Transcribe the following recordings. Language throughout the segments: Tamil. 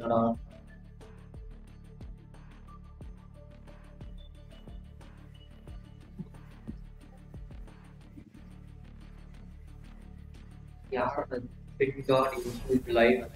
Ta-da. यार पिन का use live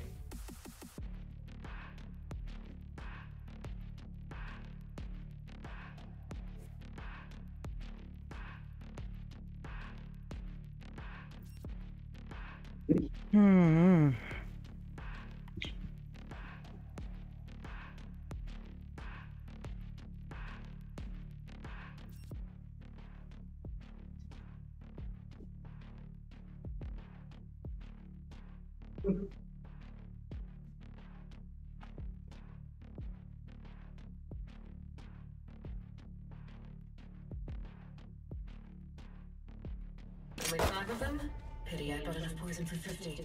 for 50.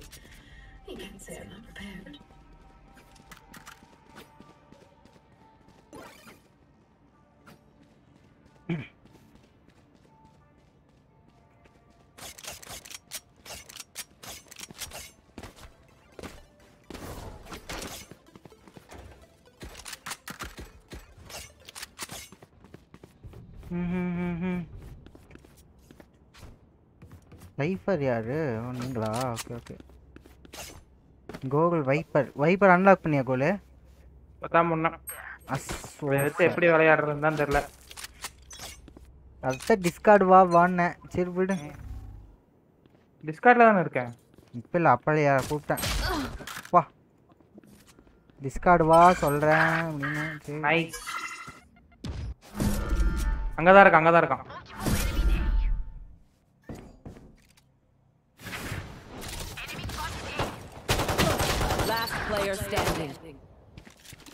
You can't say I'm not prepared. Wiper यार ओनला okay okay Google wiper Viper unlock பண்ணியா கோலே பத்தா முன்னா அஸ்வேத்து எப்படி விளையாடுறதுன்னு தான் தெரியல அத டிஸ்கார்ட் வா வான்னே சரி விடு டிஸ்கார்ட்ல தான இருக்கேன் இப்ப இல்ல அப்பள यार கூப்டேன் வா டிஸ்கார்ட் வா சொல்றேன் நீ நைஸ் அங்கதான் இருக்க அங்கதான் இருக்க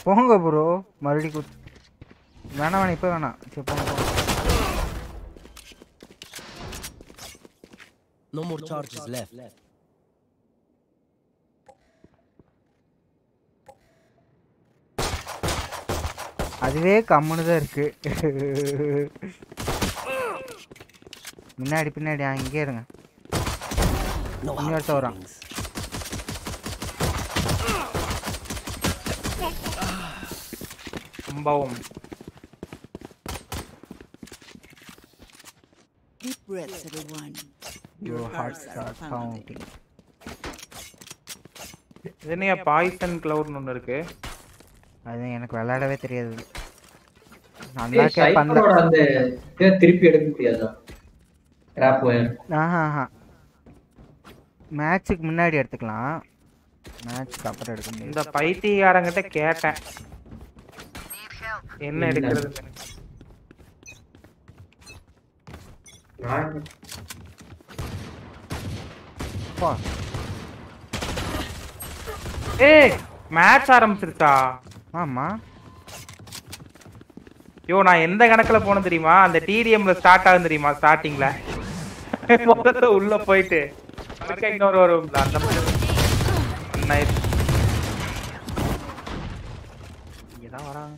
पोंगा ब्रो मरड़ी कुछ मैंना मैंने इप्पर ना चेपोंगा No more charges left अधवे कम्मन दर के मिनाड़ी आएंगे रंगा नियर तोरा Boom. Deep breaths, everyone. Your hearts are pounding. Isn't a poison cloud one irukku? Adhu enakku vellaadave theriyadhu. Nalla ke panna. Adhu thiruppi edukka mudiyadha. Trap wire. Aha. Match ku munadi eduthukalam. Match ku appo edukka mudiyadhu. Indha paithiyaaranga kitta keten. என்ன எடுக்கிறது நான் பா ஏய் மேட்ச் ஆரம்பிச்சிருச்சா ஆமா யோ நான் எந்த கணக்குல போணும் தெரியுமா அந்த டிடிஎம்ல ஸ்டார்ட் ஆகும் தெரியுமா ஸ்டார்டிங்ல மொத்தத்துல உள்ள போயிடு அதுக்கு இன்னொரு வரும் அந்த நைஸ் இங்க தான் வராங்க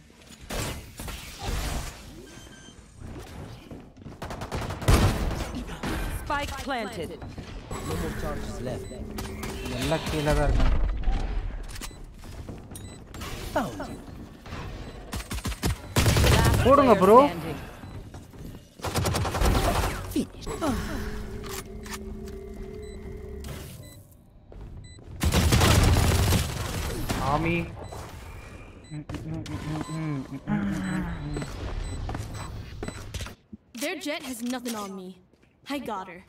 Spike planted. No more charges left. Yalla kela varna. Podunga bro. Army. Their jet has nothing on me. I got her.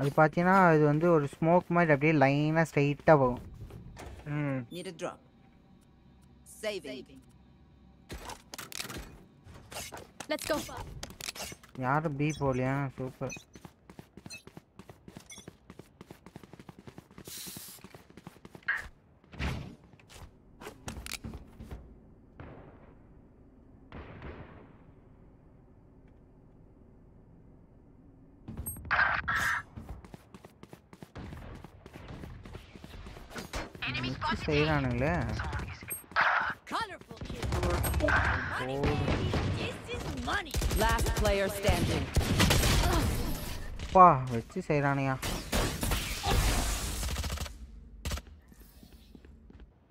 அது பாத்தீனா இது வந்து ஒரு ஸ்மோக் மாதிரி அப்படியே லைனா ஸ்ட்ரைட்டா போகும். Need a drop. Saving. Let's go. यार बी போலியா சூப்பர். सही रहने के लिए money. Last player standing. Wow, let's see Rania.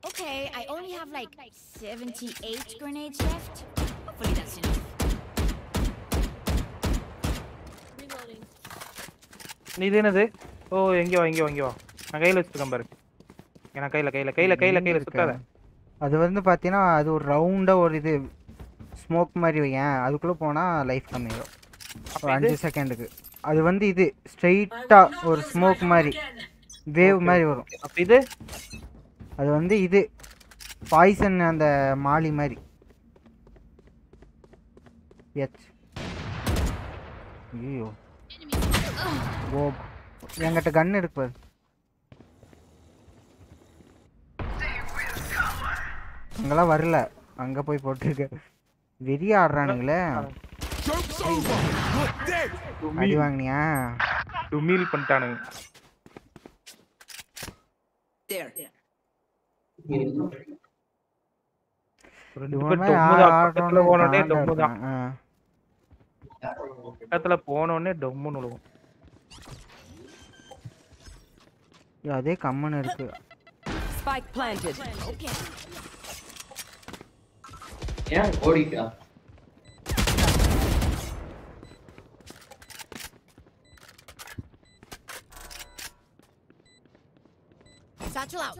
Okay, I only have like 78 grenades left. Hopefully that's enough. Reloading. Need another? Oh, enga. I got it. Come back. I got it. I got it. அது வந்து பாத்தீனா அது ஒரு ரவுண்டா ஒரு இது ஸ்மோக் மாதிரி வையேன் அதுக்குள்ள போனா லைஃப் கம்மியாகும் 5 செகண்ட்க்கு அது வந்து இது ஸ்ட்ரைட்டா ஒரு ஸ்மோக் மாதிரி வேவ் மாதிரி வரும் அப்ப இது அது வந்து இது பாய்சன் அந்த மாலி மாதிரி எச் ஐயோ ஓ என்கிட்ட கன் இருக்கு பாரு अंगला वरला अंगा போய் போட்டுக்க வெறியா ஆடுறானீங்களே அடி வாங்குனியா டுமில் பண்ணிட்டானுங்க there ரெண்டு பட்டு 90 போனனே டம்மு தான் பக்கத்துல போனனே டம்முன்னு உலவும் யா அதே கம்மன் இருக்கு spike planted okay यार ओडी का साचल आउट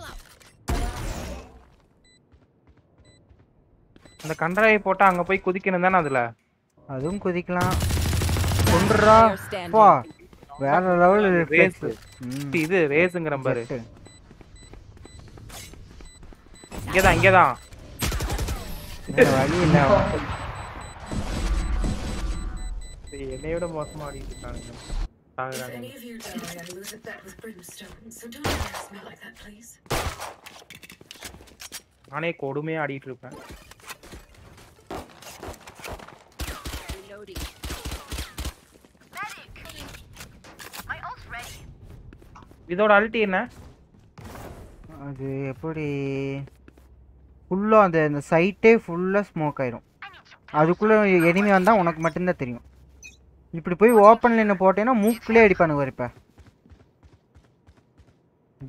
அந்த கண்டரை போட்டா அங்க போய் குதிக்கணும் தான அதுல அதுவும் குதிக்கலாம் கொன்றா போ வேற லெவல் ரேஸ் இது ரேஸ்ங்கற பாரு இங்கதான் वाली ना तो ये नहीं वाला बहुत मारी किसान है आने कोडू में आड़ी ट्रिप है इधर आल्टी है ना अरे पड़ी ஃபுல்லா அந்த சைட்டே ஃபுல்லா ஸ்மோக் ஆயிடும் அதுக்குள்ள எனிமி வந்தா உனக்கு மட்டும் தான் தெரியும் இப்படி போய் ஓபன் லைன் போட்டேனா மூக்குலயே அடிப்பானுங்க வரப்ப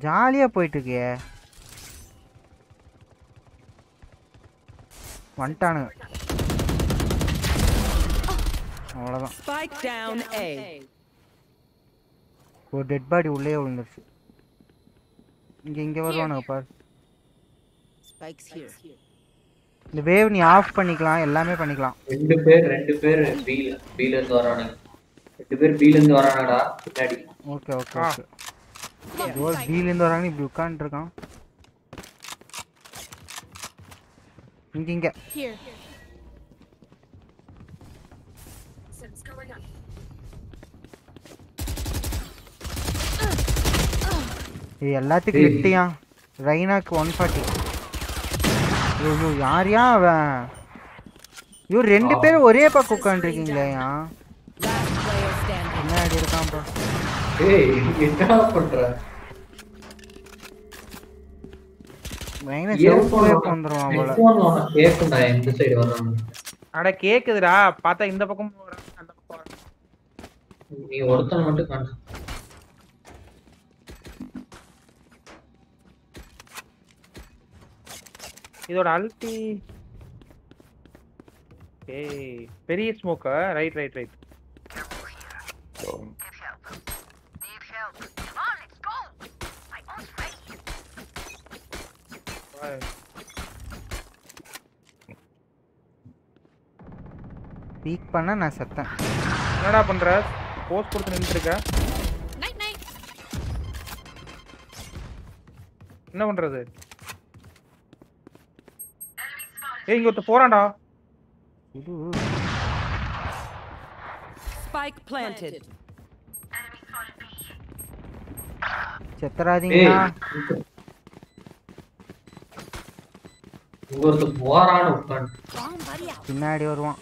ஜாலியா போயிட்டு இருக்கே வந்துட்டானுங்க அவ்வளவுதான் ஸ்பைக் டவுன் ஏ ஒரு டெட் பாடி உள்ளே விழுந்துருச்சு இங்க வருவானுங்க பாரு Spikes here. The wave ni off panikalam, ellame panikalam. Rendu per wheel la varana. Rendu per wheel la varana da pinnadi. Okay. Door wheel la varana ipo ukkand irukan. Inga. Here. Let's go again. Hey, ellathukku hittiya. Raina ku 140. ஐயோ யாரியா அவன் யூ ரெண்டு பேர் ஒரே பக்கம் உட்கார்ந்திருக்கீங்களே என்ன அடி இருக்கான் ப்ரோ ஏய் என்ன பண்ற மைனஸ் செல்ஃபோன் வந்துறோம் அவள செல்ஃபோன் கேக்குடா இந்த சைடு வரான் அட கேக்குதுடா பார்த்தா இந்த பக்கம் அந்த பக்கம் வரான் நீ ஒருத்தன் மட்டும் காண இதோட அல்டி ஏய் பெரிய smoker right need help on let's go I was ready bye peek பண்ண நான் செத்தேன் என்னடா பண்ற போஸ்ட் கொடுத்து நின்னுட்ட நைட் என்ன பண்றது ஏய் இங்க ஒருத்த போறான்டா ஸ்பைக் பிளான்டட் செத்தறாதீங்க இங்க ஒருத்த போறானே உட்கார்ந்து பின்னாடி வருவான்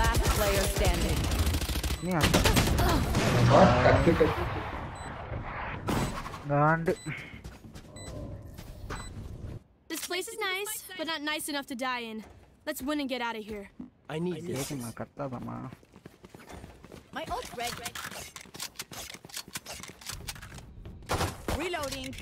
லாஸ்ட் பிளேயர் ஸ்டாண்டிங் நீ அடிச்சிட்ட காண்டு This place is nice, but not nice enough to die in. Let's win and get out of here. I need this. I करता था माँ. My ult ready. Reloading.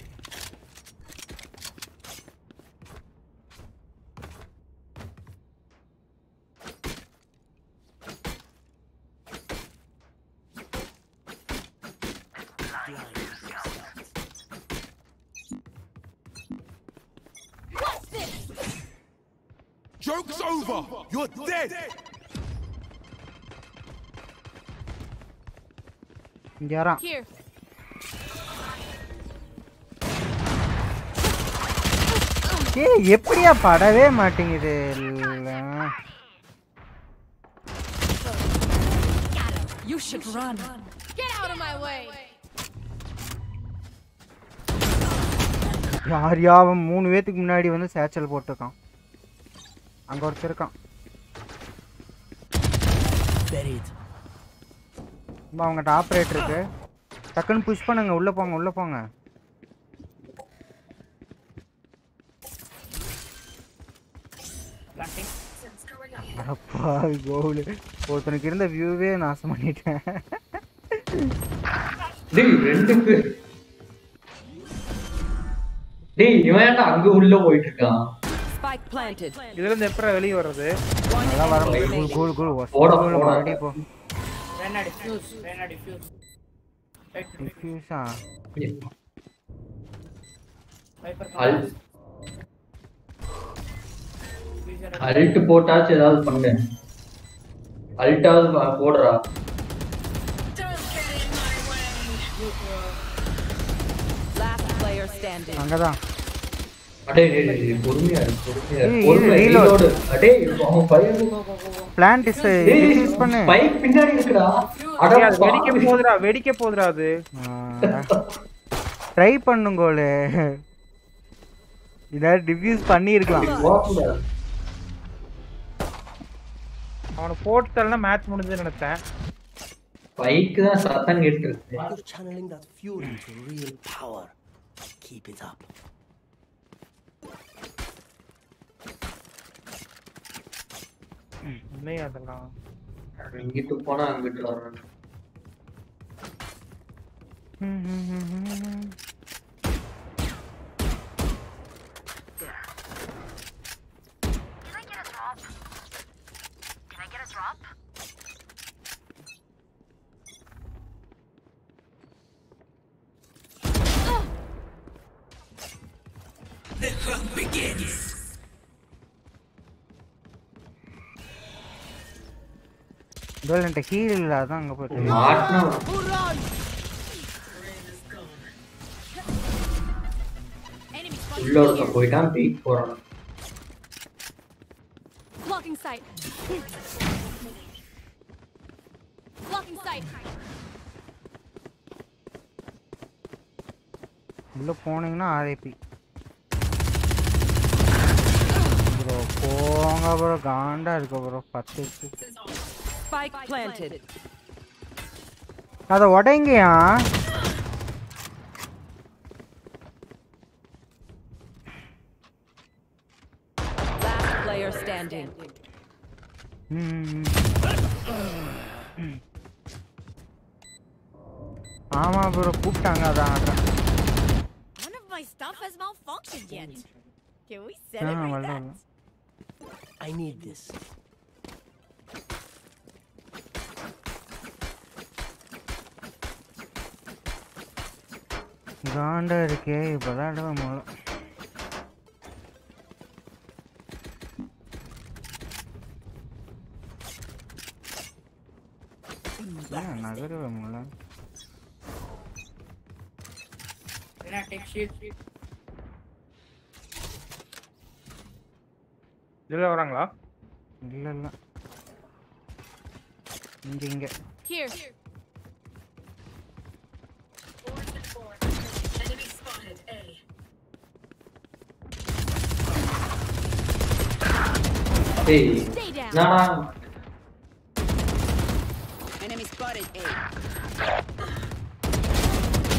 Joke's over! You're dead! Get up. Here. Hey, how are you doing this? You should run. Get out of my way! Yaar, I'm 3 veetukku munadi vandu satchel potukan. அங்க ஒருத்தர் இருக்கான். Buried. நம்ம அவங்கட்ட ஆபரேட்டர் இருக்கு. டக்கன் புஷ் பண்ணுங்க, உள்ள போங்க, உள்ள போங்க. அப்பா கோல். ஒருத்தனுக்கு இருந்த வியூவே நாசம் பண்ணிட்டேன். டேய் ரெண்டுக்கு. டேய் இவன் ஏன்டா அங்க உள்ள போயிட்டு இருக்கான்? Spike planted. इधर ने पर वेली हो रहे थे। अल्लाह वाला गोल वाला बॉडी को। Rena diffuse. Diffuse हाँ। अल्ट पोटा चलाल पंगे। अल्टाल पोड़ रहा। Last player standing. अंगदा। अरे रीलोड अरे प्लांट इस रिलीज பண்ணு பைக் பின்னாடி இருக்குடா அட வெடிக்க போதுடா அது ட்ரை பண்ணுங்கோளே இத டிஃப்யூஸ் பண்ணி இருக்கலாம் அவன போட்டதல்ல மேட்ச் முடிஞ்சது நினைச்சேன் பைக் தான் சத்தம் கேட்டிருக்கு channeling that fury into real power keep it up नहीं आदला अंगे तो पोना अंगे टोरन Can I get a drop? The hunt begins. डोलंट हील இல்ல அதான் அங்க போயிடு மாட்னா உள்ளோட போய்டான் பீக் போறான் blocking site உள்ள போனீங்கனா ஆர்ஏபி bro போங்க bro காண்டா இருக்கு bro 10 இருக்கு Spike planted. अरे वड़ेंगे यहाँ। Last player standing. आमा बरो पुट्टांगा दाना। One of my stuff has malfunctioned yet. Can we celebrate that? I need this. गांडा रखे बड़ा डबा मोल यार नगर डबा मोल मेरा टेक्सचर इधर वरांगला இல்ல இங்க here Hey, nah. Enemy spotted A.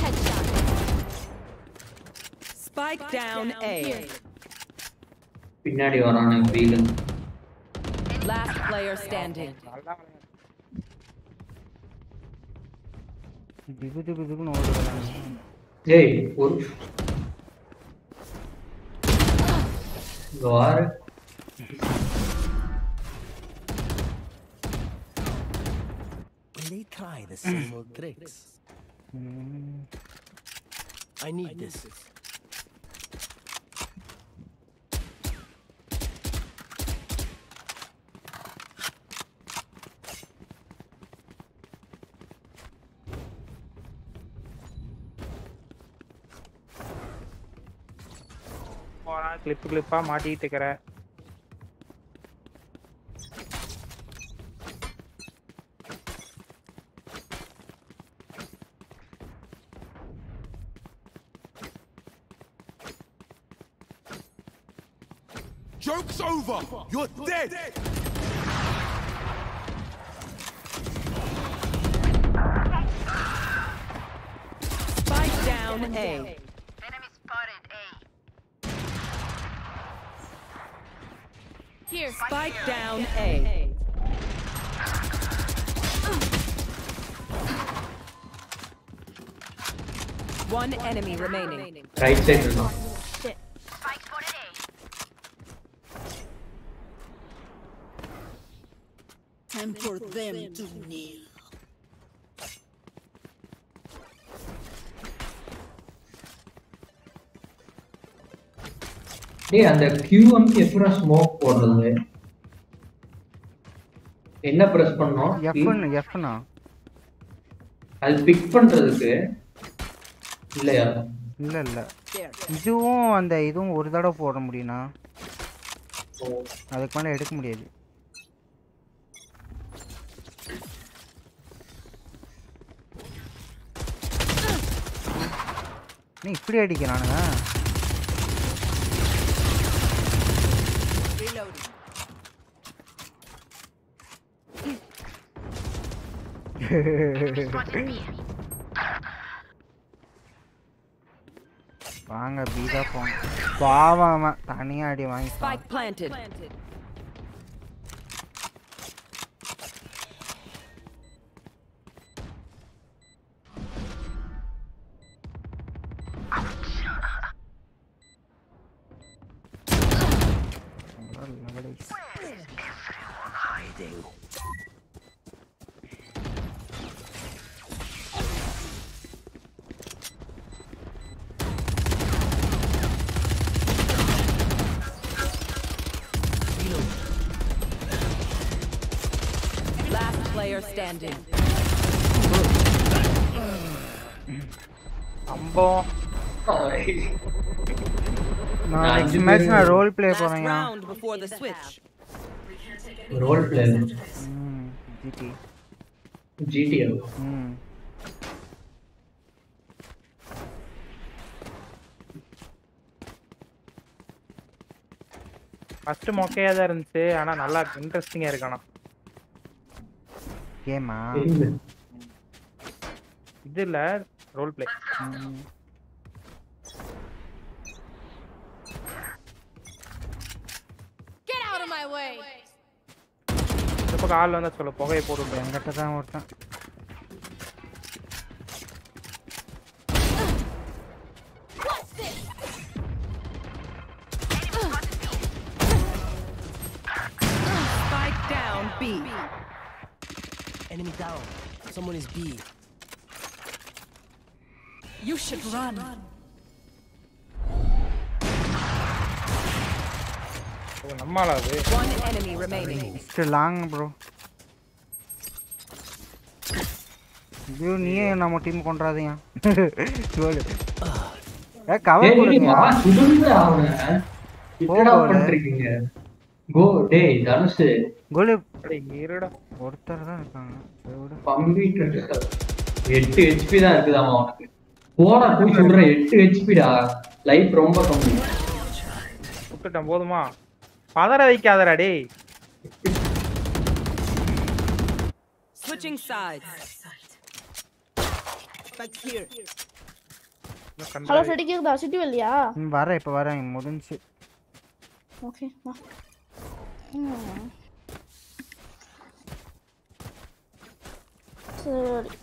Headshot. Spike down A. Pinnadi varana veelan. Last player standing. Hey, push. Door. They try the simple tricks. I need this. Clip क्लिपा माटी तेकरा Joke's over. You're dead. Spike down A. Enemy spotted A. Here, spike down A. One enemy remaining. Right side now. And for them to kneel. Yeah, the Q and F smoke for the end up press for no. Yapana. I'll pick for the layer. Lella. You and the Idum or that of Formulina. I can't edit me. नहीं फ्री आईडी के नाना वांगा बीड़ा फोन बावा मा तानी आईडी वांगी spike planted standing. Ambo. Nice match na role play for ya. Role play. GT. First mokkaya da irundhu ana nalla interesting ah irukana. Game ah idilla role play get out of my way appo kaal vandha solla pogai podum engatta dhaan orthan spike down B enemy down. Someone is B. You should run. One enemy remaining. Still long, bro. You need na mo team kontra diya. Chole. Hey, cover kore na. Sudhir na aao na. Itna country kinga. Go day, Dhanush. Gole. अरे येरड़ा और तरह का है पंबी ट्रेड 8 एचपी தான் இருக்குடா அவனுக்கு போடா போய் சொல்ற 8 एचपी டா லைஃப் ரொம்ப கம்மி குட்டேன் போடுமா பதற வைக்காதடா டேய் switching sides back here hello செடி கேக்குதா சிட்டி இல்லையா வர இப்ப வரேன் முடிஞ்சு ஓகே வா sori.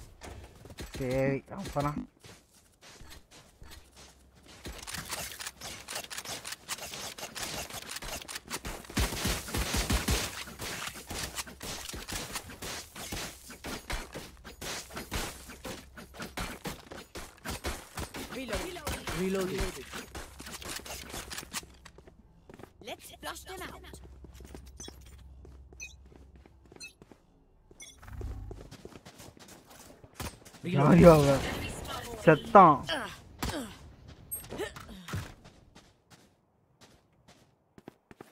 Seri, apa nak? Reloading. Let's flush them out. Reloading. Satan.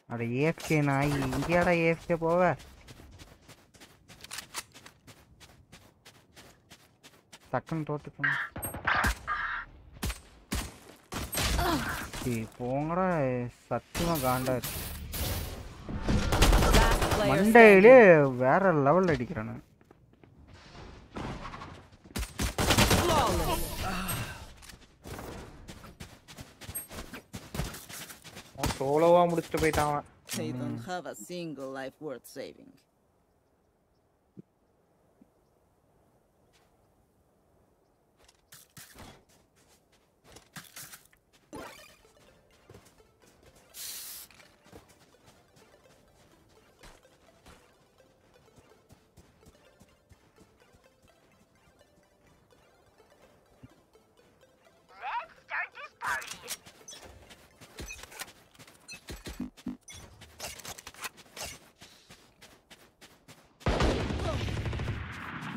Are AFK na? India ra AFK power. Second thought. पोंगड़ा सत्य गांडा मंडे ले वेरा लेवल அடிக்குறானே அவன் சோலோவா முடிச்சிட்டு போய்ட்டான் they don't have a single life worth saving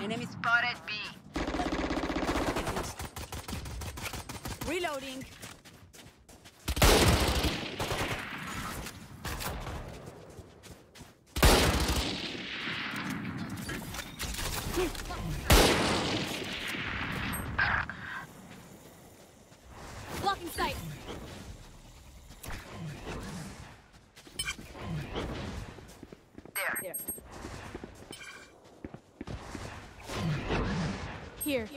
Enemy spotted B. Reloading. Blocking sight. Here.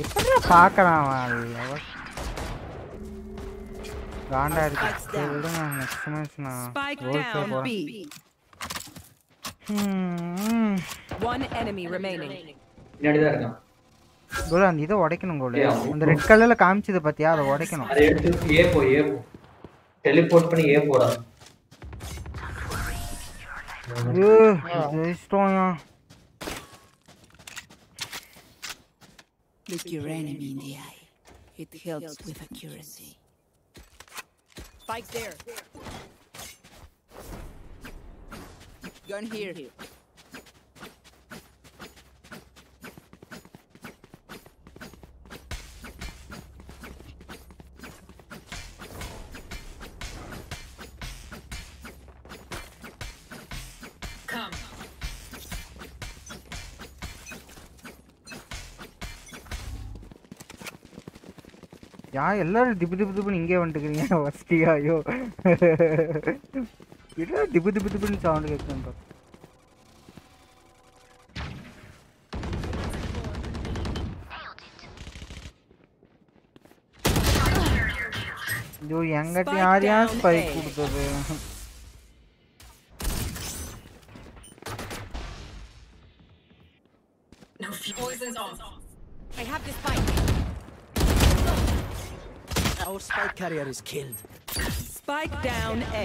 इतना पाक रहा हूँ यार। गांडा इधर ना नेक्स्ट ना रोल से बोला। One enemy remaining. यार ना। बोला नहीं तो वाड़े किन्हों बोले। उन रेड कलर का काम चीज़ पति यार वाड़े किन्हों। रेड तो ये पो। टेलीपोर्ट पनी ये पोड़ा। ये स्टोन यार। Look your enemy in the eye. It helps with accuracy. Spike there. Gun here. यार எல்லார டிபு டிபு டிபு இங்கே வந்துக்கறீங்க வஸ்டியா ஐயோ இத டிபு டிபு டிபு சவுண்ட் கேக்குறான் பாரு யோ எங்கட்டி ஆரியா ஸ்பைக் குடுது No poison's on. I have this spike. Our spike carrier is killed. Spike down A.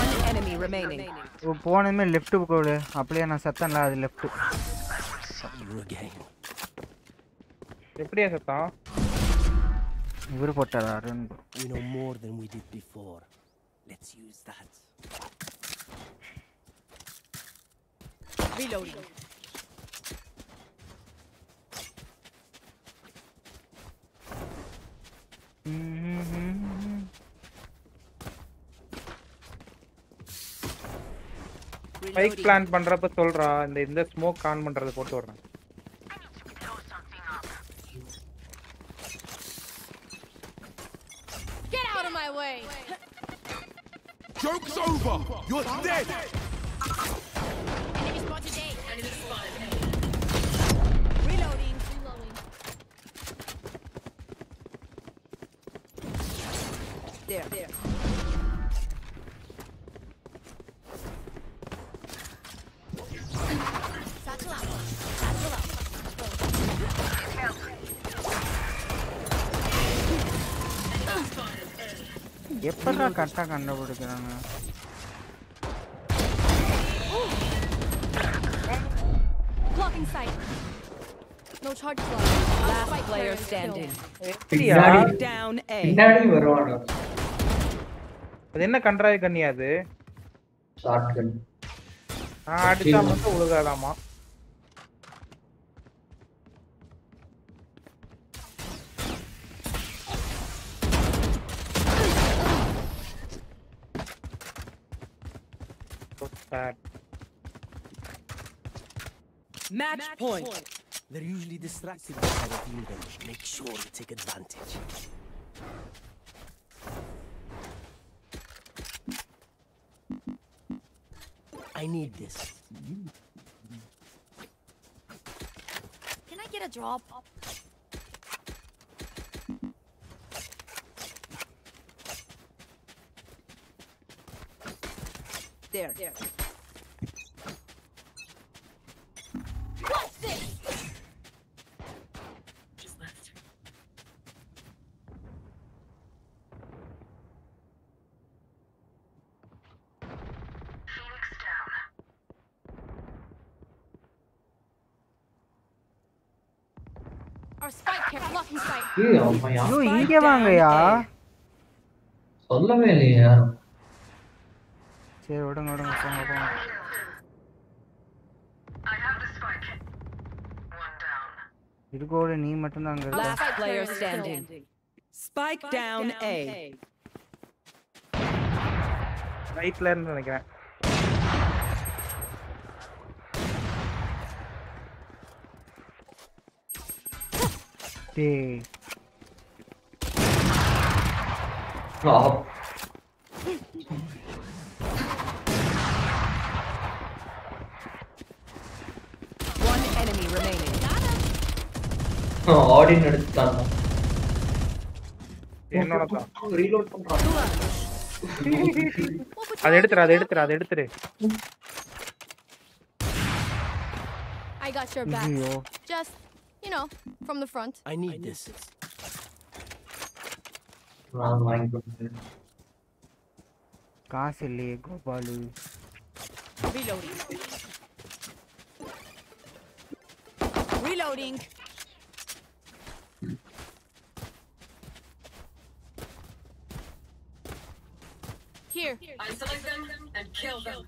One enemy remaining. वो पौने में left टू कोड़े, अपने ना सत्ता ना left टू. कितने हैं सत्ता? इधर पट्टा रारन. We know more than we did before. Let's use that. Reloading. Bike plan பண்றப்ப சொல்றா இந்த இந்த ஸ்மோக் கான் பண்றது போட்டு வரணும் Get out of my way Joke's over You're dead Enemy spotted A Enemy spotted A Reloading There எப்பறா கரெக்ட்டா கண்டுபிடிக்கறாங்க blocking site no charge block last player standing down a பின்னாடி வருவானோ அது என்ன கண்டராய் கண்ணியா அது ஷார்ட் கன் அடிச்சா மட்டும் உலகாடாமா Match point. They're usually distracted by the field and make sure you take advantage. I need this. Can I get a drop? There. What's this? Just left. Phoenix down. Our spike kept blocking sight. Oh my god. You inge vaanga ya. Sollave le ya. சரி ஓடுங்க ஓடுங்க போங்க போங்க I have the spike one down இதுகோட நீ மட்டும் தான் அங்க இருக்க last player standing spike down A right lane நினைக்கிறேன் டேய் ஆடி நடந்துட்டான் என்னோட தான் ரீலோட் பண்றான் அத எடுத்துரு I got your back just you know from the front I need this காசு இல்லையே Gopalu reloading here isolate them and kill them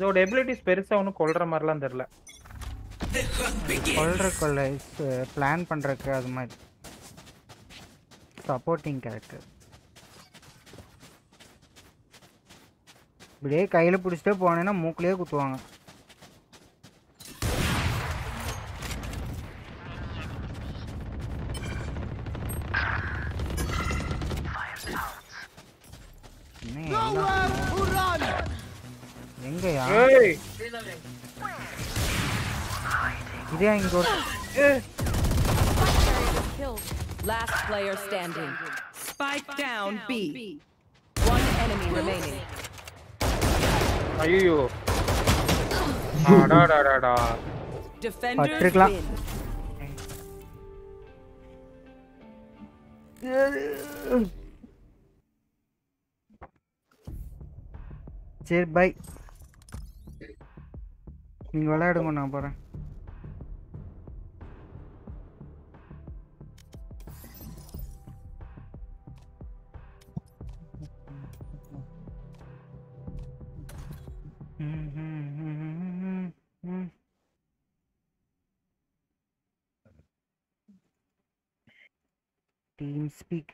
the abilities பெருசா ஒன்னு கொல்ற மாதிரிலாம் தெரியல கொல்ற பிளான் பண்றதுக்கு அது மாதிரி சப்போர்ட்டிங் character இப்படியே கையில பிடிச்சிட்டு போனேன்னா மூக்குலயே குத்துவாங்க last player standing spike down B one enemy remaining ayyo da defenders win சரி பை நீங்க விளையாடுங்க நான் போறேன் Team speak.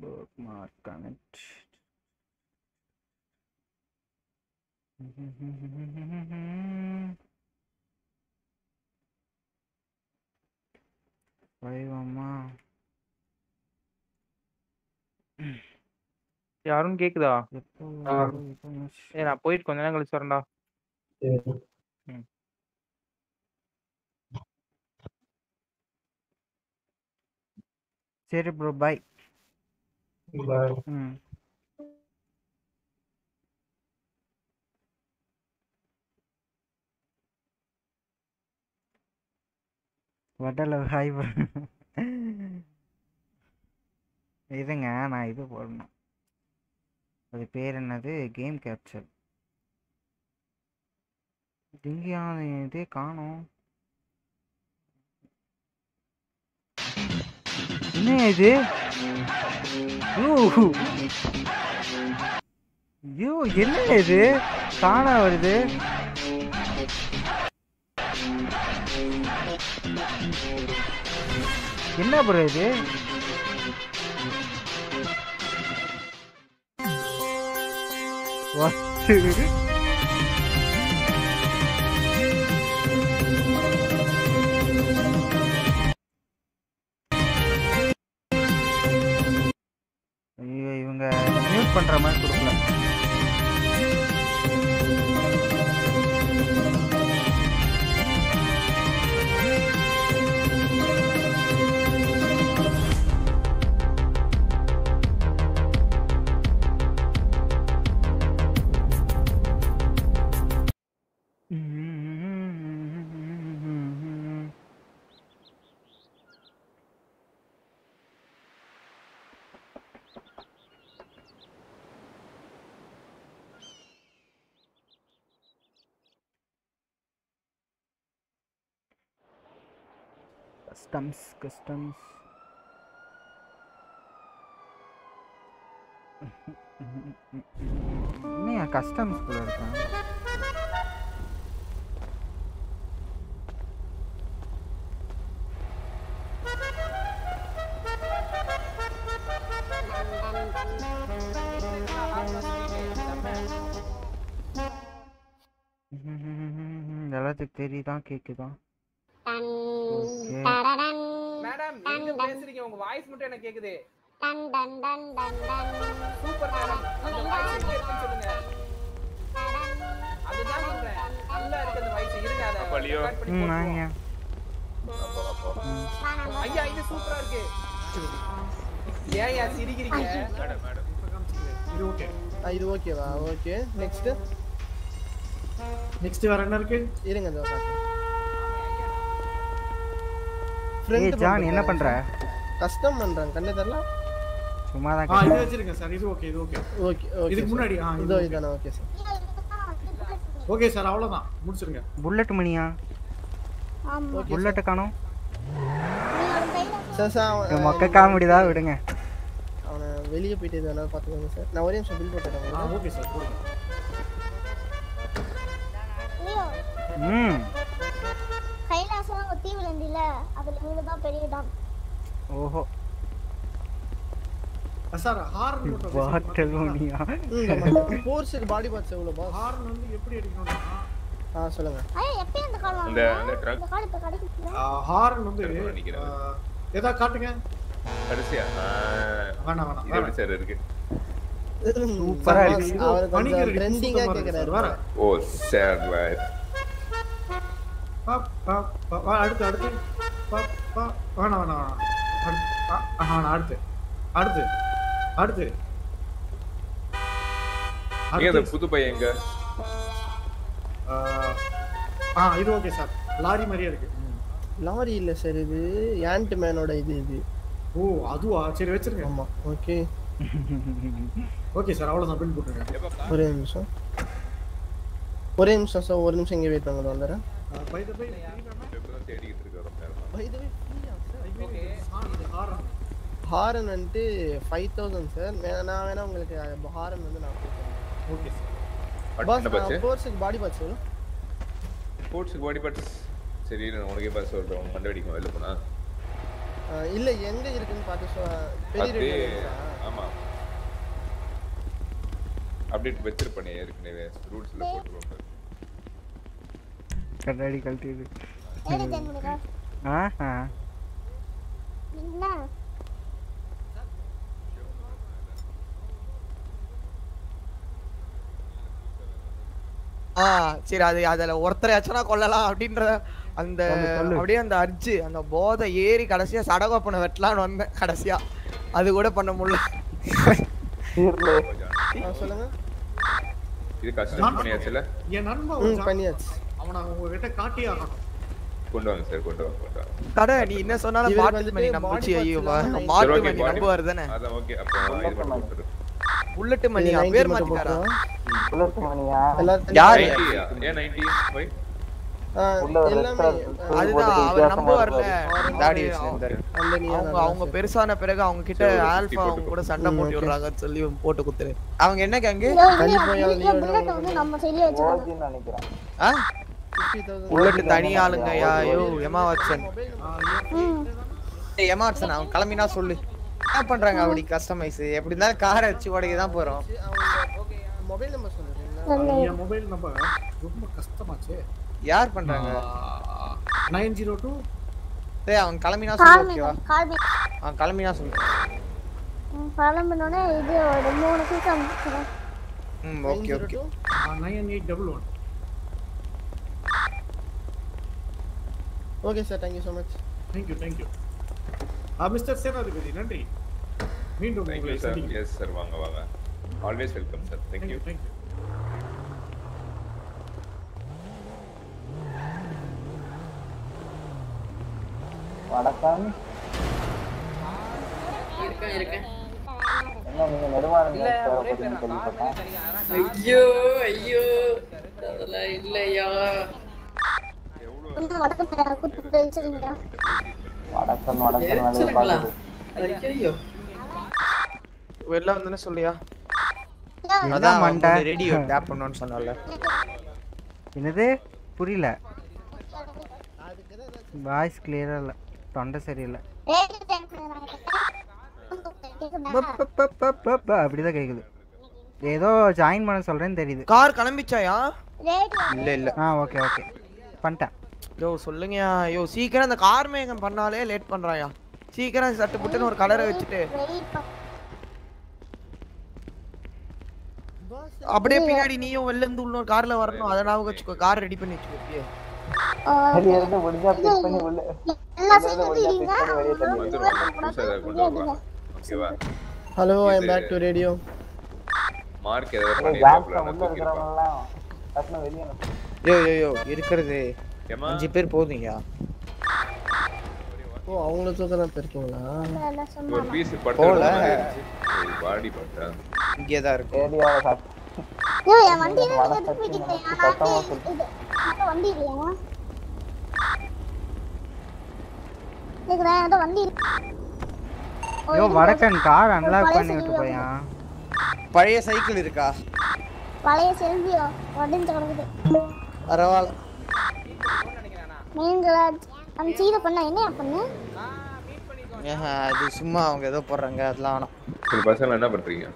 Bookmark connect. Why, mama? யாரும் கேக்குதா நான் போயிட்டு கொஞ்ச நேரம் கழிச்சு வரேன்டா சரி bro bye bye what a love hype இதுங்க நான் இது போடணும் அது பேர் என்னது கேம் கேப்சர் திங்கியான இதே காணோம் என்ன இது ஐயோ என்ன இது காணா வருது என்ன ப்ரோ இது வாட் பண்ற மாதிரி கொடுக்கல customs नहीं यार customs बोल रहा हूँ ज़्यादा तक तेरी दांत के किधर தரரன் மேடம் நீங்க பேசுறீங்க உங்க வாய்ஸ் மட்டும் எனக்கு கேக்குது டன் டன் டன் டன் டன் சூப்பர் மேடம் அந்த வாய்ஸ் கேக்குது சொல்லுங்க அதுதான் சொல்றேன் நல்லா இருக்கு அந்த வாய்ஸ் இருக்காத பலியோ நாங்க ஐயா இது சூப்பரா இருக்கு ஏயா சிரிக்கிறீங்க மேடம் மேடம் இப்ப காமிச்சிடுங்க இது ஓகே இது ஓகேவா ஓகே நெக்ஸ்ட் நெக்ஸ்ட் வேற என்ன இருக்கு இருங்க இதோ பாருங்க ஏய் ஜான் என்ன பண்ற கஸ்டம் பண்றேன் கண்ணே தெரியல சும்மா தான் ஆ இது வச்சிருங்க சார் இது ஓகே ஓகே இதுக்கு முன்னாடி ஆ இதோ இதான ஓகே சார் ஓகே சார் அவ்வளவுதான் முடிச்சிடுங்க புல்லட் மணியா ஆமா புல்லட் காணோம் சார் சார் மக்க காமெடி தான் விடுங்க அவன வெளிய போயிட்டே தான பாத்துங்க சார் நான் ஒரே நிமிஷம் பில் போட்டுறேன் ஆ ஓகே சார் போடுங்க கைலாசலாம் ஒத்தி விழுந்தில அதுல இருந்து தான் பெரிய டாம் ஓஹோ அசார் ஹார்ன் போட்டு பாட்டலோனியா ஃபோர்ஸ்க்கு பாடி பாட்ஸ் எவ்வளவு பாஸ் ஹார்ன் வந்து எப்படி அடிக்கணும்னா ஆ சொல்லுங்க ஐய எப்ப இந்த கால் வாங்க இந்த கால் இப்ப கடிக்குது ஹார்ன் வந்து ஏதா காட்டுங்க கடைசியா வேணா இது எப்படி சார் இருக்கு சூப்பரா இருக்கு அவருக்கு ட்ரெண்டிங்கா கேக்குறாரு ஓ சார் லைஃப் அடுத்து வேணாம் வேணாம் வேணாம் அடுத்து அடுத்து அடுத்து அடுத்து புது பையன் எங்க இது ஓகே சார் லாரி மாதிரியா இருக்கு லாரி இல்ல சார் இது ஆண்ட் மேனோட இது இது ஓ அதுவா சரி வச்சிருங்க ஆமா ஓகே ஓகே சார் அவ்வளவுதான் பில் போட்டுருங்க ஒரே நிமிஷம் சார் ஒரு நிமிஷம் இங்கே வெயிட் பண்ணுங்க வந்துடுறேன் பை தி பை டெப்ரா தேடிட்டு இருக்காரு பேரமா பை தி பை ஃப்ரீயா சார் ஓகே ஹாரன் வந்து 5000 சார் நான் வேணா உங்களுக்கு ஹாரன் வந்து நான் கொடுக்கிறேன் ஓகே சார் பட் பட்ஜெட் ஸ்போர்ட்ஸ்க்கு பாடி பட்ஜெட் சொல்லுங்க ஸ்போர்ட்ஸ்க்கு பாடி பட்ஜெட் சரி நான் உங்களுக்கு பாஸ் சொல்றேன் கண்டுபிடிங்க வெளிய போனா இல்ல எங்க இருக்குன்னு பாத்து பெரிய ரேட் ஆமா அப்டேட் வெச்சிருப்பனே ஏற்கனவே ரூல்ஸ்ல போட்டுறோம் கரடி கல்டி இது ஏய் தென்னுடா ஆஹா என்ன ஆ சரி அது அதல ஒருத்தரையாச்சனா கொல்லலாம் அப்படின்ற அந்த அப்படியே அந்த அர்ஜ் அந்த போதை ஏறி கடைசியா சடகோப்பன வெட்டலாம்னு வந்தேன் கடைசியா அது கூட பண்ண முடியல சொல்லுங்க இது கஷ்டம் பண்ணியாச்சுல என் நண்பன் பண்ணியாச்சு அவன உங்க கிட்ட காட்டியாகணும் கொண்டு வாங்க சார் கொண்டு வாங்க கொண்டு வாங்க. கடை நீ என்ன சொன்னாலும் மாட்டு மணி நம்புச்சி ஐயோ மாட்டு மணி நம்புவார் தானே. அத ஓகே அப்ப இது பண்ணுங்க. புல்லட் மணி பேர் மாத்திட்டாரா? புல்லட் மணியா? யார்? A90 போய் அதுதான் அவர் நம்புவார்ல தாடி வச்சிருந்தாரு. அவங்க அவங்க பெருசான பிறகு அவங்க கிட்ட ஆல்பா அவங்க கூட சண்டை போட்டு வர்றாங்கன்னு சொல்லி போட்டு குத்துறே. அவங்க என்ன கேங்க? புல்லட் வந்து நம்ம சைடுல வச்சிருக்காங்க நினைக்கிறேன். ஆ புல்லட் தனி ஆளுங்க ஐயோ எமா வாட்சன். ஏ எமா வாட்சன் அவன் கிளம்பினா சொல்லு. என்ன பண்றாங்க அப்படி கஸ்டமைஸ்? எப்படி இருந்தா காரை வச்சு உடைக்க தான் போறோம். ஓகே மொபைல் நம்பர் சொல்லுங்க. என் மொபைல் நம்பர் ரொம்ப கஸ்டமாச்சே. यार बन रहा है 902 ते அவன் கலமினா சொல்ல ஓகேவா அவன் கலமினா சொல்ல பாலம் பண்ணனே இது ஒரு மூணுக்கு complete okay okay 9811 okay sir thank you so much thank you आप मिस्टर சேனாதிபதி நன்றி மீண்டும் உங்களை சந்திக்கிறேன் எஸ் சார் வாங்க வாங்க always welcome sir thank you வணக்கம் இருக்கேன் இருக்கேன் என்ன நீங்க நெடுமாறன் ஐயோ ஐயோ அதல இல்லையா எவ்வளவு வடக்க குத்து பேசிறீங்க வடக்க வடக்க வந்து பாருங்க ஐயோ வெல்ல வந்தனே சொல்லியா அதான் மண்டை ரேடியோ டேப் பண்ணனும்னு சொன்னால என்னது புரியல வாய்ஸ் கிளியரா இல்ல தொண்டை சரியில்லை அப்படிதான் கேக்குது ஏதோ ஜாயின் பண்ண சொல்றேன்னு தெரியுது கார் கிளம்பிச்சாயா இல்ல இல்ல ஆ ஓகே ஓகே பண்ணிட்டேன் யோ சொல்லுங்கயா யோ சீக்கிரம் அந்த கார் மேகம் பண்ணாலே லேட் பண்றாயா சீக்கிரம் சட்டு புட்டுன்னு ஒரு கலரை வச்சிட்டு அப்படியே பின்னாடி நீயும் வெளில இருந்து உள்ள ஒரு கார்ல வரணும் அதனால வச்சுக்கோ கார் ரெடி பண்ணி வச்சுக்கோ வெளிய இருந்து முடிஞ்சா பிக் பண்ணி உள்ள எல்லா செய்றீங்க ஓகேவா hello I am back to radio mark ஏதோ பண்ணிருக்காங்க அட்ன வெளிய யோ யோ யோ இருக்குதே 5 பேர் போறீங்களா ஓ அவங்கள தூக்கறத பெருக்கீங்களா ஒரு பீஸ் படுத்துறோம் பாடி பட்டா இங்கே தான் இருக்கு ரேடியோல சாப்பிட்டு யோ என் வண்டியை எடுத்து போயிட்டீங்க நான் வண்டி இல்லையா देखना है तो बंदी यो वडकन कार अनलॉक பண்ணி விட்டு போயா பழைய சைக்கிள் இருக்கா பழைய செல்வியோ வண்டின் கிடக்குது அரவால மெயின் கிராஜ் அந்த சீத பண்ண என்ன பண்ணு மீட் பண்ணிக்கோங்க அது சும்மா அவங்க ஏதோ போறாங்க அதலாம் வேணாம் இந்த பசங்க என்ன பண்றீங்க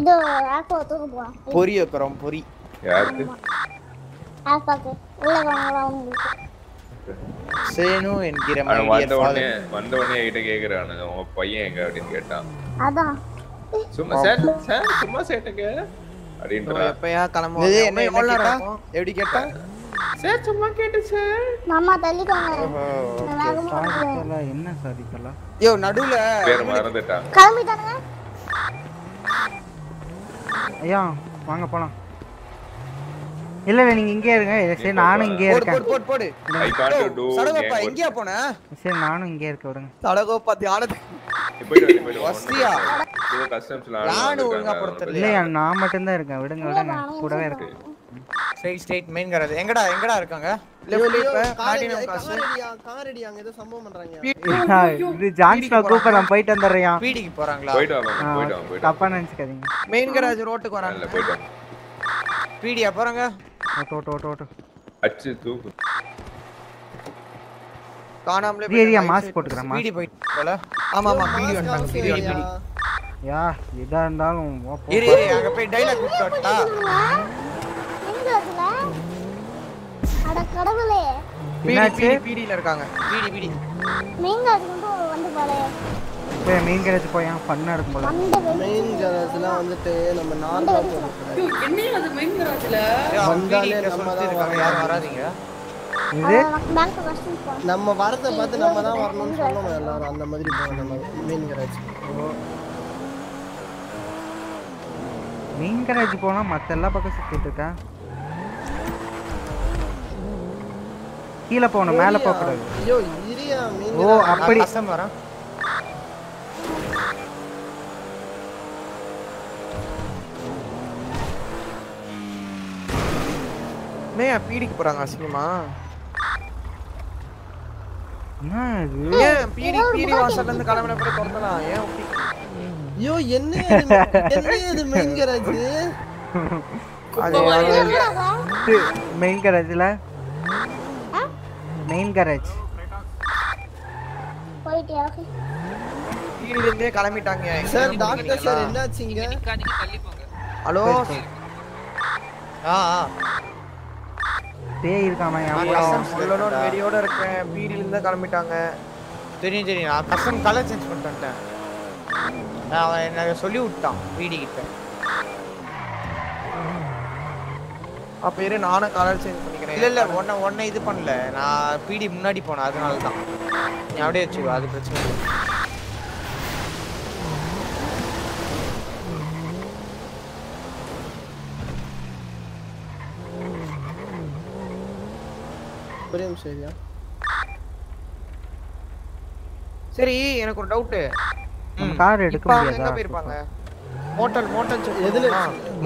இது ஆப்போ தூக்கு போ பொரி ஏக்கறோம் பொரி யாருக்கு ஆப்பாக்கு உள்ள வாங்கலாம் உங்களுக்கு சேனு என்கிற மாதிரி வந்த உடனே ஐட்ட கேக்குறானே உங்க பையன் எங்க அப்படி கேட்டான் அதான் சும்மா சார் சார் சும்மா சேட்டங்க அப்படின்றா எப்பயா கலமோ என்ன எவ்வளவு நேரம் எப்படி கேட்டா சார் சும்மா கேட்டு சார் மாமா தள்ளிக்கோங்க என்ன சாதிக்கலாம் யோ நடுவுல பேர் மறந்துட்டான் கலமிட்டானே ஐயா வாங்க போலாம் இல்ல இல்ல நீங்க இங்கே இருங்க சரி நானும் இங்கே இருக்கேன் போடு போடு போடு சடகோப்பா எங்கயா போனே சரி நானும் இங்கே இருக்க விடுங்க சடகோப்பா தியானத்து போய் வஸ்தியா இது கஸ்டம்ஸ்ல நான் ஒழுங்கா போறது இல்ல நான் மட்டும் தான் இருக்கேன் விடுங்க விடுங்க கூடவே இருக்கு ஸ்ட்ரைட் ஸ்ட்ரைட் மெயின் கரது எங்கடா இருக்காங்க லெஃப்ட் இப்ப கார்டினம் காரடி அங்க ஏதோ சம்பவம் பண்றாங்க இது ஜான்ஸ் கோப்ப நான் போய் தந்தறேன் பீடிக்கு போறாங்களா போய்டா தப்பா நினைச்சுக்காதீங்க மெயின் கரேஜ் ரோட்டுக்கு வராங்க இல்ல போய்டா பீடியா போறாங்க टोटो अच्छे तूक காணாமலே ஏரியா மாஸ்க் போட்டுக்கற மாஸ்க் வீடியோ போயிட்டு போல ஆமாமா வீடியோ வந்தாங்க வீடியோ யா இதா இருந்தாலும் ஏரியா அங்க போய் டயலாக் விட்டட்டா எங்க அதுல அட கடவுளே பீடில இருக்காங்க பீடி நீங்க அதுக்கு வந்து பாளைய ஏ மெயின் கேரேஜ் போயா பண்ணா இருக்கும் போல மெயின் கேரேஜ்ல வந்துட்டு நம்ம நார்மலா போறோம் என்ன அது மெயின் கேரேஜ்ல வந்தாலே நம்ம தான் இருக்காங்க யார் வராதீங்க இது பேங்க் வர்ஷன் நம்ம வரத பார்த்து நம்ம தான் வரணும்னு சொல்லுங்க எல்லாரும் அந்த மாதிரி போங்க நம்ம மெயின் கேரேஜ் போனா மத்த எல்லா பக்கம் சுத்திட்டு இருக்கா கீழ போணும் மேலே போக கூடாது. ஐயோ இரியா மீன். ஓ அப்படி அசம் வர. மேயா பீடிக்கு போறாங்க அசிங்கமா. நான் ஏன் பீடி வாசல்ல இருந்து கிளம்பற போய் தரலாம். ஏன் ஐயோ என்ன இது மெயின் கராஜ். அது மெயின் கராஜ்ல मेन गैरेज कोई क्या है तीन दिन में कलमीटांगे हैं सर डॉक्टर सर என்ன ஆச்சுங்க நிக்காதீங்க தள்ளி போங்க ஹலோ ஆ ஆ டே இருக்காமா நான் சொல்லறோம் வீடியோட இருக்கேன் பீடில இருந்து கலமிட்டாங்க தெரியும் தெரியும் நான் கசம் கலர் चेंज பண்ணிட்டேன் நான் என்ன சொல்லி விட்டான் பீடி கிட்ட அப்ப இரு நானே கலர் चेंज இல்ல இல்ல ஒண்ணே இது பண்ணல நான் பீடி முன்னாடி போனேன் அதனால தான் நீ அப்படியே வெச்சுக்க அது பிரச்சனை இல்ல பிரேம் சரியா சரி எனக்கு ஒரு டவுட் நம்ம கார் எடுக்க முடியாதா எங்க போயிருப்பாங்க ஹோட்டல் எதுல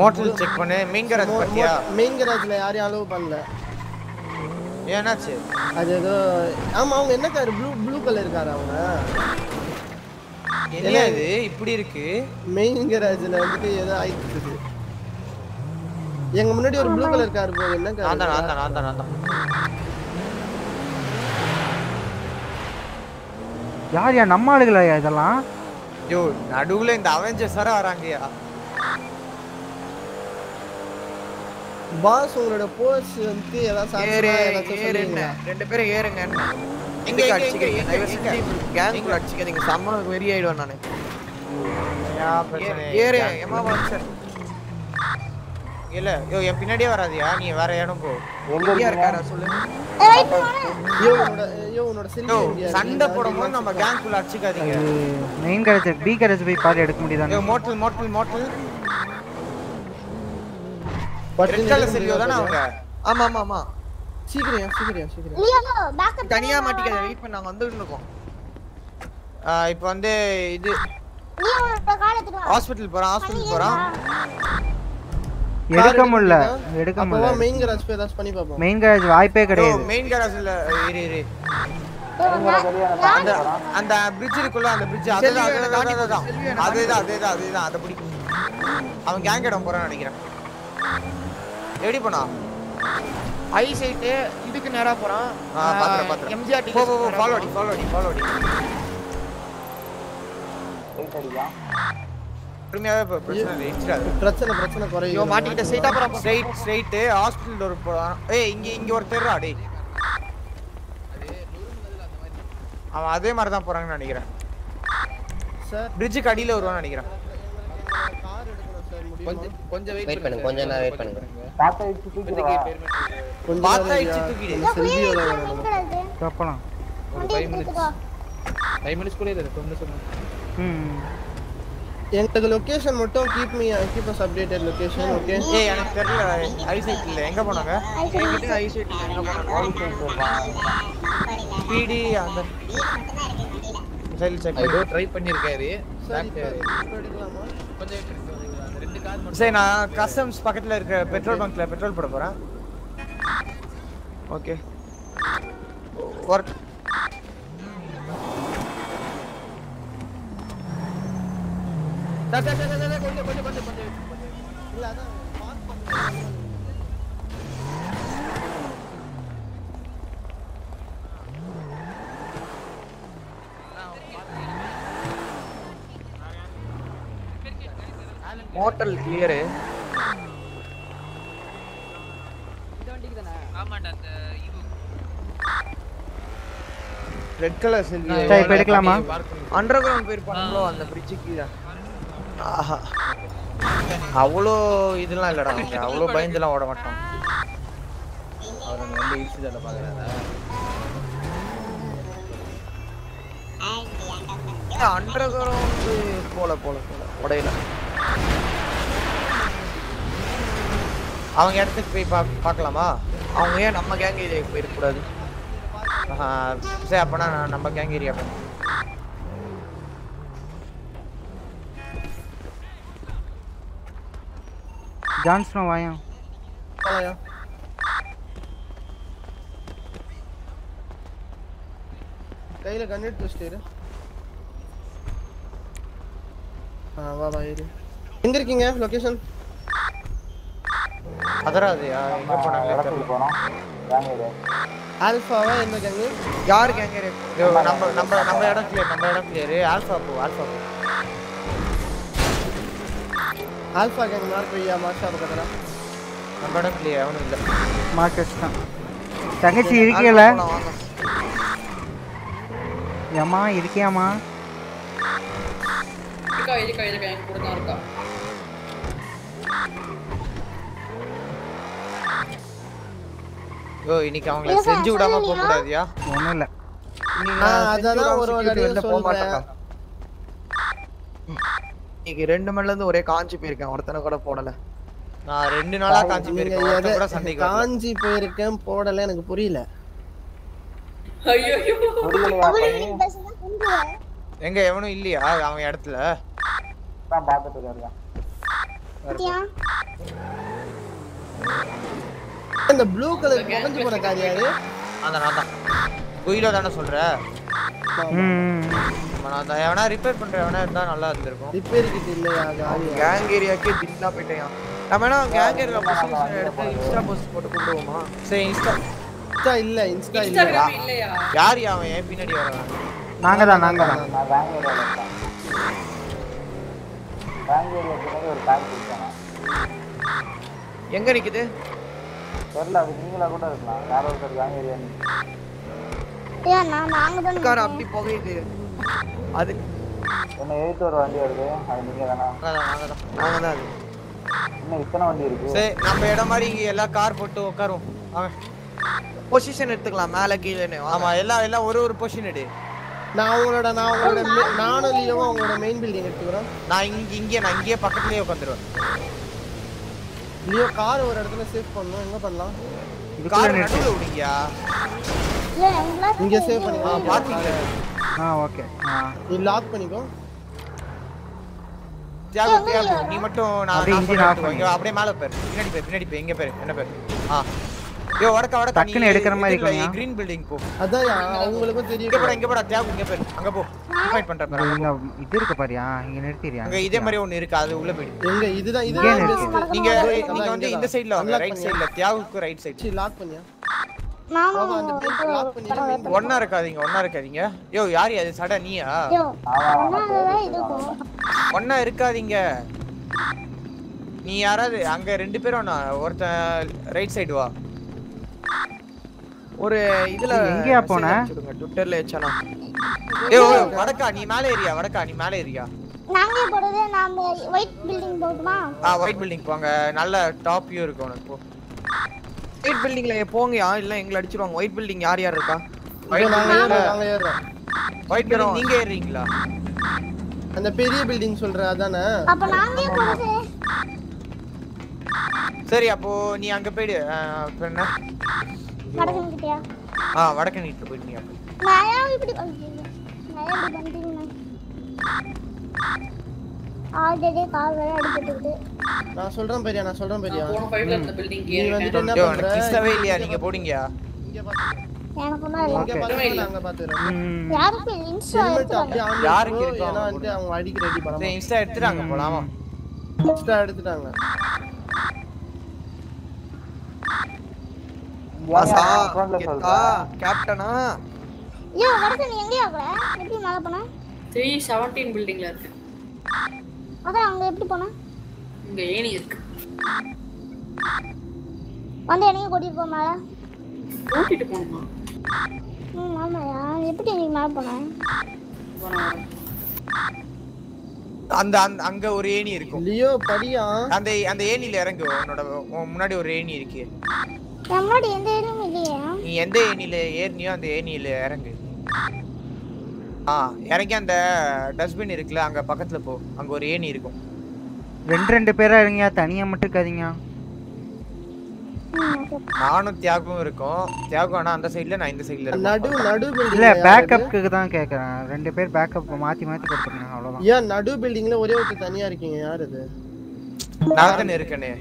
ஹோட்டல் செக் பண்ணு மெயின் கராஜ் பத்தியா மெயின் கராஜ்ல யார் யாரோ பண்ணல ஏனா சே அது ஏதோ ஆமா அவங்க என்ன கார் ப்ளூ கலர் கார் அவங்க என்ன இது இப்படி இருக்கு மெயின் கராஜ்ல வந்து ஏதோ ஆயிடுச்சு எங்க முன்னாடி ஒரு ப்ளூ கலர் கார் போகுது என்ன கார் நான் தான் யார் நம்ம ஆளுங்களா இதெல்லாம் ஐயோ நடுவுல இந்த அவெஞ்சர்ஸ் வராங்கயா பாஸ் அவரோட போஸ் வந்து ஏதா சாப்பிடுறாங்க ரெண்டு பேரே ஏறுங்க எங்க அடிச்சிங்க கேங் அடிச்சிங்க நீங்க சம்மனுக்கு வெரி ஆயிடுவான் நானே யா பிரச்சனை ஏறு எம்மா வாட்சர் இல்ல யோ என் பின்னாடியே வராதியா நீ வேற ஏனும் போ எங்க இருக்காரா சொல்லு யோ உனோட சிரிங்க சண்டை போடும்போது நம்ம கேங் குள்ள அடிச்சிக்காதீங்க மெயின் கரெக்ட் பி கரெக்ட் போய் பாதி எடுக்க முடியதானே மோட்டல் பட்டல்ல சரியோதானா அவங்க ஆமா ஆமா ஆமா சீக்கிரம் லியோ பேக்கப் தனியா மாட்டிக்காத வெயிட் பண்ண நாங்க வந்துட்டு இருக்கோம் இப்போ வந்து இது லியோ ஒரு கால் எடுத்து வா ஹாஸ்பிடல் போறான் எடுக்க முடியல அப்போ மெயின் கராஜ் போய் ஏதாச்சும் பண்ணி பாப்போம் மெயின் கராஜ் வாய்ப்பே கிடையாது மெயின் கராஜ்ல இரு அந்த பிரிட்ஜ் இருக்குல அந்த பிரிட்ஜ் அதேதான் அத பிடி அவன் கேங் இடம் போறான்னு நினைக்கிறேன் எப்படி போனா ஐ சைட் இதுக்கு நேரா போறான் பாத்தற எம்ஜிஆர் டி ஃபாலோ அடி ஏன் சரியா பிரீமியர் பிரச்சனை குறை யோ மாட்டிட்ட ஸ்ட்ரைட்டா போறான் ஸ்ட்ரைட் ஹாஸ்பிடல் டோர் போறான் ஏய் இங்க ஒரு தெரு அடி அது நூறு முதல்ல அந்த மாதிரி அவன் அதே மாதிரி தான் போறான்னு நினைக்கிறேன் சார் bridge கடியில வருவான்னு நினைக்கிறேன் கொஞ்சம் வெயிட் பண்ணுங்க பாத்தா இடிச்சு தூக்கிடு செல்வியோட கப்பலாம் ஒரு 5 minutes கூட இல்ல கொஞ்சம் எங்க லொகேஷன் மட்டும் keep us updated location okay ஏய் எனக்கு தெரியல ஐ சைட் இல்ல எங்க போனாங்க எங்க ஐ சைட் இல்ல எங்க போனாங்க பிடி அந்த செல் செக் ஏதோ ட்ரை பண்ணிருக்காரு சார் எடுக்கலாமா கொஞ்சம் எடுத்து சே நான் கஸ்டம்ஸ் பக்கத்துல இருக்க பெட்ரோல் பங்க்ல பெட்ரோல் போட போறேன் ஓகே வர்க் டா கொஞ்சம் இல்ல அத பாஸ் பண்ணு होटल क्लियर है इधर வண்டி கிதானே ஆமாடா அந்த இது ரெட் கலர் செல்வி டைப் எடுக்கலாமா அண்டர்கிரவுண்ட் பேர் பண்ணலோ அந்த bridge கீழ ஆஹா அவ்ளோ இதெல்லாம் இல்லடா அவ்ளோ பயந்துலாம் ஓட மாட்டான் அவன் ரொம்ப ஈஸியால பாக்குறானே அண்டர்கிரவுண்ட் போல உடையல அவங்க இடத்துக்கு போய் பார்க்கலாமா அவங்க ஏன் நம்ம கேங்க ஏரியாக்கு போய் இருக்க கூடாது से अपना नंबर क्या गिरी अपन डांस में आया कई लगा नेट तो स्टेर हां वाह भाई रे எங்க இருக்கீங்க லொகேஷன் அதராதியா எங்க போனாங்க கேங்கரே ஆல்பாவா என்ன கேங்க யார் கேங்கரே நம்ம இடம் கிளியர் ஆல்பா போ ஆல்பா கேங்க மார்க் ரியா மாஷா பக்கத்துல நம்ம இடம் கிளியர் அவன இல்ல மார்க்கஸ் தான் தங்கச்சி இருக்கீல यामा इरके यामा इरका एंग कोड नारका ओ इनिक அவங்கள செஞ்சு விடாம போக கூடாதியா ஒண்ணு இல்ல அதானே ஒரு வாட்டி வந்து போக மாட்டேங்க இங்க ரெண்டு மணில இருந்து ஒரே காஞ்சி போய் இருக்கேன் ஒருத்தன கூட போடல நான் ரெண்டு நாளா காஞ்சி போய் இருக்கேன் ஒருத்தன கூட சண்டைக்கு காஞ்சி போய் இருக்கேன் போடல எனக்கு புரியல ஐயோ எங்க எவனும் இல்லையா அவன் இடத்துல நான் பாத்துட்டு இருக்கேன் பாத்தியா அந்த ப்ளூ கலர் கவஞ்சு போற காரியா அது அதானடா கோயிலோ தான சொல்ற ம் நான் எவனா ரிப்பேர் பண்ற எவனா இருந்தா நல்லா இருந்திருக்கும் ரிப்பேர் கிட்ட இல்லையா கேங் ஏரியாக்கே தில்லா போய்ட்டேன் நாம என்ன கேங் ஏரியா போஸ்ட் எடுத்து இன்ஸ்டா போஸ்ட் போட்டு கொண்டுவோமா சரி இன்ஸ்டா இல்லையா யார் அவன் ஏன் பின்னாடி வரான் நாங்க தான் வாங்குறதுக்கு ஒரு டாக் கொடுத்தானே எங்க நிக்குது தெரியல அது நீங்களா கூட இருக்கலாம் யார ஒருத்தர் வாங்க ஏரியா ஏ நான் அங்க தான் கார் அப்படி போகுது அது என்ன ஏத்து ஒரு வண்டி வருது அது நீங்க தானா நாங்க தான் அது என்ன இத்தனை வண்டி இருக்கு சே நம்ம இடம் மாதிரி இங்க எல்லா கார் போட்டு உட்காரும் அவன் பொசிஷன் எடுத்துக்கலாம் மேல கீழேனே ஆமா எல்லாம் ஒரு பொசிஷன் எடு நான் உங்களோட நானும் லியோவா உங்களோட மெயின் பில்டிங் எடுத்துக்கறேன் நான் இங்கே பக்கத்துலயே உட்கார்ந்துறேன் லியோ கார் ஒரு இடத்துல சேவ் பண்ணனும் எங்க பண்ணலாம் கார் நடுவுல விடுங்கயா இல்ல இங்க சேவ் பண்ணிங்க பாத்தீங்களா ஓகே நீ லாக் பண்ணிக்கோ தியாகு நீ மட்டும் நான் அப்படியே மேல போய் பின்னாடி போய் எங்க போய் என்ன போய் ஏய் வடக்க டக்குன்னு எடுக்கிற மாதிரி இருக்கணும் கிரீன் பில்டிங் போ அதாயா உங்களுக்கு தெரியும் இங்க போடா தியாகு இங்க போ அங்க போ ஃபைட் பண்ற பாரு இது இருக்கு பாரியா இங்க நிறுத்திறியா அங்க இதே மாதிரி ஒன்னு இருக்கு அது உள்ள போய் எங்க இதுதான் பெஸ்ட் நீங்க வந்து இந்த சைடுல வாங்க ரைட் சைடுல தியாகுக்கு ரைட் சைடு சீ லாக் பண்ணியா மாமா அந்த பில்ட் லாக் பண்ணியா ஒண்ணா இருக்காதீங்க ஏய் யார் அது சட நீயா ஒண்ணா இருக்காதீங்க நீ யாராவது அங்க ரெண்டு பேரும் ஒருத்த ரைட் சைடு வா ஒரு இதுல எங்கயா போனே ட்விட்டர்ல ஏச்சனா ஏய் வடக்கா நீ மேலே ஏறியா நாங்க போறது நாம ஒயிட் பில்டிங் போடுமா ஒயிட் பில்டிங் போங்க நல்ல டாப் வியூ இருக்கு உங்களுக்கு போ ஒயிட் பில்டிங்ல போங்கயா இல்ல எங்க அடிச்சிடுவாங்க ஒயிட் பில்டிங் யார் இருக்கா நாங்க ஏறோம் ஒயிட் பில்டிங் நீங்க ஏறீங்களா அந்த பெரிய பில்டிங் சொல்ற அதானே அப்ப நாங்க போறது சரி அப்போ நீ அங்க போய் என்ன வடக்கன்கிட்டயா வடக்கன்கிட்ட போய் நீங்க மாயா இப்படி வந்தீங்க ஆல்ரெடி கால் வர அடிச்சிட்டு நான் சொல்றேன் பெரியா போன ஃபைவ்ல அந்த பில்டிங் கேரி வந்து என்ன பண்ற கிஸ்டவே இல்லையா நீங்க போடிங்கயா இங்க பாத்து அங்க பாத்துறோம் யாருக்கு இன்ஸ்டா யாருக்கு இருக்கு انا வந்து அவங்க அடிக்கு ரெடி பண்ணாம இன்ஸ்டா எடுத்துறாங்க போலாமா இன்ஸ்டா எடுத்துட்டாங்க வாசா கேட்டா கேப்டனா யோ வரது நீ எங்கயா போற எப்படி மேல போனா 317 பில்டிங்ல இருக்கு அத அங்க எப்படி போனா இங்க ஏணி இருக்கு வந்து ஏணியை கூட்டிட்டு போ மேல கூட்டிட்டு போணுமா ஆமாயா எப்படி நீ மேல போற அந்த அங்க ஒரு ஏணி இருக்கும் லியோ படியா அந்த ஏணில இறங்கு உன்னோட முன்னாடி ஒரு ஏணி இருக்கு நம்மடி எந்த ஏணில இல்லையா நீ எந்த ஏணில ஏறினியோ அந்த ஏணில இறங்கு இறங்கி அந்த டஸ்ட்பின் இருக்குல அங்க பக்கத்துல போ அங்க ஒரு ஏணி இருக்கும் ரெண்டு பேரா இறங்கியா தனியா மட்டும் இருக்காதீங்க நானும் தியாகும் இருக்கோம். தியாகும் انا அந்த சைடுல நான் இந்த சைடுல இருக்கேன். நடு நடு பில்டிங் இல்ல பேக்கப்புக்கு தான் கேக்குறேன். ரெண்டு பேர் பேக்கப் மாத்தி மாத்தி கொடுத்துறாங்க அவ்வளவுதான். ஏன் நடு பில்டிங்ல ஒரே ஒரு தனியா இருக்கீங்க? யார் இது? நான் தான் இருக்கனே.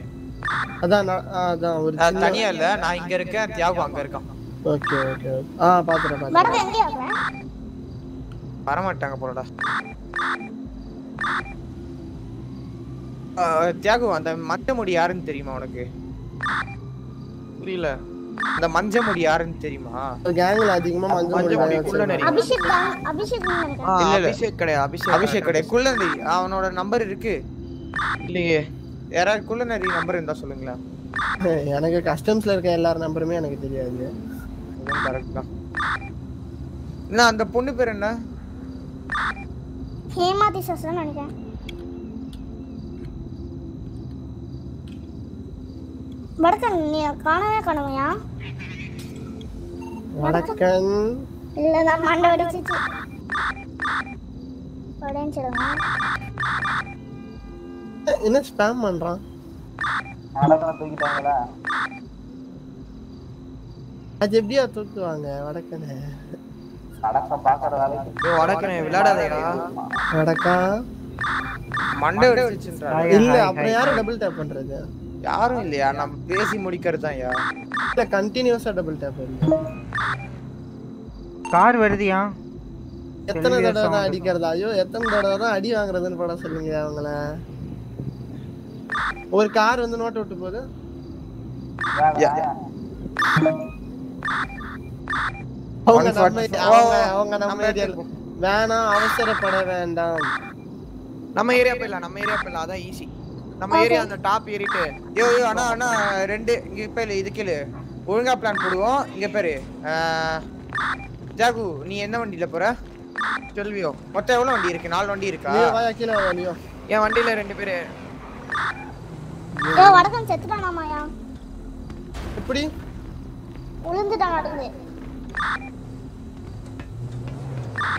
அதான் அதான் ஒரு தனியா இல்ல, நான் இங்க இருக்கேன், தியாகும் அங்க இருக்கான். Okay okay. ஆ பாத்துறேன் பாத்துறேன். மறந்து எங்க இருக்கற? வர மாட்டாங்க போலடா. தியாகும் அந்த மட்ட முடி யாருன்னு தெரியுமா உனக்கு? புரியல. அந்த மஞ்ச முடி யாருன்னு தெரியுமா? கேங்ல அதிகமா மஞ்ச முடி குள்ளநரி. அபிஷேக் அபிஷேக் நினைக்கிறேன். இல்ல இல்ல அபிஷேக் கடை அபிஷேக் கடை குள்ளநரி. அவனோட நம்பர் இருக்கு இல்லையே? யாரா குள்ளநரி நம்பர் இருந்தா சொல்லுங்களா? எனக்கு கஸ்டம்ஸ்ல இருக்க எல்லார நம்பருமே எனக்கு தெரியாது. அதான் கரெக்ட்டா. என்ன அந்த பொண்ணு பேர் என்ன? ஹேமாதி சசன் நினைக்கிறேன். வடக்கன் நீ காணவே காணமையா? வடக்கன் இல்ல நான் மண்ட வெடிச்சிச்சு. ஓடேன் சொல்லுங்க. என்ன ஸ்பாம் பண்றான்? ஆளடா தூக்கிட்டாங்களா? அது எப்படியா தூக்குவாங்க வடக்கனே? வடக்க பாக்குற வேலைக்கு வடக்கனே விளையாடாதடா. வடக்கா மண்ட வெடிச்சின்றாங்க. இல்ல அப்புறம் யார டபுள் டேப் பண்றது? யாரும் இல்லையா? நம்ம பேசி முடிக்கிறது தான். यार இல்ல கண்டினியூஸா டபுள் டேப் பண்ணு. கார் வருதியா? எத்தனை தடவை தான் அடிக்குறதா? ஐயோ எத்தனை தடவை தான் அடி வாங்குறதுன்னு பட சொல்லுங்க அவங்கள. ஒரு கார் வந்து நோட் விட்டு போகுது. அவங்க நம்ம ஏரியா வேணா, அவசரப்பட வேண்டாம். நம்ம ஏரியா போயிடலாம், நம்ம ஏரியா போயிடலாம். அதான் ஈஸி. நம்ம ஏரியா அந்த டாப் ஏறிட்டு யோ யோ انا انا ரெண்டு இங்க இப்ப இல்ல இதுக்குல ஒழுங்கா பிளான் போடுவோம். இங்க பாரு ஜாகு, நீ என்ன வண்டில போற சொல்வியோ? மொத்தம் எவ்வளவு வண்டி இருக்கு? 4 வண்டி இருக்கா? நீ வாயா கீழ வா. நீ ஏன் வண்டில ரெண்டு பேர்? ஏ வடக்கம் செத்துட்டானாமாயா? எப்படி உலந்துட்டான் அடுத்து?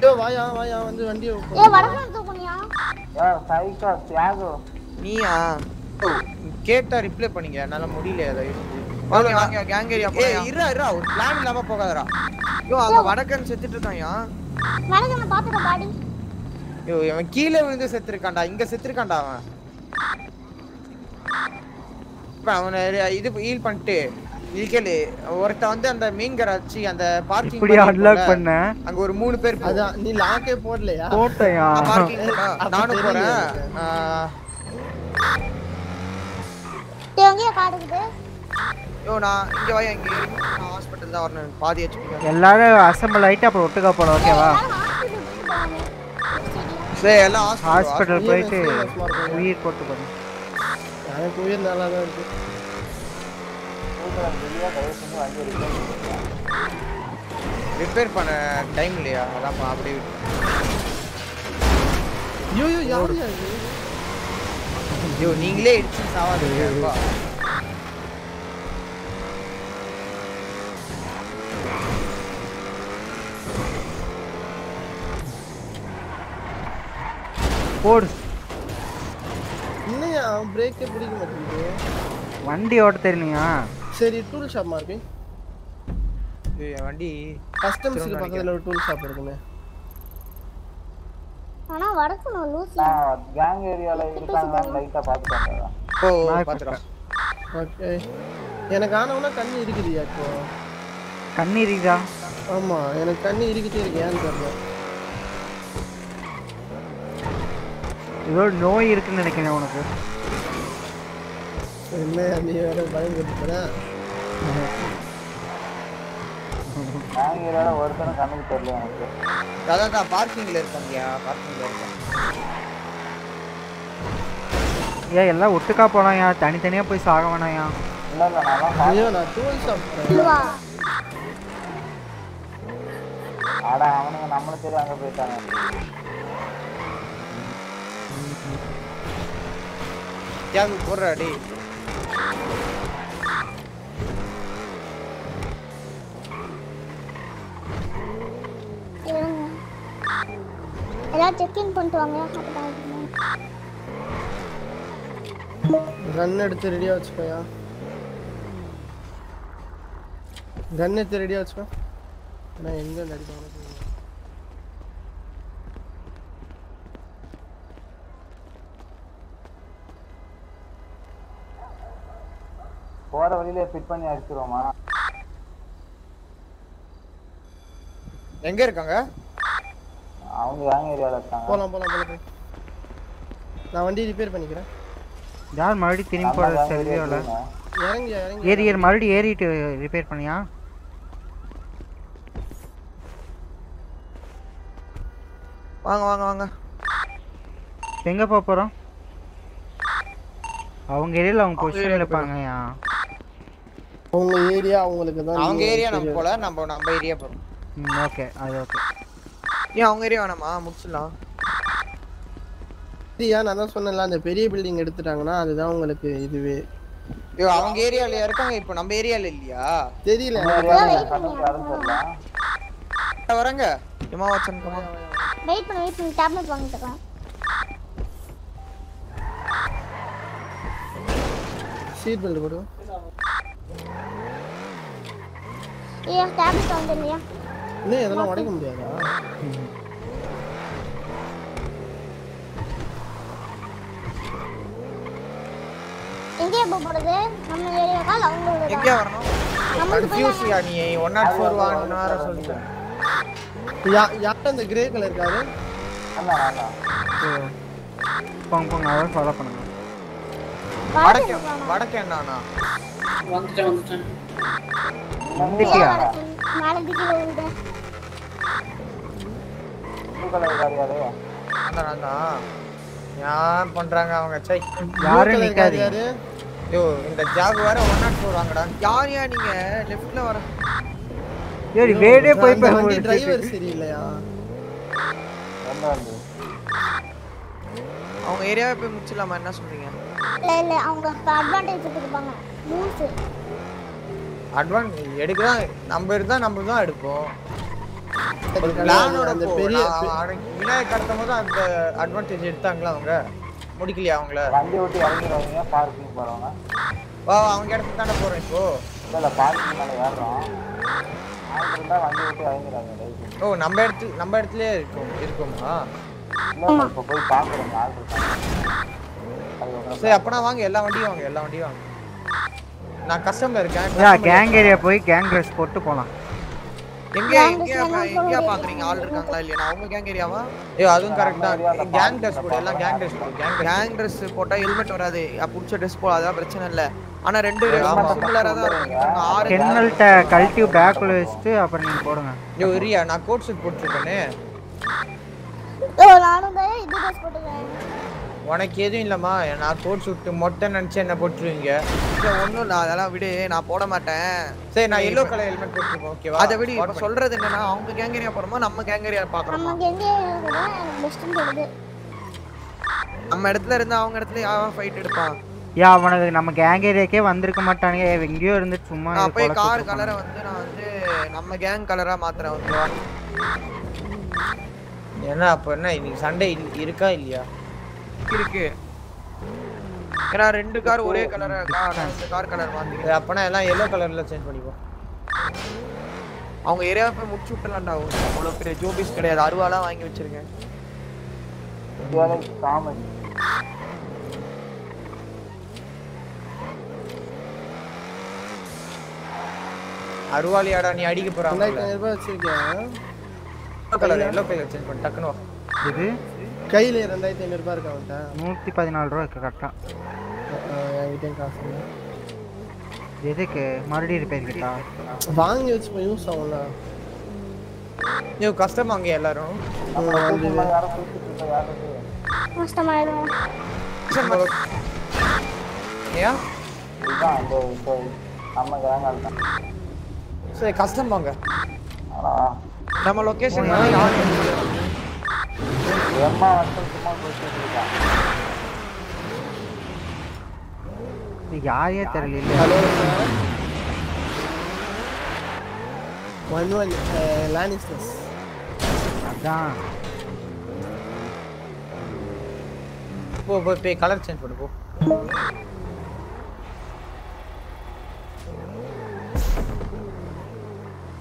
ஏ வாயா வாயா வந்து வண்டிய ஏ வடக்கம் தூக்குனியா? ஏ சைக்கோ ஜாகு நீயா? கேட்டா ரிப்ளை பண்ணீங்க, என்னால முடியல. அத வாங்க வாங்க கேங் ஏரியா போலாம். ஏய் இறா இறா, ஒரு பிளான் இல்லாம போகாதடா. யோ அங்க வடக்கன் செத்துட்டு இருக்கான்யா. வடக்கன் பாத்துடா பாடி. யோ அவன் கீழ விழுந்து செத்து இருக்கான்டா. இங்க செத்து இருக்கான்டா அவன். அவன் இது ஹீல் பண்ணிட்டு இதுக்கேல ஒருத்த வந்து அந்த மீன்கராச்சி அந்த பார்க்கிங் இப்படி அன்லாக் பண்ண. அங்க ஒரு 3 பேர். அதான் நீ லாக்கே போடலையா? போட்டயா. பார்க்கிங் நானு போறேன். எங்க காடுது? யோ நான் இங்க வா. எங்க நான் ஹாஸ்பிடல் தான் வரணும். பாதி ஏச்சிங்க எல்லாரும் அசெம்பிள் ஆயிட்டு அப்புறம் ஒட்டுக்கா போலாம். ஓகேவா? சரி எல்லாம் ஹாஸ்பிடல் போயிட்டு உயிர் போட்டு போறோம். எனக்கு உயிர் நல்லா தான் இருக்கு. ரிப்பேர் பண்ண டைம் இல்லையா? அதான் அப்படியே யோ யோ யாரு யாரு யோ நீங்களே இடிச்சு சாவாதீங்கப்பா. போடு. என்னையா பிரேக் பிடிக்க மாட்டீங்க? வண்டி ஓட்ட தெரியலையா? சரி டூல் ஷாப் மார்க்கி. ஏய் வண்டி கஸ்டம்ஸ்க்கு பக்கத்துல ஒரு டூல் ஷாப் இருக்குமே. انا வரதுன லூசி கேங் ஏரியால இருக்காங்க. லைட்டா பாத்துட்டாங்க. ஓ பாத்துறேன். ஓகே எனக்கு ஆனவனா கண்ணு இருக்குதியா? இப்போ கண்ணு இருக்குதா? ஆமா எனக்கு கண்ணு இருக்குதே இருக்கு. ஏன் தெரியல. ஏதோ நோய் இருக்குன்னு நினைக்கிறேன் உனக்கு. என்ன நீ வேற பயந்துட்டடா? கேங் ஏரியால ஒருத்தன கண்ணுக்கு தெரியல எனக்கு. அதான்டா பார்க்கிங்ல இருக்காங்க. பார்க்கிங்ல இருக்காங்க. ஏ எல்லாம் ஒட்டுக்கா போறாயா? தனி தனியா போய் சாக வேணாயா? இல்ல இல்ல நான் ஐயோ நான் டூல் ஷாப் போறேன். அட அவனுங்க நம்மள தேடி அங்க போயிட்டாங்க. கேங் போறா டேய். எல்லாம் செக் இன் பண்ணிட்டு வாங்க. அப்பதான் ரன் எடுத்து ரெடியா வச்சுக்கோயா. गन है रेडी उसका ना एंगल अडिकाना போற வழியில ஃபிட் பண்ணி அடிச்சறோமா எங்க இருக்கங்க அவங்க யாங்க ஏரியால இருக்காங்க போலாம் போலாம் போலாம் நான் வண்டி ரிப்பேர் பண்ணிக்கிறேன் யார் மறுடி திரும்பி போற செல்வியோல இறங்கி இறங்கி ஏரியர் மறுடி ஏறிட்டு ரிப்பேர் பண்ணியா வாங்க வாங்க வாங்க எங்க போறோம் அவங்க ஏரியால அவங்க பொசிஷன்ல இருப்பாங்கயா அவங்க ஏரியா உங்களுக்கு தான் அவங்க ஏரியா நம்ம போல நம்ம நம்ம ஏரியா போறோம் ஓகே அது ஓகே ஏ அவங்க ஏரியா வேணாமா முடிச்சலாம் சரியா நான் தான் சொன்னேன்ல அந்த பெரிய பில்டிங் எடுத்துட்டாங்கனா அதுதான் உங்களுக்கு இதுவே ஏ அவங்க ஏரியால இருக்காங்க இப்போ நம்ம ஏரியால இல்லையா தெரியல வரங்க இமா வாட்சன் கமா வெயிட் பண்ணு டேப்லெட் வாங்கிட்டு வா सीट बेल्ट बोलो ये टैब साउंड है ना नहीं ये तो ना वाड़ी कम दिया था इंडिया बोल रहे हैं हम ये लगा लाऊंगा इंडिया वाला हम कंफ्यूज ही आनी है 104 ना रहा सोल्डर या यार तो ये ग्रे कलर का है अल्लाह अल्लाह पंग पंग आवाज़ वाला पना வடக்கே அண்ணா வந்துட்டேன் வந்துட்டேன் வந்துட்டியா மேல டிக்கி ஓடுங்க உங்கள யாரையாரே அண்ணா நான் பண்றாங்க அவங்க சை யாரே நிக்காதீங்க ஐயோ இந்த ஜாகுவார 104 வாங்கடா யாரையா நீங்க லெஃப்ட்ல வர ஏடி வேடே போய் போய் வண்டி டிரைவர் சரியில்லையா அண்ணா அவங்க ஏரியாவை போய் முச்சலாமா என்ன சொல்றீங்க இல்ல இல்ல அவங்க அட்வான்டேஜ் எடுத்துப்பாங்க மூஸ் அட்வான்டேஜ் எடுக்கறா நம்ம இருந்தா நம்ம தான் எடுப்போம் பிளானோட அந்த பெரிய வினாய கடத்தமோது அந்த அட்வான்டேஜ் எடுத்தாங்களா அவங்க முடிக்கலையா அவங்கள வண்டி ஓட்டி இறங்குறவங்க பார்க்கிங் போறவங்க வா அவங்க இடத்துக்கு தான போறோம் இப்போ இல்ல பார்க்கிங் மேல ஏறறோம் ஆல்ரெடி வண்டி ஓட்டி இறங்குறாங்க ஓ நம்ம இடத்துலயே இருக்குமா நம்ம இப்ப போய் பாக்குறோம் ஆல்ரெடி சரி அப்பனா வாங்க எல்லா வண்டியும் வாங்க நான் கஸ்டமர் இருக்கேன் யா கேங் ஏரியா போய் கேங் ரஷ் போட்டு போலாம் எங்க பாக்குறீங்க ஆல் இருக்காங்களா இல்ல நான் அவங்க கேங் ஏரியாவா ஏய் அதுவும் கரெக்ட்டா கேங் ரஷ் போடு எல்லாம் கேங் ரஷ் போட்டா ஹெல்மெட் வராது புடிச்ச டிரஸ் போல அதா பிரச்சனை இல்ல ஆனா ரெண்டு சிமிலரா தான் இருக்கு ஆறு கெனல்ட்ட கல்டிவ் பேக்ல வெச்சிட்டு அப்புறம் நீங்க போடுங்க ஏய் இரியா நான் கோட் சூட் போட்டுட்டேனே ஓ நானு தான் இது ட்ரெஸ் போட்டுறேன் உனக்கு எதுவும் இல்லமா நான் கோட் சூட் மொட்டை நினைச்சு என்ன போட்டுருவீங்க இல்ல ஒண்ணும் இல்ல அதெல்லாம் விடு நான் போட மாட்டேன் சரி நான் yellow color helmet போட்டுறேன் ஓகேவா அத விடு இப்ப சொல்றது என்னன்னா அவங்க கேங் ஏரியா போறோமா நம்ம கேங் ஏரியா பார்க்கறோமா நம்ம கேங் ஏரியா கூட பெஸ்ட் போடுது நம்ம இடத்துல இருந்து அவங்க இடத்துல யாரோ ஃபைட் எடுப்பான் யா அவனுக்கு நம்ம கேங் ஏரியாக்கே வந்திருக்க மாட்டானே எங்கயோ இருந்து சும்மா அப்போ கார் கலரை வந்து நான் வந்து நம்ம கேங் கலரா மாத்துறேன் ஓகேவா என்ன அப்பனா இன்னைக்கு சண்டே இருக்கா இல்லையா இருக்கு ஏனா ரெண்டு கார் ஒரே கலரா இருக்கா ரெண்டு கார் கலர் மாத்தி அப்பனா எல்லாம் yellow கலர்ல சேஞ்ச் பண்ணிப்போ அவங்க ஏரியா போய் முடிச்சு விட்டலாம்டா அவ்வளவு பெரிய ஜோபிஸ் கிடையாது அருவாளா வாங்கி வச்சிருக்கேன் இதுவால காமன் அருவாளியாடா நீ அடிக்க போறாங்க என்ன வச்சிருக்கீங்க லோக்கல் சேஞ்ச் பண்ண டக்குனோ இது கையில 2500 ரூபாய் இருக்கு அவட்ட 114 ரூபாய் இருக்கு கரெக்ட்டா என்கிட்ட காசு இல்ல எதுக்கு மறுபடியும் ரிப்பேர் கிட்டா வாங்கி வச்சு யூஸ் ஆவல நீ கஸ்டமர் அங்க எல்லாரும் கஸ்டமர் யா இதா அந்த நம்ம கிராமல தான் சரி கஸ்டமர் அங்க நம்ம லொகேஷன் யாரு எம்மா வாட்சன் சும்மா போயிட்டு இருக்கா இது யாரே தெரியல ஹலோ மனுவல் லானிஸ்டர்ஸ் அதான் போ கலர் சேஞ்ச் பண்ணு போ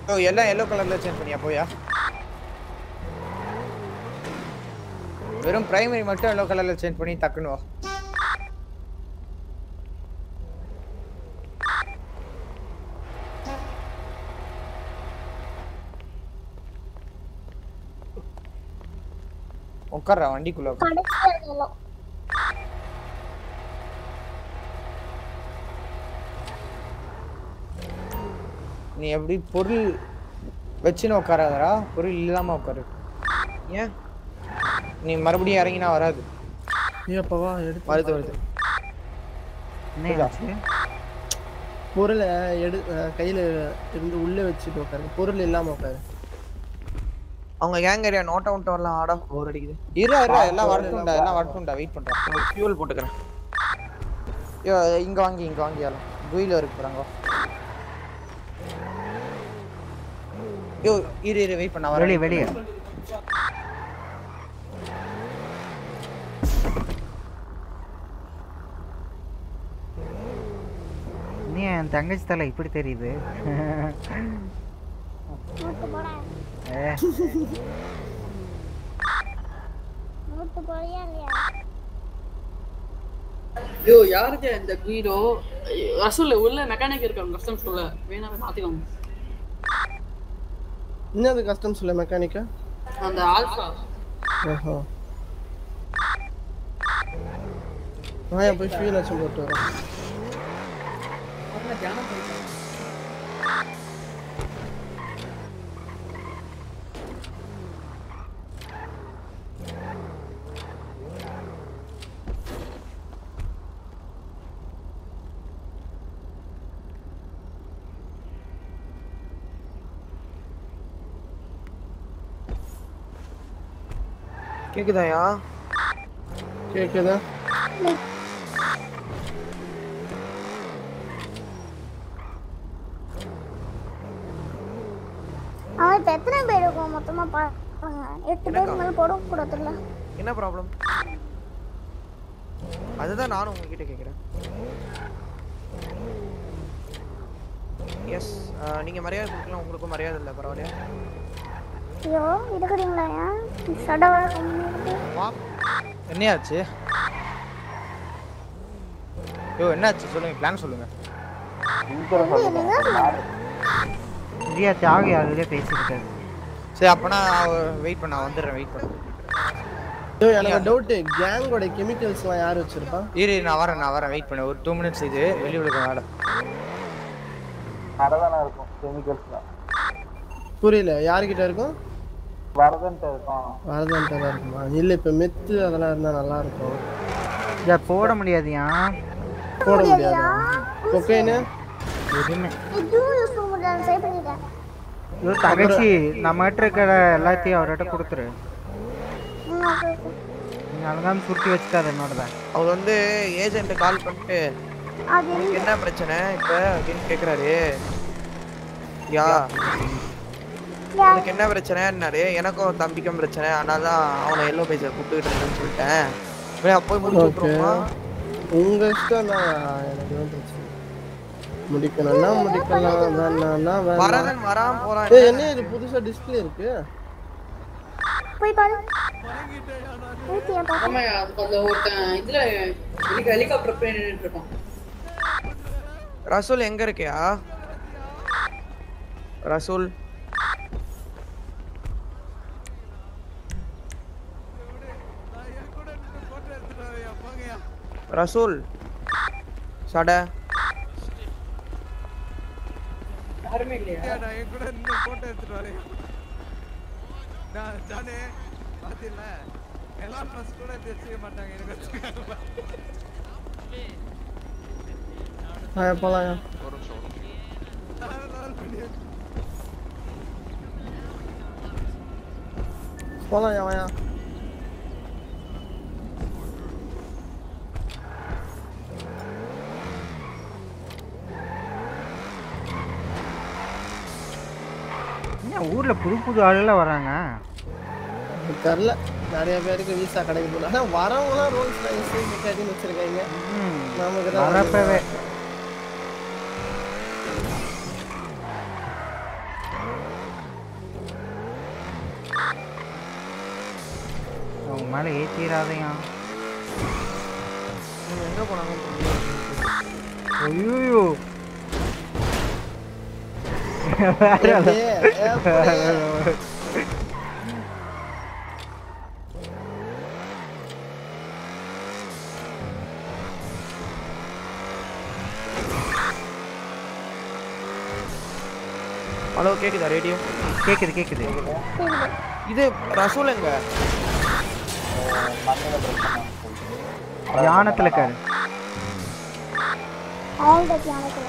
ஓ எல்லாம் yellow கலர்ல சேஞ்ச் பண்ணியா போயா? வெறும் பிரைமரி மட்டும் yellow கலர்ல சேஞ்ச் பண்ணி டக்குனு வா. உட்கார்ற வண்டிக்குள்ள உட்கார். நீ எப்படி பொருள் வெச்சின உட்காராதடா, பொருள் இல்லாம உட்காரு. ஏன் நீ மறுபடியும் இறங்கினா வராது. நீ அப்பவா எடுத்து வருது என்ன பொருள் எடு கையில இருந்து உள்ள வெச்சிட்டு உட்காரு, பொருள் இல்லாம உட்காரு. அவங்க கேங் ஏரியா நோட் அவுட் வரலாம். ஆட போர் அடிக்குது. இரு எல்லாம் வரட்டும்டா, எல்லாம் வரட்டும்டா. வெயிட் பண்றேன். ஃபியூல் போட்டுக்கறேன். யோ இங்க வாங்கி எல்லாம் டூயில இருக்கு போறாங்க. யோ இரு வெயிட் பண்ண வரேன். வெளிய நீ அந்த தங்கச்சி தலை இப்படி தெரியுது. யோ யாருக்கு அந்த குயிரோ அசல் உள்ள மெக்கானிக் இருக்காங்க கஸ்டம்ஸ் உள்ள வேணாமே மாத்திடுவாங்க. என்னது கஸ்டம்ஸ் உள்ள மெக்கானிக்கா? அந்த ஆல்பா. ஓஹோ நான் அப்படியே ஃபீல் ஆச்சு போட்டு வரேன். என்ன ஞானம் போயிடுச்சு. கேக்குதாயா? கேக்குதா? அவன் எத்தனை பேர் இருக்கோம் மொத்தமா? 8 பேருக்கு மேல போட கூடாதுல. என்ன ப்ராப்ளம்? அதுதான் நான் உங்ககிட்ட கேக்குறேன். எஸ் நீங்க மரியாதை கொடுக்கலாம், உங்களுக்கு மரியாதை இல்ல பரவாயில்லையா? யோ இதுக்குறீங்களாயா? சடவா என்னையாச்சு? யோ என்னாச்சு சொல்லுங்க, பிளான் சொல்லுங்க. இந்தியா தாகி அதுல பேசிட்டாரு. சரி அப்பனா வெயிட் பண்ண வந்துறேன், வெயிட் பண்ணு. யோ எனக்கு டவுட், கேங்கோட கெமிக்கல்ஸ்லாம் யார் வச்சிருப்பா? இரு நான் வரேன் வெயிட் பண்ணு. ஒரு 2 minutes இது வெளிய விடுங்க. வாடா அரதானா இருக்கும் கெமிக்கல்ஸ்லாம். புரியல யார்கிட்ட இருக்கும்? வரதன்ட்ட இருக்குமா? இல்ல இப்ப மெத்து அதெல்லாம் இருந்தா நல்லா இருக்கும். இத போட முடியாதியா? போட முடியாது. கொக்கைனா எதுமே இது யூஸ் பண்ணலாம். சரி பண்ணிட்டேன். இது தங்கச்சி நம்ம கிட்ட எல்லாத்தையும் அவர்ட்ட கொடுத்துரு. நான் அலங்காம் சுத்தி வச்சிட்டாரு என்னோடதான். அவர் வந்து ஏஜென்ட் கால் பண்ணிட்டு என்ன பிரச்சனை இப்ப அப்படின்னு கேக்குறாரு. யா எனக்கு என்ன பிரச்சனைன்னாரு. எனக்கும் தம்பிக்கும் பிரச்சனை, அதனால தான் அவனை எல்லோ பேஜை கூப்பிட்டுக்கிட்டு இருக்கேன்னு சொல்லிட்டேன். அப்போ முடிச்சு விட்டுருமா? உங்கள் இஷ்டம் தான். எனக்கு பிரச்சனை முடிக்கணும்னா முடிக்கலாம். வரதன் வராமல் போகிறான். என்ன இது புதுசாக டிஸ்பிளே இருக்கு? போய் பாரு. ரசூல் எங்க இருக்கியா? ரசூல் रसूल साडा घर में ले यार एक கூட இந்த போட்டோ எடுத்துட்டு வரேன் நான் தானே பாத்தில எல்லாம் பஸ் கூட தெரிஞ்சிக்க மாட்டாங்க எனக்கு ஆயா போலாம் ஒரு சோறு போலாம்யா ஊர்ல புது புது ஆளுல வராங்க. தெரியல நிறைய பேருக்கு வீசா கிடைக்குது. ஆனா வரவங்களா ரூல்ஸ் லைசன்ஸ் கேட்டி வச்சிருக்காங்க. நமக்கு தான் வரப்பவே மேலே ஏத்திராதயா. நீங்க எங்க போனாங்க? ஐயோ ஹலோ கேக்குதா ரேடியோ? கேக்குது கேக்குது. இது ரசூலங்க யானத்துல கார் ஆல் தி யானத்துல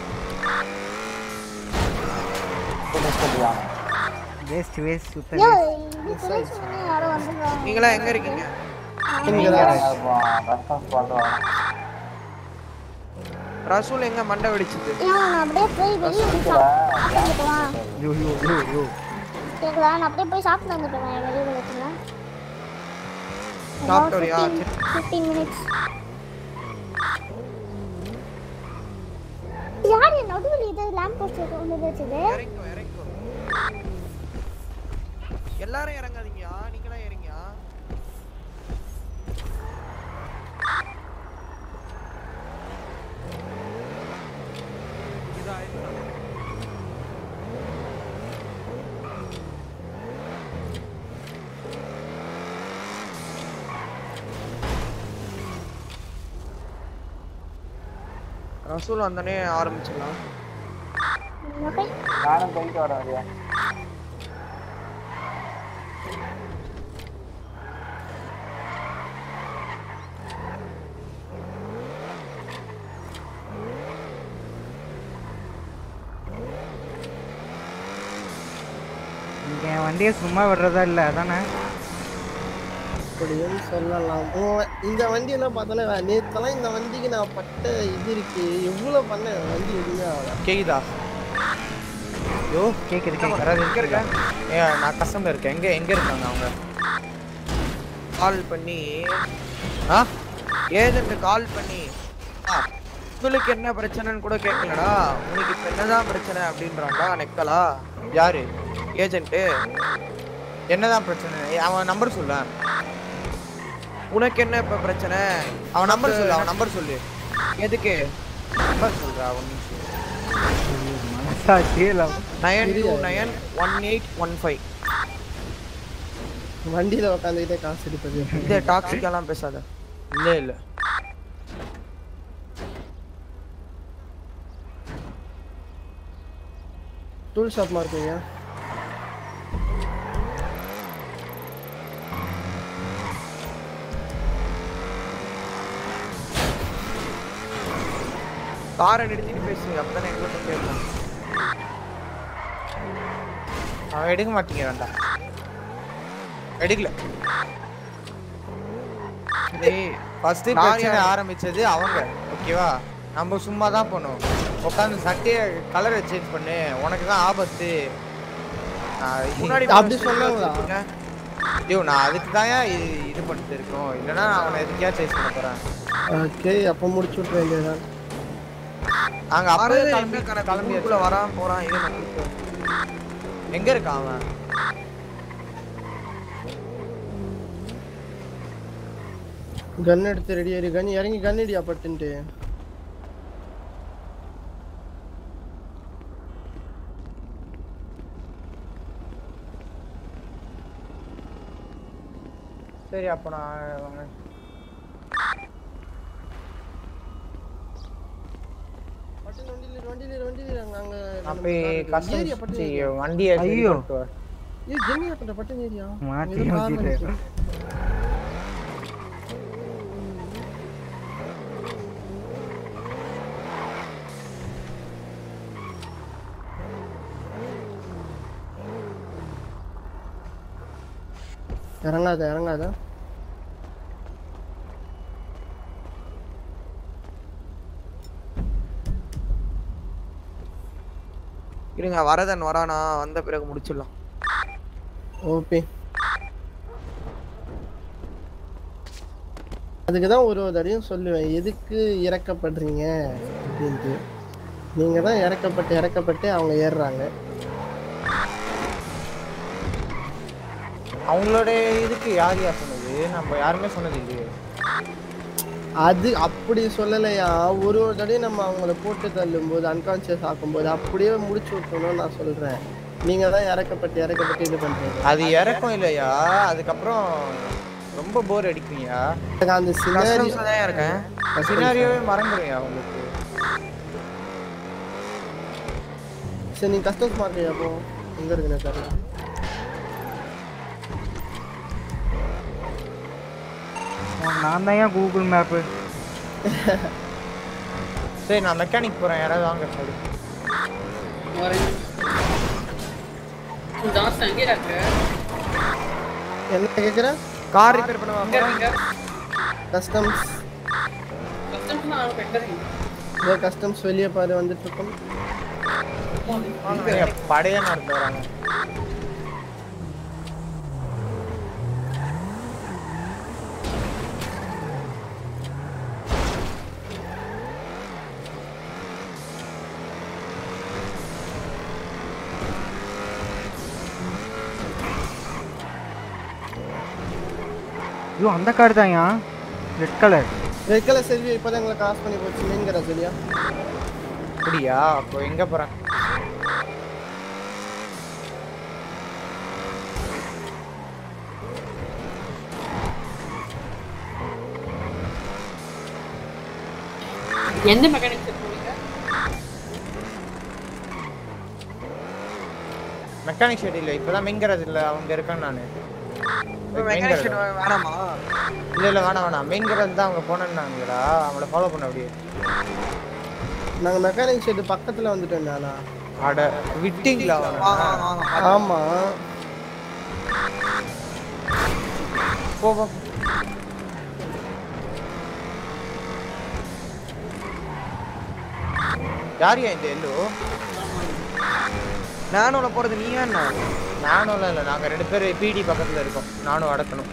வேஸ்ட் வேஸ்ட் சுத்த வேஸ்ட். நீங்களா எங்க இருக்கீங்க? நீங்களா ரசூல் பாடுறா. ரசூல் எங்க மண்டை வெடிச்சது? நான் அப்படியே போய் வெளிய வந்துட்டேன். யோ யோ யோ யோ கேக்குதா? நான் அப்படியே போய் ஷாப் வந்துட்டேன். வெளிய வந்துட்டேன். डॉक्टर यार 15 मिनट्स यार ये नोटबुक इधर लैंप पोस्ट ओंदे വെച്ചதே இறங்கோ இறங்கோ எல்லாரும் இறங்காதீங்க நீங்களே இறங்க இதா இருக்கு ரசூல் வந்தனே ஆரம்பிச்சலாம். ஓகே நானும் போயிட்டு வரேன்யா. இங்க வண்டியை சும்மா விடுறதா இல்ல அதானே அப்படியே சொல்லலாம். இந்த வண்டியெல்லாம் பார்த்தா நேத்தெல்லாம் இந்த வண்டிக்கு நான் பட்ட இது இருக்கு எவ்வளோ பண்ண வண்டி எதுவுமே கேக்குதா? யோ கேட்குது கேட்குது. யாராவது எங்கே இருக்கேன் ஏன் நான் கஸ்டமர் இருக்கேன். எங்கே எங்கே இருக்காங்க அவங்க? கால் பண்ணி ஆ ஏஜென்ட்டு கால் பண்ணி ஆ உங்களுக்கு என்ன பிரச்சனைன்னு கூட கேட்கலடா. உங்களுக்கு இப்போ என்ன தான் பிரச்சனை அப்படின்றாங்களா நெக்கலா? யார் ஏஜென்ட்டு என்ன தான் பிரச்சனை? அவன் நம்பர் சொல்ல உனக்கு என்ன இப்ப பிரச்சனை? அவன் நம்பர் சொல்லு. அவன் நம்பர் சொல்லு. எதுக்கு நம்பர் சொல்றா? ஒன்னு மனசாச்சேலாம் 92918115 வண்டில உட்கார்ந்துட்டே காசு எடுப்பது. இந்த டாக்ஸிக்கலாம் பேசாத. இல்ல இல்ல டூல் ஷாப் மார்க்கீங்க. காரை எடுத்துட்டு பேசுங்க அப்பதானே எங்களுக்கு கேட்கலாம். அவன் எடுக்க மாட்டீங்க. வேண்டாம் எடுக்கல. ஃபர்ஸ்ட் ஆரம்பிச்சது அவங்க ஓகேவா? நம்ம சும்மா தான் போனோம் உட்காந்து சட்டையை கலரை சேஞ்ச் பண்ணு உனக்கு தான் ஆபத்து முன்னாடி அப்படி சொல்லுங்க. ஐயோ நான் அதுக்கு தான் இது பண்ணிட்டு இருக்கோம். இல்லைன்னா அவனை எதுக்கே சேஞ்ச் பண்ண போறேன். ஓகே அப்போ முடிச்சு விட்டுறேன். அங்க அப்படியே கிளம்பிக்கான கிளம்பிக்குள்ள வராம போறான். இது நமக்கு எங்க இருக்கான் அவன்? கன் எடுத்து ரெடியா இரு. கன் இறங்கி கன் அடியா பட்டுட்டு. சரி அப்ப நான் வாங்க. இறங்காத இறங்காத இருங்க. வரதன் வரானா வந்த பிறகு முடிச்சிடலாம். ஓபி அதுக்கு தான் ஒரு தடவையும் சொல்லுவேன் எதுக்கு இறக்கப்படுறீங்க அப்படின்ட்டு. நீங்க தான் இறக்கப்பட்டு இறக்கப்பட்டு அவங்க ஏறுறாங்க. அவங்களோட இதுக்கு யார் யார் சொன்னது? அது அப்படி சொல்லலையா ஒரு ஒரு தடவை நம்ம அவங்கள போட்டு தள்ளும்போது அன்கான்ஷியஸ் ஆக்கும்போது அப்படியே முடிச்சு விட்டோம்னு நான் சொல்றேன். நீங்க தான் இறக்கப்பட்டு இது பண்றீங்க. அது இறக்கம் இல்லையா? அதுக்கு அப்புறம் ரொம்ப போர் அடிக்கும்யா. அந்த சினாரியோ தான் இருக்கேன். சினாரியோவே மறந்துறியா உங்களுக்கு? சரி நீ கஷ்டமா இருக்கே அப்போ எங்க இருக்கنا தெரியல. நான் தான் கூகுள் மேப். சரி நான் மெக்கானிக் போறேன். யாராவது வாங்க சொல்லு. வரேன். டாஸ் அங்க இருக்க. என்ன கேக்குற? கார் ரிப்பேர் பண்ண வாங்க. கஸ்டம்ஸ். கஸ்டம்ஸ் நான் பெண்டரிங். இந்த கஸ்டம்ஸ் வெளிய பாரு வந்துட்டு இருக்கோம். வாங்க படைய நடந்து வராங்க. यो அந்த கார் தான் யா ரெட் கலர் செல்வி இப்போதங்கள கிராஸ் பண்ணி போச்சு நீங்கற செல்வியா அப்படியா அப்போ எங்க போறா எந்த மெக்கானிக் செட் போறீங்க மெக்கானிக் செட் இல்ல இப்போதான் மெங்கறது இல்ல அவங்க இருக்கான் நானே மெக்கானிஷன் வேணாமா இல்ல இல்ல வேணாமா மெயின் கிரவுண்ட் தான் அங்க போனேன்னாங்கடா அவளை ஃபாலோ பண்ண அப்படியே நாங்க மெக்கானிக் ஷெட் பக்கத்துல வந்துட்டோம் நானா அட விட்டிங்களா ஆமா போ போ யாரியா இந்த எல்லோ நானோல போறது நீயா நானோல இல்ல நாங்க ரெண்டு பேரும் பிடி பக்கத்துல இருக்கோம் நானோ அடக்கணும்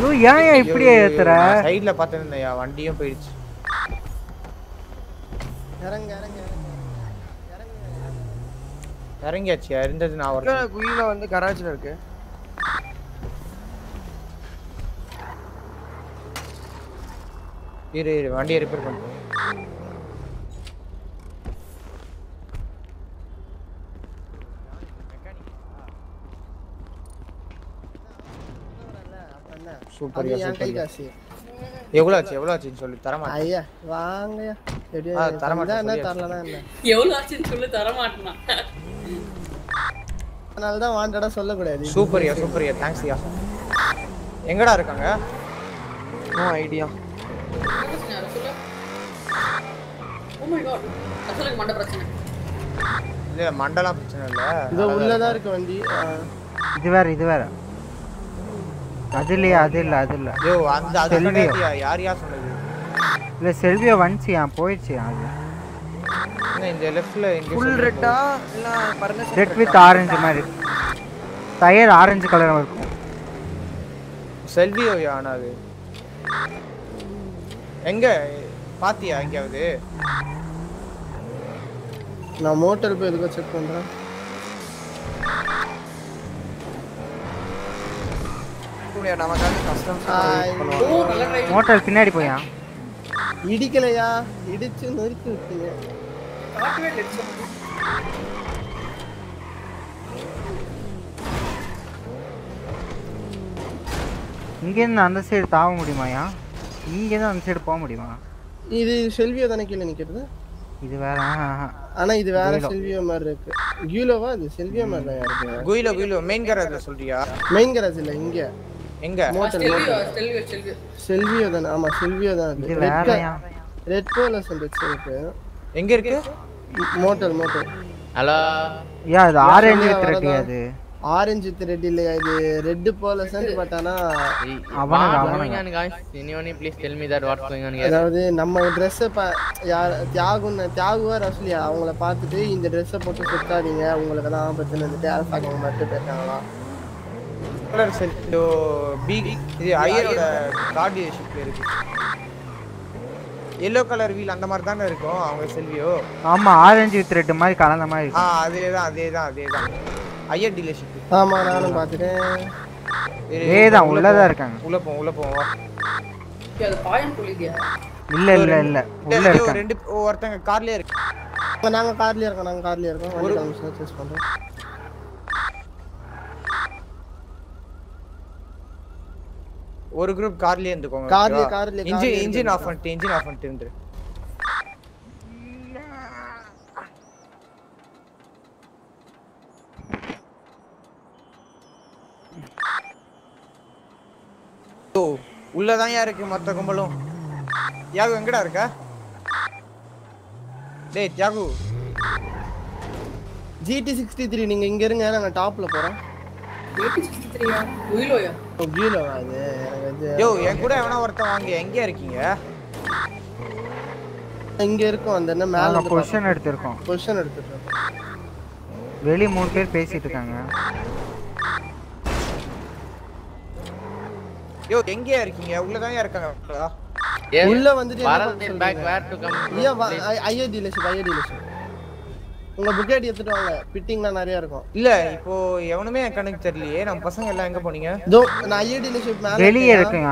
யூ ஏயா இப்படியே ஏத்துற சைடுல பாத்துனேயா வண்டியும் போயிடுச்சு இறங்க இறங்க இறங்கியாச்சு இருந்தது நான் ஒரு குயில வந்து கராச்சில இருக்கு இரு இரு வண்டியை ரிப்பேர் பண்ணுங்க சூப்பர் சூப்பர் எவ்வளவு ஆச்சுன்னு சொல்லு தர மாட்டேன் ஐயா வாங்கயா ரெடியா தர மாட்டேன் என்ன தரலனா என்ன எவ்வளவு ஆச்சுன்னு சொல்லு தர மாட்டேனா அதனால தான் வாண்டடா சொல்ல கூடாது சூப்பர்யா தேங்க்ஸ் யா எங்கடா இருக்காங்க no idea Oh my god அசலுக்கு மண்ட பிரச்சனை இல்ல மண்டல பிரச்சனை இல்ல இது உள்ளதா இருக்கு வண்டி இது வேற அது இல்ல ஐயோ அந்த அது இல்லையா யாரியா சொன்னது இல்ல செல்வியா வந்துச்சியா போயிச்சியா அது இந்த லெஃப்ட்ல எங்க ஃபுல் ரெட்டா இல்ல பர்னஸ் ரெட் வித் ஆரஞ்சு மாதிரி டயர் ஆரஞ்சு கலர்ல இருக்கும் செல்வியா யானாது எங்க பாத்தியா எங்கயாவது நான் மோட்டார் போய் எதுக்கு செக் பண்றேன் கூடிய நமக்கு கஸ்டம்ஸ் மோட்டார் பின்னாடி போயா இடிக்கலையா இடிச்சு நறுக்கி விட்டீங்க காட்டுவே லெட்சம் இங்க என்ன அந்த சைடு தாவ முடியுமாயா இங்க தான் அந்த சைடு போக முடியுமா இது செல்வியா தான கீழ நிக்கிறது இது வேற ஆனா இது வேற செல்வியா மாதிரி இருக்கு குயிலோவா இது செல்வியா மாதிரி தான் இருக்கு குயிலோ மெயின் கராஜ்ல சொல்றியா மெயின் கராஜ் இல்ல எங்க செல்வியா தான ஆமா செல்வியா தான் இது வேறயா ரெட் கோல செல்வியா இருக்கு எங்க இருக்கு மோட்டல் ஹலோ யா இது ஆரஞ்சு த்ரெட் அது ஆரஞ்சு த்ரெட் இல்லையா இது ரெட் போலசன் பட் ஆனா அவன guys anyone please tell me that what's going on here அதாவது நம்ம Dress யார் தியாகுவா ரஸ்லியா அவங்கள பார்த்துட்டு இந்த Dress போட்டு சுத்தாதீங்க உங்களுக்கு தான் ஆபத்து வந்துட்டு ஆசாங்க மட்டும் பேசுறாங்களா கலர் செட் பி இது ஐயரோட கார்டியேஷிப் இருக்கு येलो कलर வீல் அந்த மாதிரி தான இருக்கும் அவங்க செல்வியோ ஆமா ஆரஞ்சு வித் ரெட் மாதிரி கலந்த மாதிரி இருக்கு அதேதான் ஐயா டீலர்ஷிப் ஆமா நானும் பாத்துட்டேன் ஏதான் உள்ளதா இருக்காங்க உள்ள போ இது பாயிண்ட் புளிதியா இல்ல உள்ள இருக்க ரெண்டு ஒருத்தங்க கார்லயே இருக்கு நாங்க கார்லயே இருக்கோம் ஒரு நிமிஷம் சர்ச் பண்றோம் ஒரு குரூப் கார்லயே இருந்துங்க கார்லயே இன்ஜின் ஆஃப் பண்ணிட்டு ஓ உள்ள தான் யா இருக்கு மத்த கும்பலும் யாகு எங்கடா இருக்க டேய் யாகு GT63 நீங்க இங்க இருங்க நான் டாப்ல போறேன் GT63 யா வீலோயா வீலோ அது யோ என் கூட எவனா வரத வாங்க எங்க இருக்கீங்க இங்க இருக்கோம் அந்த என்ன மேல பொசிஷன் எடுத்துறோம் வெளி மூணு பேர் பேசிட்டு இருக்காங்க யோ எங்க இருக்கீங்க உள்ள தான் இருக்காங்க உள்ள வந்துட்டு வரதே பேக் where to come ஐயா ஐயா டீலர்ஷிப் உங்க புக்கெட் எடுத்துட்டு வாங்க பிட்டிங்லாம் நிறைய இருக்கும் இல்ல இப்போ எவனுமே கணக்கு தெரியலையே நம்ம பசங்க எல்லாம் எங்க போனீங்க தோ நான் ஐயா டீலர்ஷிப் மேல வெளிய இருக்கேன்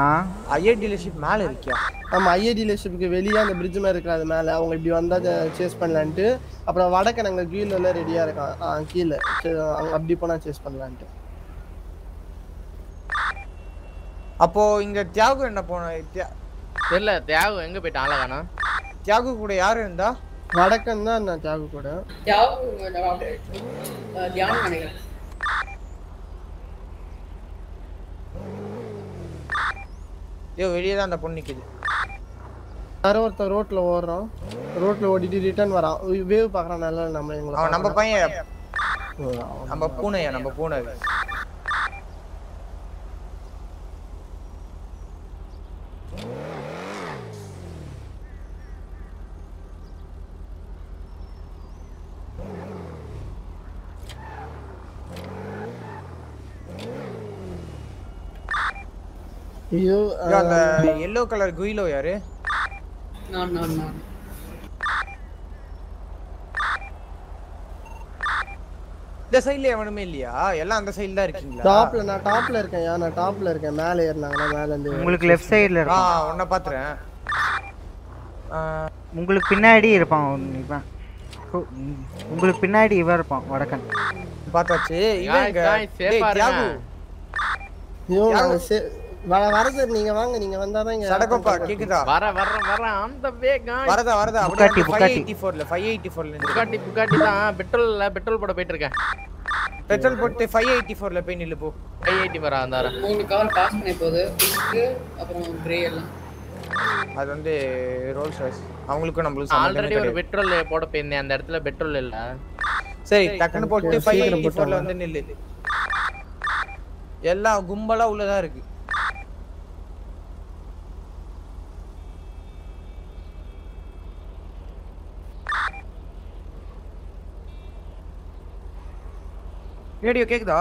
ஐயா டீலர்ஷிப் மேல இருக்கியா ஆமா ஐயா டீலர்ஷிப்க்கு வெளிய அந்த பிரிட்ஜ் மேல இருக்கற அது மேல அவங்க இப்படி வந்தா சேஸ் பண்ணலாம்னு அப்புறம் வடக்க நாங்க கீழல ரெடியா இருக்கான் கீழ அவங்க அப்படி போனா சேஸ் பண்ணலாம்னு அப்போ இங்க தியாகு என்ன போனா தெரியல தியாகு எங்க போயிட்டான் ஆனா தியாகு கூட யார் இருந்தா வடக்கன் தான் நான் தியாகு தியான் நினைக்கிறேன் ஏய் வெளிய தான் அந்த பொண்ணு நிக்குது யாரோ ஒருத்தன் ரோட்ல ஓடிட்டு ரிட்டர்ன் வரான் வேவ் பார்க்கறான் நல்லா நம்ம பையன் நம்ம பூனை ஐயோ அந்த yellow color குயிலோ யாரு நான் இந்த சைடுல எவனுமே இல்லையா எல்லாம் அந்த சைடுல தான் இருக்கீங்களா நான் டாப்ல இருக்கேன் மேலே ஏறனாங்கனா மேலே இருந்து உங்களுக்கு லெஃப்ட் சைடுல இருக்கு உன்னை பாத்துறேன் உங்களுக்கு பின்னாடி இவர் இருப்பான் வடக்கன் பார்த்தாச்சு இவங்க தியாகு ஐயோ வரதர் நீங்க வந்தாதான் சடகோப்பா கேக்குதா வர அந்த வேகம் வரதா அப்படியே 584 ல புகாட்டி தான் பெட்ரோல் போட போயிட்டு இருக்கேன் பெட்ரோல் போட்டு 584 ல போய் நில்லு போ 584 வந்தாரா மூணு கார் பாஸ் பண்ணி போகுது அப்புறம் கிரே எல்லாம் அது வந்து ரோல்ஸ் ராய்ஸ் அவங்களுக்கு நம்மளுக்கு ஆல்ரெடி ஒரு பெட்ரோல் போட போயிருந்தேன் அந்த இடத்துல பெட்ரோல் இல்ல சரி டக்குன்னு போட்டு 584 ல வந்து நில்லு எல்லாம் கும்பலா உள்ளதா இருக்கு ரேடியோ கேக்குதா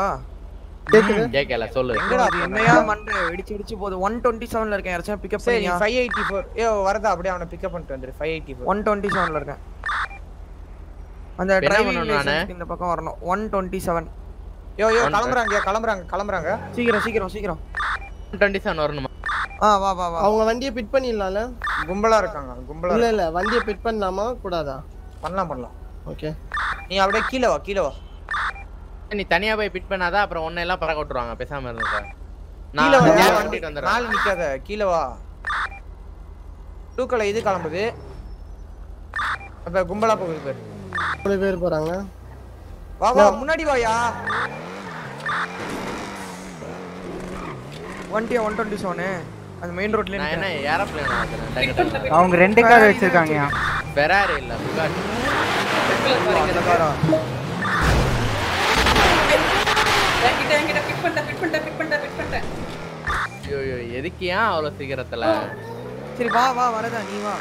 சொல்லு எங்கடா என்னையா மண்டை வெடிச்சு போது 127 ல இருக்கேன் யாரச்சா பிக்கப் பண்ணி 584 ஏய் வரதா அப்படியே அவனை பிக்கப் பண்ணிட்டு வந்துரு 584 127 ல இருக்கேன் அந்த டிரைவ் பண்ணனும் நான் இந்த பக்கம் வரணும் 127 யோ கிளம்பறாங்க சீக்கிரம் 127 வரணும் வா அவங்க வண்டியை பிட் பண்ணிடலாம்ல கும்பலா இருக்காங்க இல்ல வண்டியை பிட் பண்ணலாமா கூடாதா பண்ணலாம் ஓகே நீ அப்படியே கீழ வா நீ தனியா போய் பிட் பண்ணாத அப்புறம் ஒண்ணே எல்லாம் பறக்க விட்டுருவாங்க பேசாம இருங்க நான் வண்டிட்டு வந்தறேன் நாளை நிக்காத கீழ வா டூக்கல இது கிளம்புது அப்ப கும்பலா போகுது பேர் ஒரே பேர் போறாங்க வா முன்னாடி வாயா வண்டியா 127 அந்த மெயின் ரோட்ல நிக்க நான் ஏரோப்ளேன் ஆக்குறேன் அவங்க ரெண்டு கார் வச்சிருக்காங்கயா பெராரி இல்ல புகாட்டி இந்த காரா என்கிட்ட பிட் பண்ணிட்ட ஐயோ எதுக்கியா அவளோ சீக்கிரத்துல சரி வா வரதா நீ வா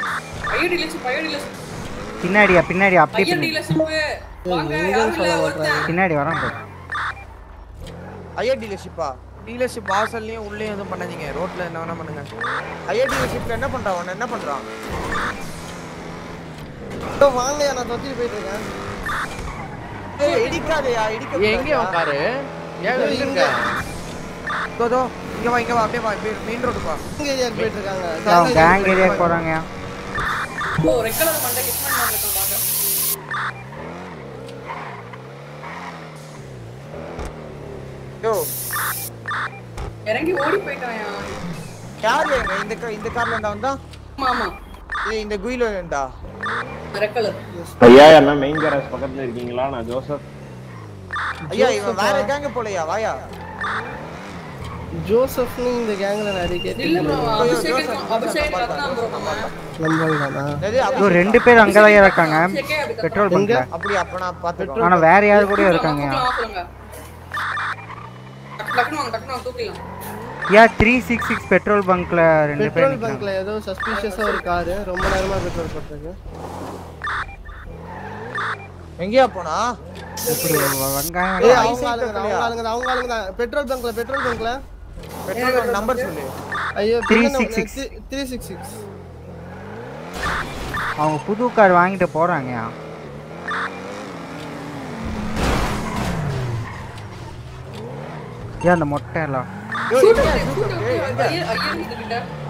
பையடிலஸ் பின்னாடி அப்படியே பையடிலஸ் வாங்க யாரோ பின்னாடி வரான் ஐயடிலஸ் பா डीलरशिप வாசல்ல உள்ளே வந்து பண்ணாதீங்க ரோட்ல என்ன வேணா பண்ணுங்க ஐயா டீலர்ஷிப்ல என்ன பண்றான் அவன் என்ன பண்றான் तो வாங்கயா நான் தொத்திட்டு போயிட்டு இருக்கேன் ஏய் இடிக்காதயா இடிக்காத எங்க உட்காரு ஏங்க இருங்க தோ இங்க வா அப்படியே வா மெயின் ரோட் வா எங்க ஏரியாக்கு போயிட்டு இருக்காங்க நான் கேங் ஏரியாக்கு போறாங்கயா ஓ ரெக்கலர் பண்ண கிட்மேன் மார்க்கெட் பாக்க यो இறங்கி ஓடி போய்ட்டாயா யார் ஏங்க இந்த கார்ல இருந்தா வந்தா மாமா ஏய் இந்த குயிலோ இருந்தா ரெக்கல ஐயா நான் மெயின் கேரேஜ் பக்கத்துல இருக்கீங்களா நான் ஜோசப் ஐயா இவன் வேற கேங்க போலயா வாயா ஜோசப் நீ இந்த கேங்ல நடிக்க இல்ல மாமா அபிஷேக் ரத்னா ப்ரோ நம்மளதானா இது ரெண்டு பேர் அங்கதான் இருக்காங்க பெட்ரோல் பங்க்ல அப்படியே அப்பனா பாத்துறோம் انا வேற யார் கூட இருக்காங்க लखनऊ தூக்கலாம் यार 366 पेट्रोल बंकல ரெண்டு பேர் पेट्रोल बंकல ஏதோ சஸ்பிஷியஸா ஒரு கார் ரொம்ப நேரமா பெட்ரோல் போட்டுருக்கு எங்கயா போனா இப்படி வங்காயம் ஏய் அவங்க ஆளுங்க पेट्रोल बंकல पेट्रोल நம்பர் சொல்லு ஐயோ 366 அவங்க புது கார் வாங்கிட்டு போறாங்கயா यार ना मोट्टा है ला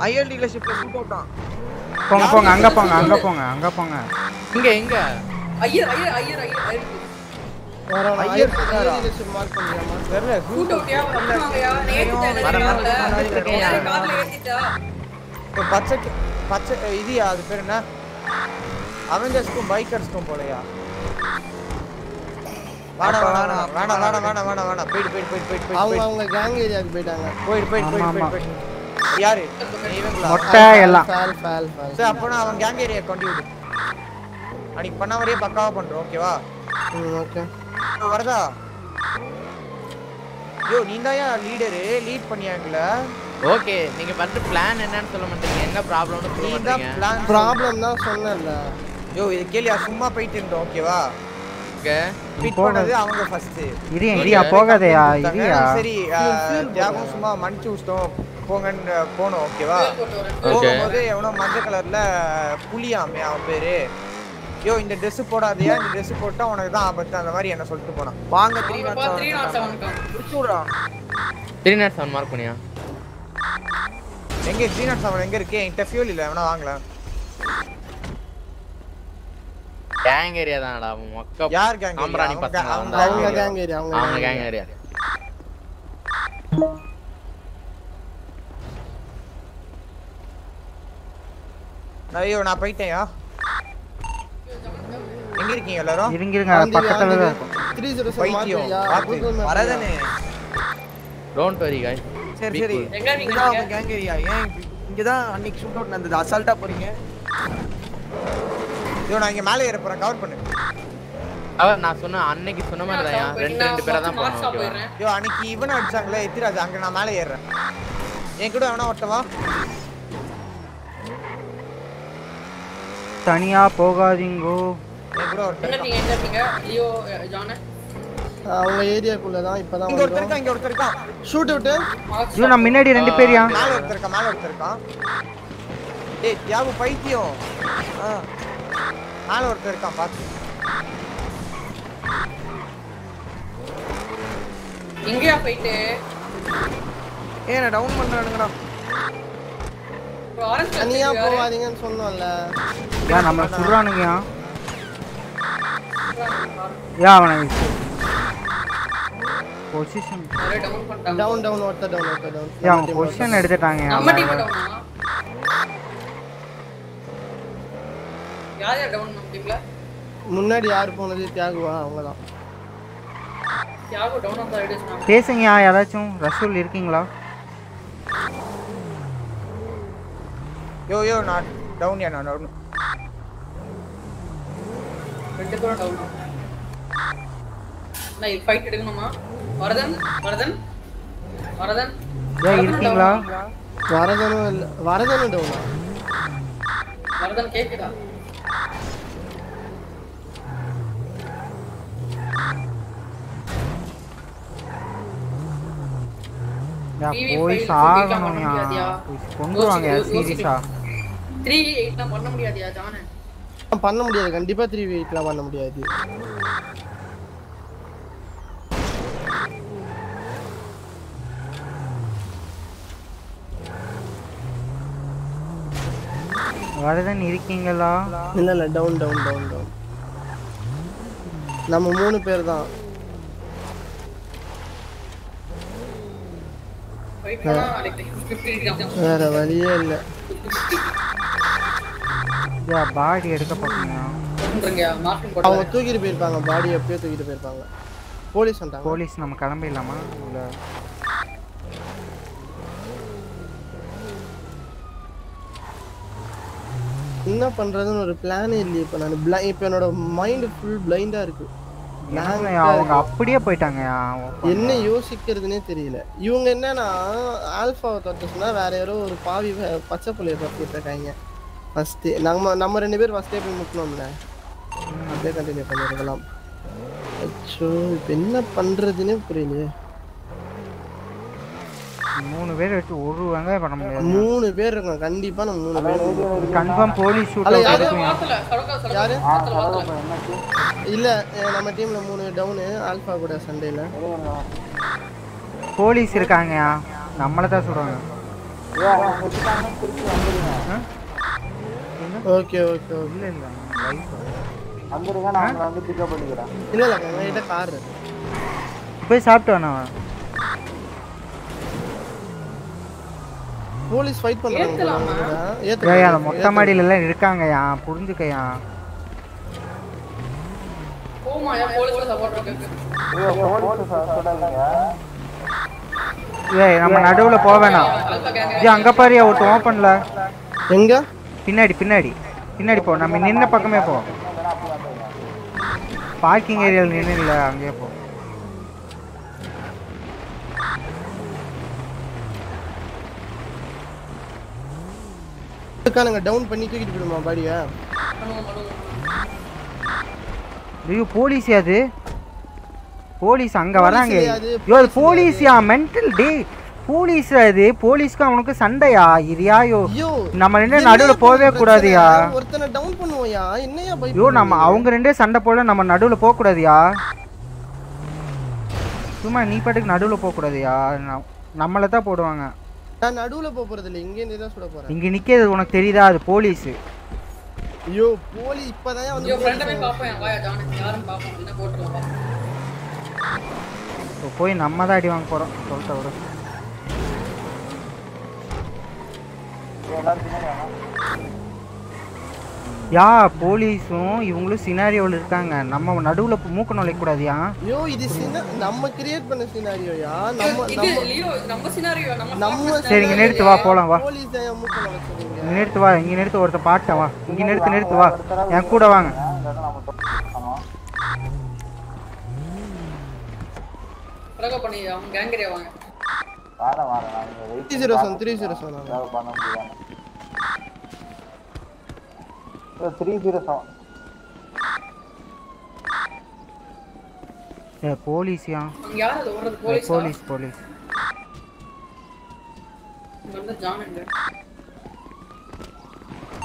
आयर डीलरशिप पे शूट आउट पंगा इंगे आयर यार डीलरशिप मार पंगा मार कर ले शूट आउट क्या यार कार ले लेता तो बच्चे इधर यार फिर ना अवेंजर्स को बाइकर्स को बोलेगा வாடா போய் அவங்க கேங் ஏரியாக்கு போய்டாங்க போய் யாரு மொட்டை எல்லாம் சே அப்பனா அவன் கேங் ஏரியா கொண்டு விடு அன்னைக்கு பண்ண வரைய பக்காவா பண்றோம் ஓகேவா ஓகே வரதா யோ நீதாயா லீடர் லீட் பண்ணியாங்கல ஓகே நீங்க பண்ற பிளான் என்னன்னு சொல்ல மாட்டீங்க என்ன ப்ராப்ளம்னு சொல்ல மாட்டீங்க நீங்க ப்ராப்ளம் தான் சொன்னல யோ இது கேளியா சும்மா போயிட்டு இருந்தோம் ஓகேவா பிட் பண்ணது அவங்க ஃபர்ஸ்ட் இரியா போகாதயா இரியா சரி தியாகம் சும்மா மஞ்சு உஷ்டம் போங்க போணும் ஓகேவா ஓகே போதே எவனோ மஞ்ச கலர்ல புளியாமே அவன் பேரு யோ இந்த Dress போடாதயா இந்த Dress போட்டா உனக்கு தான் ஆபத்து அந்த மாதிரி என்ன சொல்லிட்டு போறான் வாங்க 307 குடுச்சுடா 307 மார்க் பண்ணியா எங்க 307 எங்க இருக்கு இன்டர்வியூல இல்ல எவனோ வாங்களா गैंग एरिया தானடா மொக்க யார் गैंग ஆம்ரானி பசங்க அவங்க गैंग एरिया அவங்க गैंग एरिया ஐயோ நான் போய்ட்டேயா எங்க இருக்கீங்க எல்லாரும் இருங்க பக்கத்துல தான் 307 மாத்தியா வரதனே டோன்ட் வரி गाइस சரி எங்க நீங்க गैंग एरिया ஏன் இங்க தான் அன்னைக்கு ஷூட் அவுட் நடந்தது அசால்ட்டா போறீங்க யோ நான் இங்க மேலே ஏற போறேன் கவர் பண்ணு அவ நான் சொன்ன அன்னைக்கு சொன்ன மாதிரி தான் ரெண்டு பேரா தான் போறேன் யோ அன்னைக்கு இவன் அடிச்சாங்களே எத்திராஜ் அங்க நான் மேலே ஏறறேன் ஏன் கூட அவனா ஒட்டவா தனியா போகாதீங்கோ ஏன் கூட என்ன இருக்கீங்க லியோ ஜான அவங்க ஏரியாக்குள்ள தான் இப்போதான் இங்க ஒருத்தர் இருக்கான் ஷூட் அவுட் யோ நான் முன்னாடி ரெண்டு பேரியா மேலே ஒருத்தர் இருக்கான் டேய் யாவு பைத்தியம் நால ஒருத்தர் இருக்கான் பாத்து எங்கயா போயிட்டு ஏனா டவுன் பண்றானுங்கடா தனியா போவாதீங்கன்னு சொன்னோம்ல யா நம்ம சுறானுங்கயா யா அவனை பொசிஷன் ஒரே டவுன் பண்ணிட்டாங்க டவுன் யா பொசிஷன் எடுத்துட்டாங்க நம்ம டீம் டவுனா யார் டவுன் நம்பிங்களா முன்னாடி யார் போனது தியாகுவா அவங்கதான் தியாகு டவுன் அந்த ஐடிஸ்னா பேசுங்க யாராச்சும் ரசூல் இருக்கீங்களா யோ நான் டவுன் யா நான் டவுன் ரெண்டு பேரும் டவுன் நான் ஃபைட் எடுக்கணுமா வரதன் யா இருக்கீங்களா வரதனும் டவுனா வரதன் கேக்குதா நம்ம மூணு பேர் தான் यार वालिया ले या बाढ़ ये रखा पकड़ना आओ तो किर पेर पागा बाढ़ ये अपने तो किर पेर पागा पुलिस अंता पुलिस नम कारण भी लामा उला इन्ना पंद्रह दिन एक प्लान ही लिए पनाने ब्लाइंड पे नोड़ा माइंड फुल ब्लाइंड आ रखो நானே அவங்க அப்படியே போய்ட்டாங்கயா என்ன யோசிக்கிறதுனே தெரியல இவங்க என்னன்னா ஆல்பாவை தட்டுச்சுனா வேற யாரோ ஒரு பாவி பச்சை புள்ளைய தட்டிட்டாங்க ஃபர்ஸ்ட் நம்ம ரெண்டு பேர் ஃபர்ஸ்ட் டைம் முட்டணும்ல அப்படியே கண்டினியூ பண்ணிரலாம் அச்சோ என்ன பண்றதுனே புரியல மூணு பேர் வெச்சு ஒருவங்க பண்ண முடியாது மூணு பேர் இருக்காங்க கண்டிப்பா நம்ம மூணு பேர் கன்ஃபார்ம் போலீஸ் ஷூட் ஆகும் யாரு இல்ல நம்ம டீம்ல மூணு டவுன் ஆல்பா கூட சண்டையில போலீஸ் இருக்காங்கயா நம்மள தான் சொல்றாங்க ஓகே ஓகே இல்ல இல்ல அங்க இருக்க நான் வந்து பிக் அப் பண்ணிக்கிறேன் இல்ல இல்ல என்கிட்ட கார் இருக்கு போய் சாப்பிட்டானே போலீஸ் ஃபைட் பண்றாங்க ஏய் அந்த மொட்டை மாடியில எல்லாம் இருக்காங்கயா புரிஞ்சுக்கயா போமாயா போலீஸ்ல சப்போர்ட் இருக்கு போலீஸ் சொல்லாதீங்க ஏய் நம்ம நடுவுல போவேனா ஜி அங்க பாரியா ஓட்டு ஓபன்ல எங்க பின்னாடி பின்னாடி பின்னாடி போ நம்ம நின்ன பக்கமே போ பார்க்கிங் ஏரியால நின்னுல அங்கே போ காலங்க டவுன் பண்ணி தூக்கிட்டு போடுமா பாடியா ஐயோ போலீஸ் அது போலீஸ் அங்க வராங்க ஐயோ அது போலீஸ்யா மென்டல் டே போலீஸ் அது போலீஸ்க்கு அவனுக்கு சண்டையா இரியா ஐயோ நம்ம ரெண்டே நடுவுல போவே கூடாதுயா ஒருத்தனை டவுன் பண்ணுவோம்யா என்னையா பை ஐயோ நம்ம அவங்க ரெண்டே சண்டை போல நம்ம நடுவுல போக கூடாதுயா சும்மா நீ பாட்டுக்கு நடுவுல போக கூடாதுயா நம்மள தான் போடுவாங்க நான் நடுவுல போப் போறது இல்ல இங்க நின்னு தான் சுட போறேன் இங்க நிக்கிறது உங்களுக்கு தெரியுதா அது போலீஸ் ஐயோ போலி இப்போதான் வந்து ஐயோ ஃப்ரெண்ட போய் பாப்பேன் வாயா ஜானு யாரும் பாப்போம் என்ன போடுறோம் போ போய் நம்ம தான் அடி வாங்க போறோம் சொல்லிட்ட ஒரு யா போலீஸும் இவங்களும் சினாரியோல இருக்காங்க நம்ம நடுவுல மூக்க நுழைய கூடாதியா ஐயோ இது நம்ம கிரியேட் பண்ண சினாரியோயா நம்ம நம்ம சினாரியோ நம்ம சரி இங்க நிறுத்து வா போலாம் வா போலீஸ் தான் மூக்க நுழைச்சிங்க நிறுத்து வா இங்க நிறுத்து ஒருத்த பாட்ட வா இங்க நிறுத்து வா என் கூட வாங்க பிரக பண்ணி அவங்க கேங்கரியா வாங்க வாடா வாடா 307 நான் பண்ண முடியாது 307 ஏ போலீஸ் யா யார் அது ஓடுறது போலீஸ் போலீஸ் போலீஸ் நம்ம ஜானங்க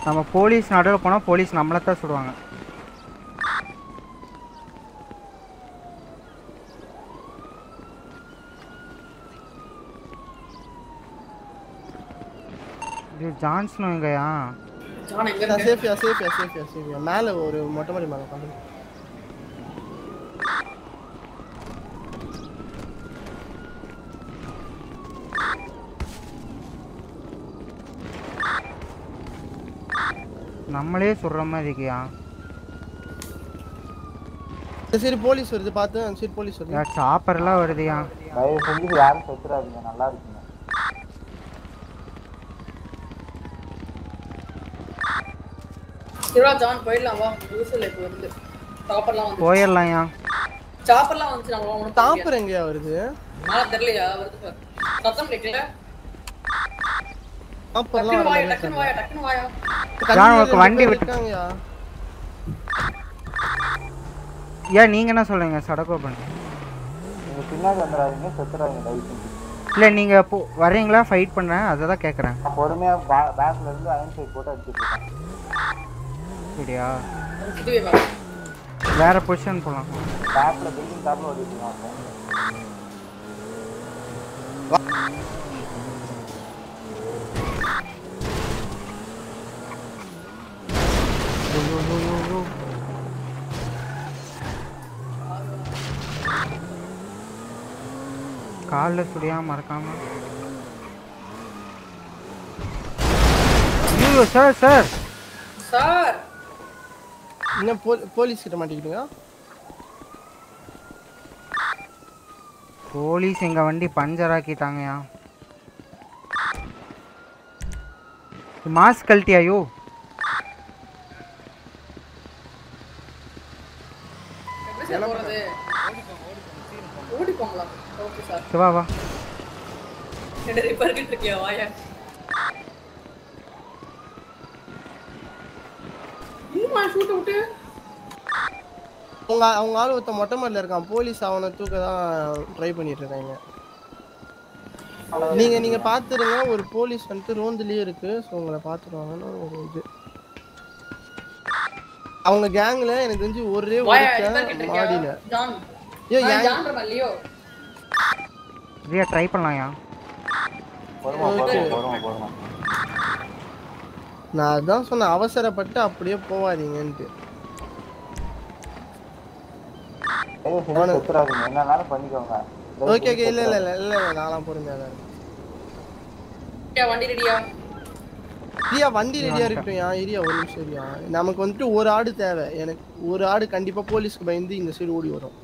நம்ம போலீஸ் நடற போனா போலீஸ் நம்மள தான் சுடுவாங்க இது ஜான்ஸ்னுங்கயா जाने इधर सेफ या मैल और मोटा मारी मारो काम நம்மளே சொல்ற மாதிரி இருக்கயா சரி போலீஸ் வருது பாத்து சரி போலீஸ் வருது யா சாப்பர் எல்லாம் வருதுயா தயவு செஞ்சு யாரும் செத்துறாதீங்க நல்லா இருக்கு சிவா ஜான் போயிடலாம் வா யூசல் இப்போ வந்து சாப்பர்லாம் வந்து போயிரலாம்யா சாப்பர்லாம் வந்து நம்ம ஒரு சாப்பர் எங்கயா வருது மால தெரியலையா வருது சத்தம் கேட்கல சாப்பர்லாம் டக்குனு வாயா ஜான் உங்களுக்கு வண்டி விட்டாங்கயா யா நீங்க என்ன சொல்றீங்க சடகோ பண்ணு பின்னாடி வந்தறாதீங்க செத்துறாதீங்க டைப் இல்ல நீங்க வரீங்களா ஃபைட் பண்றேன் அத தான் கேக்குறேன் பொறுமையா பேக்ல இருந்து அயன் சைட் போட்டு அடிச்சிட்டு இருக்கேன் சரியா இதுவே வா வேற பொசிஷன் போலாம் பேக்ல பில்டிங் கார்ல ஓடிட்டு இருக்கேன் கால்ல சுடியா மறக்காம ஐயோ சார் சார் சார் என்ன போலீஸ் கிட்ட மாட்டிக்கிட்டீங்க போலீஸ் எங்க வண்டி பஞ்சர் ஆக்கிட்டாங்கயா மாஸ்க் கழட்டியாயோ வா வா என்ன ரிப்பேர் கிட்ட இருக்கே வாயா இன்னுமா ஷூட் விட்டு அவங்க ஆளு ஒருத்த மொட்டை மாடல இருக்கான் போலீஸ் அவனை தூக்க தான் ட்ரை பண்ணிட்டு இருக்காங்க நீங்க நீங்க பாத்துருங்க ஒரு போலீஸ் வந்து ரோந்துலயே இருக்கு சோ உங்களை பாத்துடுவாங்கன்னு ஒரு இது அவங்க கேங்ல எனக்கு தெரிஞ்சு ஒரே ஒரு மாடில ஏய் யாரா மல்லியோ रिया ट्राई பண்ணலாம் யா போறோம் நான் அதான் சொன்ன அவசரப்பட்டு அப்படியே போவாதீங்கன்னு ஏய் ஃபோன் குத்துறாதீங்க என்னால பண்ணிக்கோங்க ஓகே ஓகே இல்ல இல்ல இல்ல நாலாம் போறேன் நான் ஏய் வண்டி ரெடியா ரியா வண்டி ரெடியா இருக்கட்டும் யா ஏரியா ஒரு நிமிஷம் ரியா நமக்கு வந்து ஒரு ஆடு தேவை எனக்கு ஒரு ஆடு கண்டிப்பா போலீஸ்க்கு பயந்து இந்த சைடு ஓடி வரும்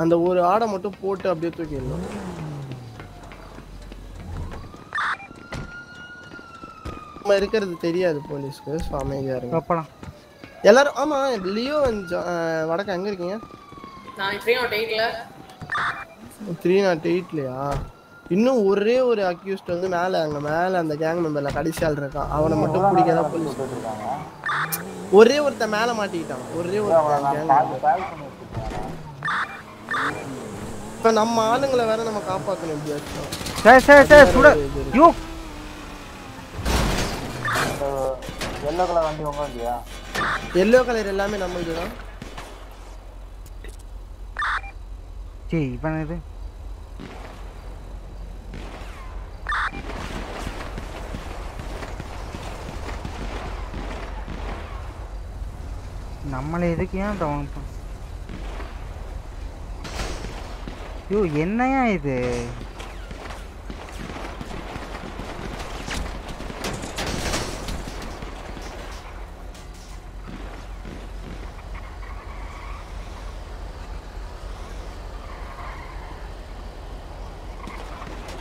அந்த ஒரு ஆட மட்டும் போட்டு அப்படியே தூக்கிடலாம் நம்ம இருக்குறது தெரியாது போலீஸ்க்கு சாமேயா இருங்க போலாம் எல்லாரும் ஆமா லியோ வடக்க எங்க இருக்கீங்க நான் 308லயா இன்னும் ஒரே ஒரு அக்யூஸ்ட் வந்து மேல அங்க மேல அந்த கேங் மெம்பர்ல கடிச்சால் இருக்கான் அவனை மட்டும் பிடிக்கதா போலீஸ் வந்துட்டாங்க ஒரே ஒருத்த மேல மாட்டிட்டான் ஒரே ஒரு இப்ப நம்ம ஆளுங்களை வேற நம்ம காப்பாத்தணும் அப்படியே சரி சரி சரி சுடு யூ yellow color வண்டி உங்க வண்டியா yellow color எல்லாமே நம்ம இதுதான் டேய் இவன் இது நம்மளே எதுக்கு ஏன் டவுன் பண்ண யோ என்னையா இது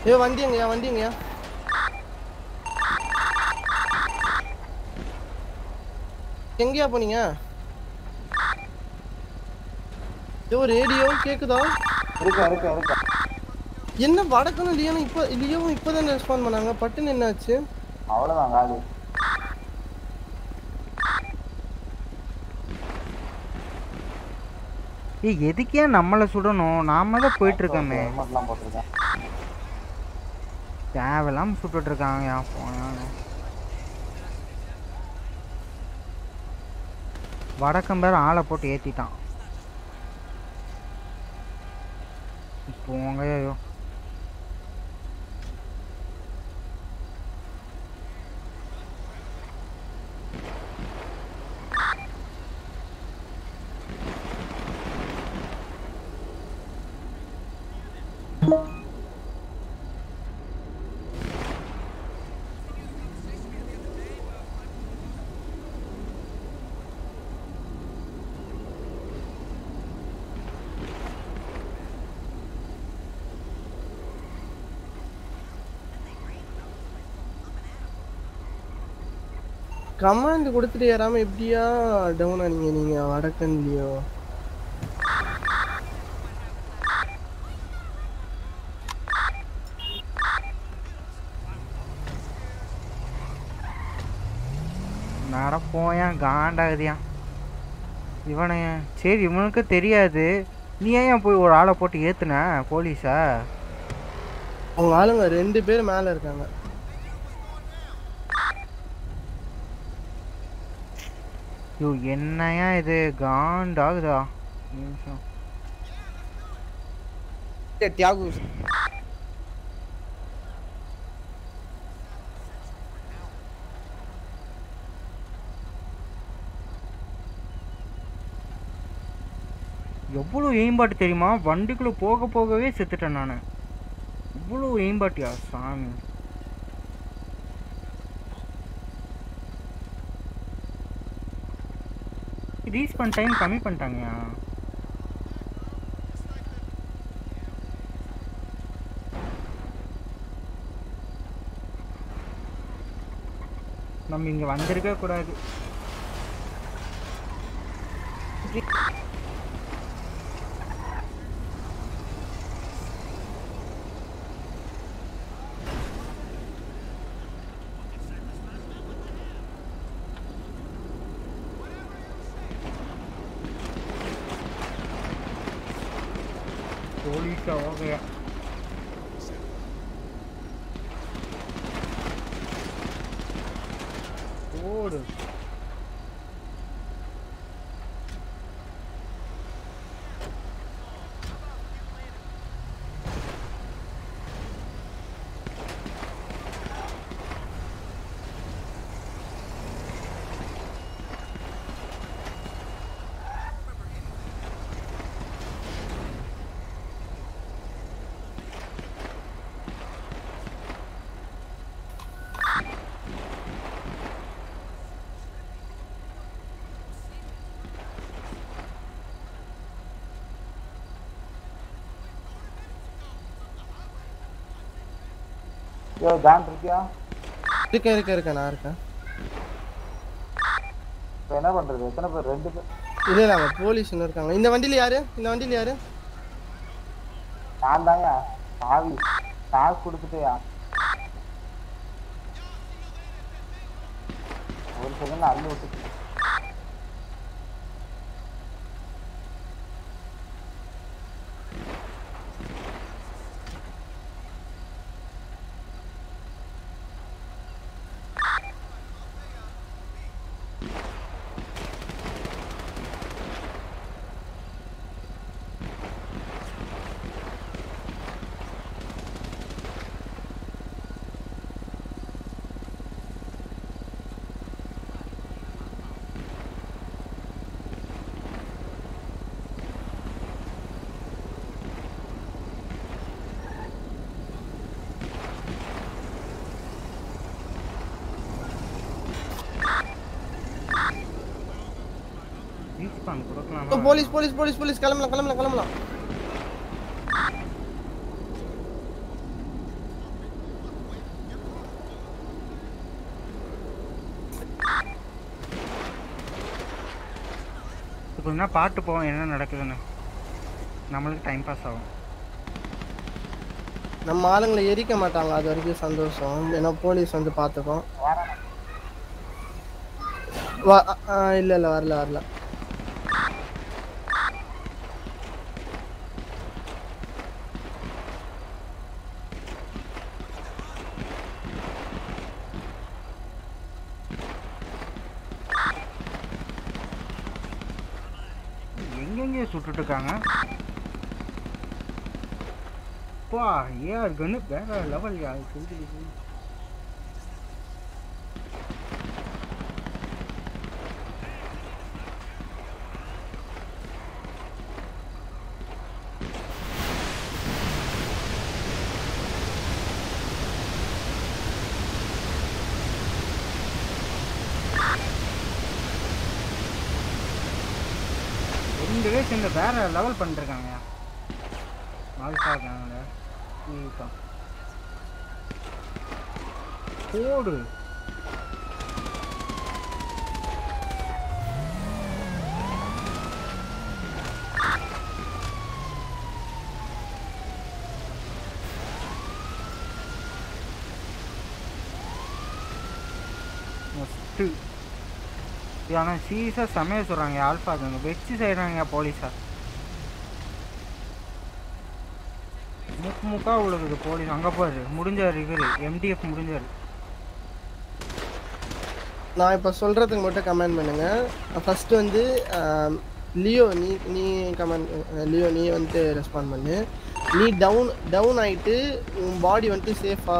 ஏய் வண்டிங்கயா வண்டிங்கயா எங்கயா போனீங்க யோ ரேடியோ கேக்குதா இருக்கு இருக்கு இருக்கு என்ன வடக்கன லியோன் இப்ப லியோன் இப்போதான் ரெஸ்பான்ஸ் பண்ணாங்க பட்டு என்னாச்சு அவ்வளவுதான் காலி ஏய் எதுக்கே நம்மள சுடணும் நாம தான் போயிட்டு இருக்கோமே எல்லாம் போட்டுருக்கேன் தேவலாம் சுட்டுட்டு இருக்காங்க யா வடக்கம் பேர் ஆளை போட்டு ஏத்திட்டான் போங்க ஐயோ கமாண்ட் கொடுத்துட்டு ஏறாம எப்படியா டவுன் ஆனீங்க நீங்க வடக்கன்லியோ நார போயா காண்டாகுதியா இவனே சரி இவனுக்கு தெரியாது நீ ஏன் போய் ஒரு ஆளை போட்டு ஏத்துன போலீஸா அவங்க ஆளுங்க ரெண்டு பேர் மேல இருக்காங்க. யோ என்னையா இது காண்டாகுதா? நிமிஷம். டே தியாகு எவ்வளோ எய்ம்பாட்டு தெரியுமா? வண்டிக்குள்ளே போக போகவே செத்துட்டேன் நான். இவ்வளோ எய்ம்பாட்டியா சாமி. ரீஸ்பான் டைம் கம்மி பண்ணிட்டாங்கயா. நம்ம இங்கே வந்திருக்க கூடாது. यो बैन रुकिया இருக்க நான் இருக்க என்ன பண்றது? எத்தனை பேர்? ரெண்டு பேர் இல்ல நம்ம போலீஸ் இன்ன இருக்காங்க. இந்த வண்டில யாரு? இந்த வண்டில யாரு? நான் தான்யா பாவி. கால் கொடுத்துட்டயா? ஒரு செகண்ட்ல அள்ளி விட்டு போலீஸ் போலீஸ் போலீஸ் போலீஸ் கிளம்பலாம் கிளம்பலாம் கிளம்பலாம். இப்போ என்ன பாட்டு போவோம், என்ன நடக்குதுன்னு நம்மளுக்கு டைம் பாஸ் ஆகும். நம்ம ஆளுங்களை எரிக்க மாட்டாங்க, அது வரைக்கும் சந்தோஷம். ஏன்னா போலீஸ் வந்து பார்த்துக்கோம். இல்லை இல்லை வரல வரல. यार गन बड़ा लेवल यार चलती है. இந்த ரேஸ் இந்த வேற லெவல் பண்ணிருக்காங்க यार. ஆல்பா காங்களே कोड याना सीसा समय சொல்றாங்க. ஆல்பா கேங்க வெச்சி செய்றாங்க போலீஸா. मुक मुका उलगुदु पोलिस अंगा பாரு முடிஞ்சாரு இவரு MDF முடிஞ்சாரு நான் இப்ப சொல்றதுக்கு மட்டும் கமெண்ட் பண்ணுங்க ஃபர்ஸ்ட் வந்து லியோ நீ கமெண்ட் லியோ நீ வந்து ரெஸ்பாண்ட் பண்ணு நீ டவுன் ஆயிட்டு உன் பாடி வந்து சேஃபா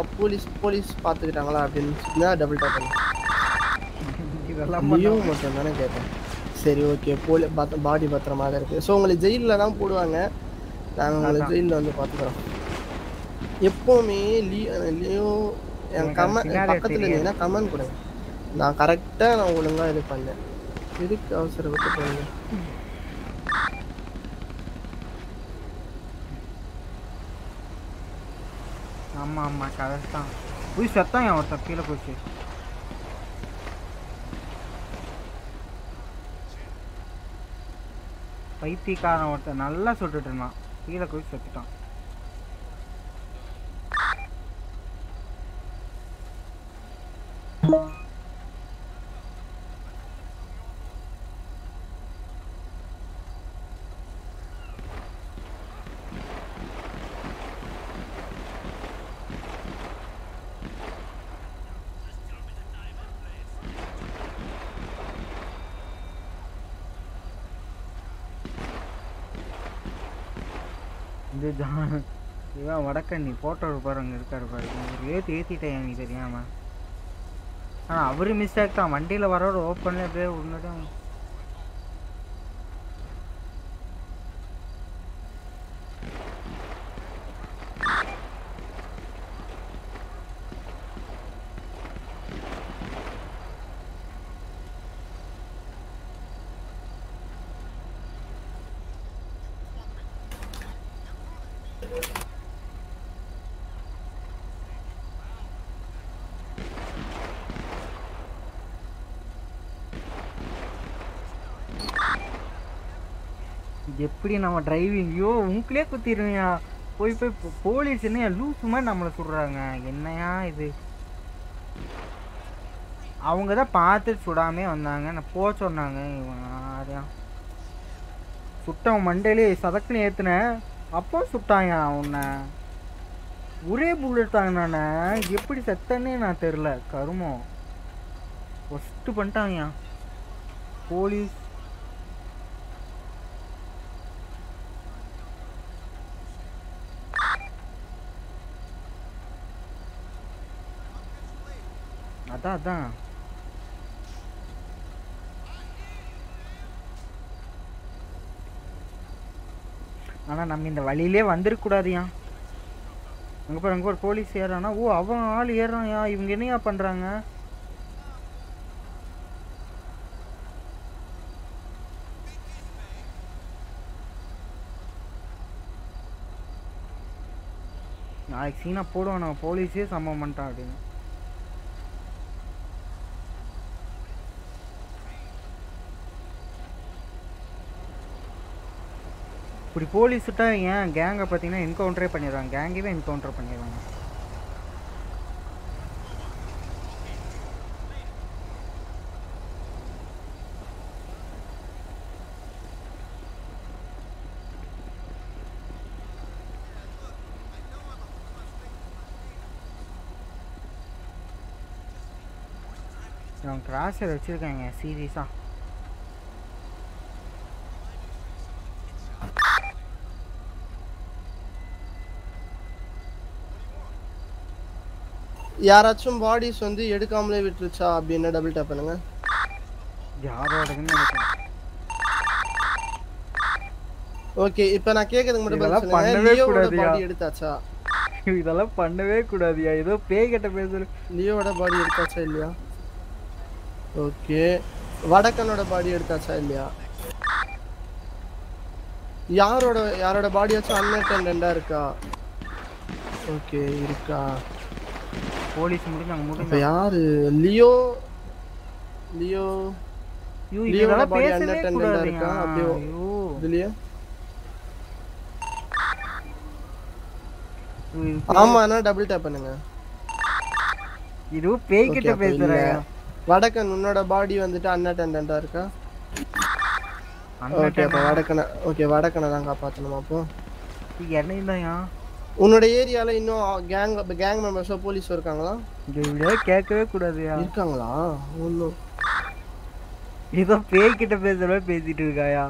போலீஸ் பாத்துட்டாங்களா அப்படினா டபுள் டாப் பண்ணு இதெல்லாம் லியோ மட்டும் தான கேப்பேன் சரி ஓகே போலீஸ் பாடி பத்திரமா இருக்கு சோ உங்களை ஜெயில்ல தான் போடுவாங்க நான் உங்களை ஜெயில்ல வந்து பாத்துக்கறேன் எப்பவுமே லியோ என் கமெண்ட் பக்கத்துல நீனா கமெண்ட் கொடு நான் கரெக்ட்டா நான் ஒழுங்கா இது பண்ணேன் இதுக்கு அவசரப்பட்டு போங்க அம்மா அம்மா கரெக்ட்டா போய் செத்தா यार ஒரு தப்பில போச்சு பைத்தியக்காரன் ஒருத்த நல்லா சுட்டுட்டு இருந்தான் கீழ போய் செத்துட்டான் இவன் வடக்கண்ணி போட்டோ பாரு அங்கே இருக்காரு பாரு ஏற்றி ஏற்றிட்டேன் எனக்கு தெரியாம ஆனால் அவரு மிஸ்டேக் தான் வண்டியில் வரோட ஓப்பன்ல அப்படியே உடனே எப்படி நம்ம டிரைவிங் யோ உங்களே குத்திடுவியா போய் போய் போலீஸ் என்ன லூசு மாதிரி நம்மளை சுடுறாங்க என்னையா இது அவங்க தான் பார்த்துட்டு சுடாமே வந்தாங்க நான் போக சொன்னாங்க யாரையா சுட்டவன் மண்டையிலே சதக்குன்னு ஏற்றுனேன் அப்போ சுட்டாயா உன்னை ஒரே புல்லட் தாங்கண்ணா எப்படி செத்தன்னே நான் தெரில கருமம் ஃபஸ்ட்டு பண்ணிட்டாங்கயா போலீஸ் அதான் ஆனால் நம்ம இந்த வழியிலே வந்துருக்கூடாதுயா அங்கே பாரு அங்கே ஒரு போலீஸ் ஏறானா ஓ அவன் ஆள் ஏறான்யா இவங்க என்னையா பண்ணுறாங்க நாளைக்கு சீனா போடுவானா போலீஸே சம்பவம் பண்ணிட்டான் அப்படின்னு இப்படி போலீஸ்ட்டா ஏன் கேங்கை பார்த்தீங்கன்னா என்கவுண்டரே பண்ணிடுறாங்க கேங்கையே என்கவுண்டர் பண்ணிடுவாங்க அவங்க கிராஷர் வச்சிருக்காங்க சீரியஸாக யாராச்சும் பாடிஸ் வந்து எடுக்காமலே விட்டுச்சா அப்படினா டபுள் டாப் பண்ணுங்க யாரோடன்னு நினைக்கிறேன் ஓகே இப்போ நான் கேக்குறது மட்டும் இதெல்லாம் பண்ணவே கூடாது பாடி எடுத்தாச்சா இதெல்லாம் பண்ணவே கூடாது ஏதோ பேய் கிட்ட பேசுற லியோட பாடி எடுத்தாச்சா இல்லையா ஓகே வடக்கனோட பாடி எடுத்தாச்சா இல்லையா யாரோட பாடியாச்சும் அன்அட்டெண்டண்டா இருக்கா ஓகே இருக்கா போலீஸ் முடிஞ்சங்க முடிஞ்சங்க யாரு லியோ யூ இவர பேசவே கூடாது அப்படியே இதுலயே ஆமானா டபுள் டாப் பண்ணுங்க இது பேய் கிட்ட பேசுறாயா வடக்கன் உன்னோட பாடி வந்துட்டு அன்அட்டெண்டண்டா இருக்கா அன்அட்டெண்டண்டா வடக்கன ஓகே வடக்கன தான் காப்பாத்தணும் அப்போ இது என்னையா उन्नोड एरिया ले इन्नो गैंग गैंग में बसो पुलिस और कांगला जेले क्या क्या कुड़ा दिया कांगला उन्नो ये तो पेड़ की टपे जरूर पेड़ी टूट गया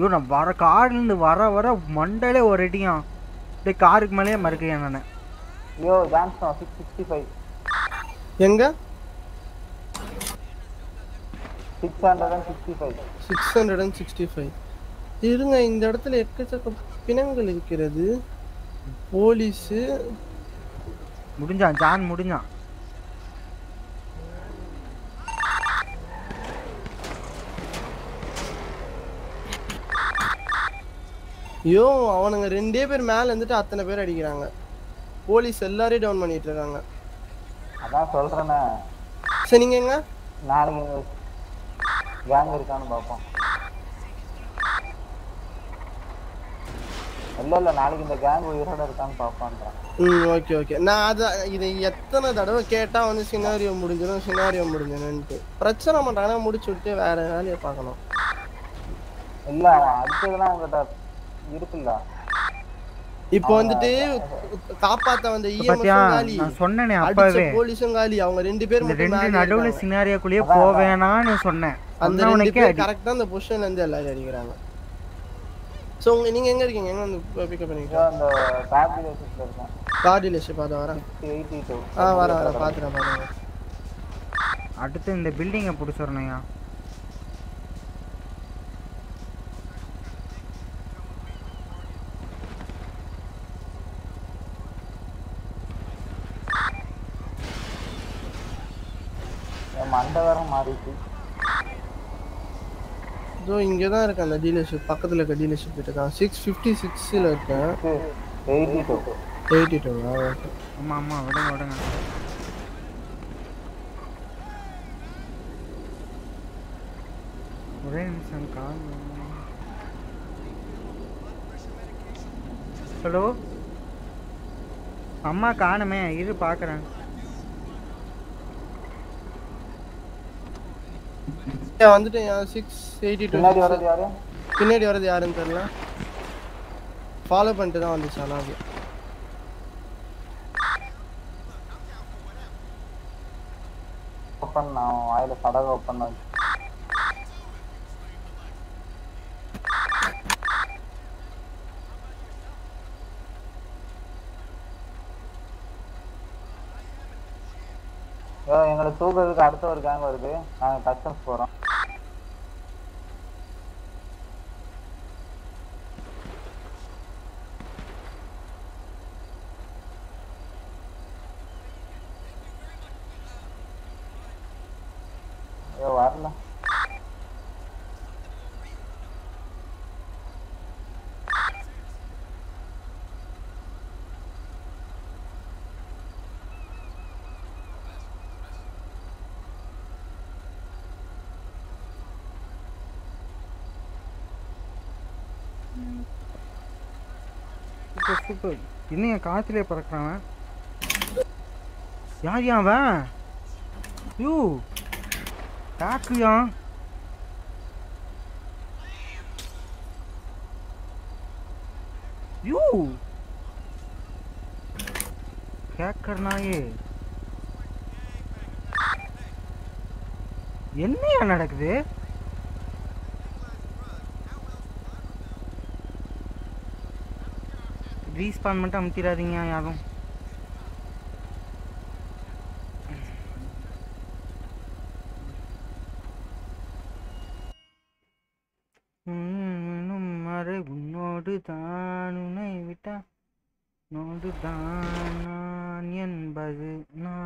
यो ना वारा कार नहीं वारा वारा मंडले ओरेटियां ते कार मले मर गया ना ने यो बैंक्स ना 665 यंगा 665 இருங்க இந்த இடத்துல எக்கச்சக்க பிணங்கள் இருக்குது போலீஸ் முடிஞ்சான் ஜான் முடிஞ்சான் யோ அவனுங்க ரெண்டே பேர் மேல வந்துட்டு அத்தனை பேர் அடிக்குறாங்க போலீஸ் எல்லாரையும் டவுன் பண்ணிட்டு இருக்காங்க அதான் சொல்றேனே சரி நீங்க எங்க நாளைக்கு गैंग இருக்கானு பாப்போம் இல்லல்ல நாளைக்கு இந்த गैंग உயிரோட இருக்கானு பாப்பான்றான் ஓகே ஓகே நான் அத இது எத்தனை தடவை கேட்டா வந்து சினாரியோ முடிஞ்சிரும் பிரச்சனை மாட்டானே முடிச்சிட்டு வேற வேலைய பார்க்கணும் இல்ல அதுக்குதான் உங்கட்ட இருக்குல்ல இப்போ வந்துட்டு காப்பாத்த வந்த ஈமசாலி நான் சொன்னனே அப்பவே போலீஸும் காலி அவங்க ரெண்டு பேர் மட்டும் ரெண்டு நடுவுல சினாரியோக்குள்ளே போவேனான்னு சொன்னேன் அந்த ரெண்டு பேர் கரெக்ட்டா அந்த பொசிஷன்ல இருந்து எல்லாரும் அடிக்குறாங்க சோ நீங்க எங்க இருக்கீங்க எங்க வந்து பிக்கப் பண்ணீங்க அந்த கார் டீலர்ஷிப்ல இருக்கேன் கார் டீலர்ஷிப் அத வர 82 வர பாத்துறேன் பாருங்க அடுத்து இந்த பில்டிங்க புடிச்சறணும்யா மண்டவரம் மாறிச்சு जो இங்க தான் இருக்க அந்த டீலர்ஷிப் பக்கத்துல இருக்க டீலர்ஷிப் கிட்ட தான் 656 ல இருக்க 82 அம்மா அம்மா விடுங்க விடுங்க ஒரே நிமிஷம் கால் ஹலோ அம்மா காணுமே இரு பார்க்கறேன் வந்துட்டு 682 பின்னாடி வரது யாருன்னு தெரியல ஃபாலோ பண்ணிட்டு தான் வந்துச்சானா அது ஓபன் நான் வாயில படக ஓபன் ஆச்சு எங்களை தூக்குறதுக்கு அடுத்த ஒரு கேங் வருது நாங்க கஸ்டம்ஸ் போறோம் சூப்பர் இன்னைய காத்திலே பறக்குறான் யார் யாவா யூ தாக்குயா யூ ஹேக் करना ये என்னையா நடக்குது रीस्पॉन मत अमतिरा दींगे यारों मरे नोडु तानु नहीं बिटा नोडु दाना नियन बजना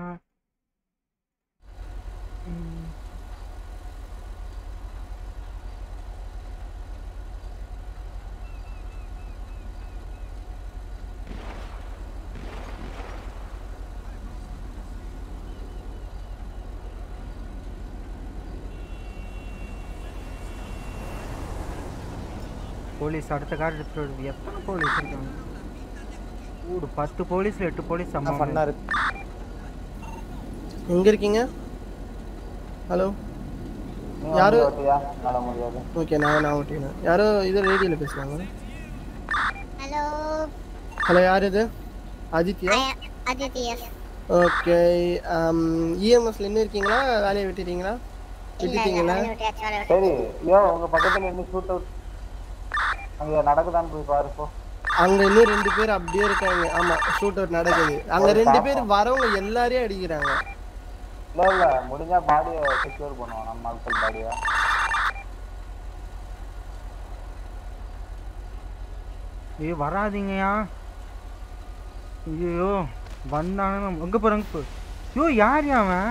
போலீஸ் அடுத்த கார் எடுத்துட்டு எத்தனை போலீஸ் இருக்காங்க ஒரு 10 போலீஸ் 8 போலீஸ் சமமா பண்ணாரு எங்க இருக்கீங்க ஹலோ யாரு நாள முடியாது ஓகே நான் ஓட்டினா யாரோ இது ரேடியோல பேசுறாங்க ஹலோ ஹலோ யார் இது ஆதித்யா ஆதித்யா ஓகே ஈஎம்எஸ்ல என்ன இருக்கீங்களா வேலைய விட்டுட்டீங்களா விட்டுட்டீங்களா சரி யோ உங்க பக்கத்துல என்ன ஷூட் அவுட் அங்க நடக்குதான் போய் பாரு போ அங்க இன்னும் ரெண்டு பேர் அப்படியே இருக்காங்க ஆமா ஷூட் அவுட் நடக்குது அங்க ரெண்டு பேர் வரவங்க எல்லாரையும் அடிக்குறாங்க இல்ல இல்ல முடிஞ்சா பாடி செக்யூர் பண்ணுவோம் நம்ம ஆட்கள் பாடியா நீ வராதீங்கயா ஐயோ வந்தானே அங்க போறங்க ஐயோ யார் அவன்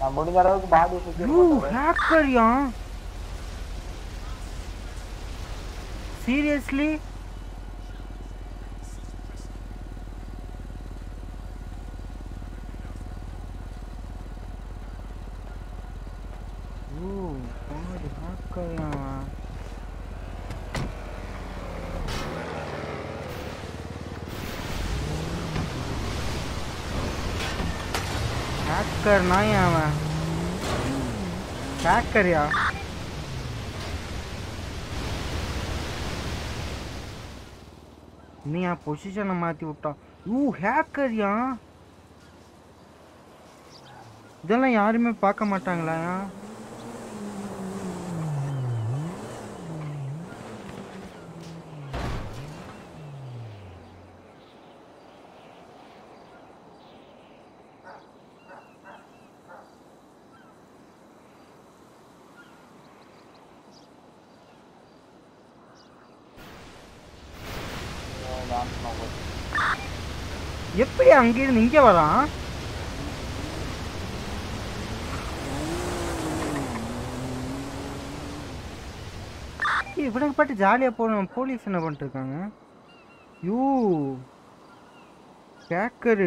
நான் முடிஞ்ச அளவுக்கு பாடி செக்யூர் பண்ணுவேன் ஹேக்கர்யா சீரியஸ்லி करना ही है मैं हैक कर यार नहीं आप पोजीशन हमारी उठा यू हैक कर यार जल्ला यार मैं पाका मटांगला यार अंगे इंगे वरा इवडे पट्टी जालिया போறோம் போலீஸ் என்ன பண்ணிட்டு இருக்காங்க யூ ஹேக்கர்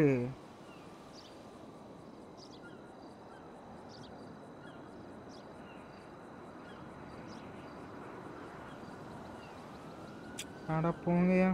அட போங்கயா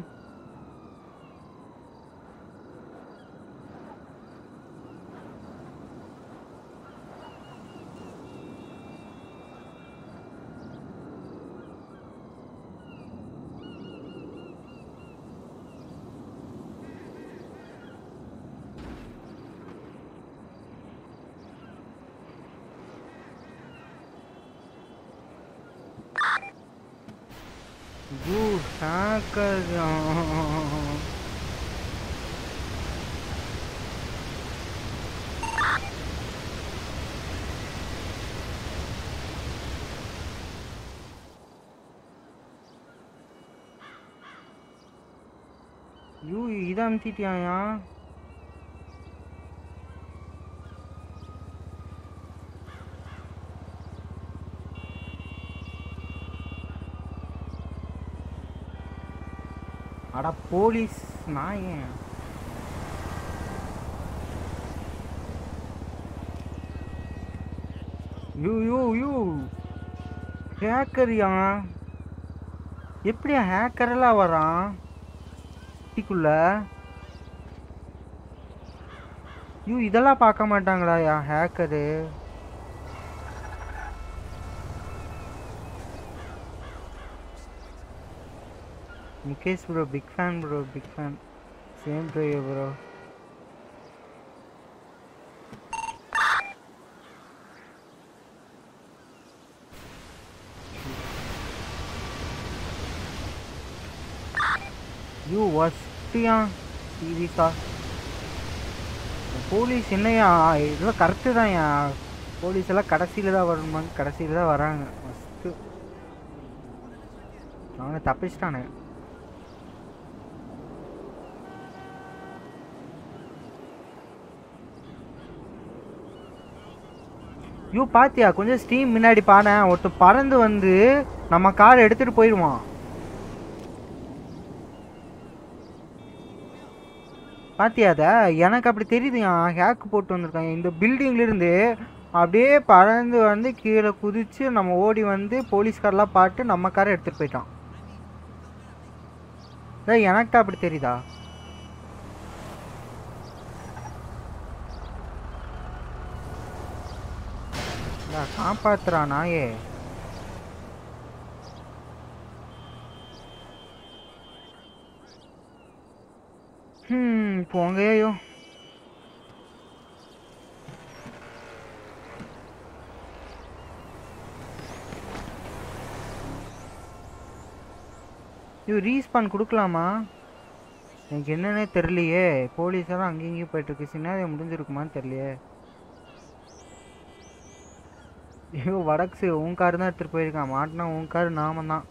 यू इधम थी क्या यहाँ अड़ा पोलिस ना ये यू यू यू हैकर यहाँ ये प्रिया हैकर ला वरा टिकुला यू इधर ला पाका मटांगला यहाँ हैकरे Mukesh bro, big fan, same to you bro. You was tiya, TV ka. Police inna ya, idla kartte da ya. Police alla kadasi leda varman, kadasi leda varanga. Vastu. Naanga tapista na. யூ பாத்தியா கொஞ்சம் ஸ்டீம் முன்னாடி பானே ஒருத்த பறந்து வந்து நம்ம கார் எடுத்துட்டு போயிடுவான் பாத்தியாதா எனக்கு அப்படி தெரியுது ஹேக் போட்டு வந்திருக்காங்க இந்த பில்டிங்ல இருந்து அப்படியே பறந்து வந்து கீழே குதிச்சு நம்ம ஓடி வந்து போலீஸ் கார்லாம் பார்த்து நம்ம காரை எடுத்துட்டு போயிட்டான் எனக்கு அப்படி தெரியுதா காப்பாத்துறானா ஏ போங்கயா யோ யூ ரீஸ்பான் கொடுக்கலாமா எனக்கு என்னன்னே தெரியலையே போலீஸெல்லாம் அங்கே இங்கேயும் போயிட்டுருக்கு சின்ன அது முடிஞ்சிருக்குமான்னு தெரியலையே ஐயோ வடக்ஸு உன் காரு தான் எடுத்துகிட்டு போயிருக்கான் மாட்டினா உன் காரு நாம தான்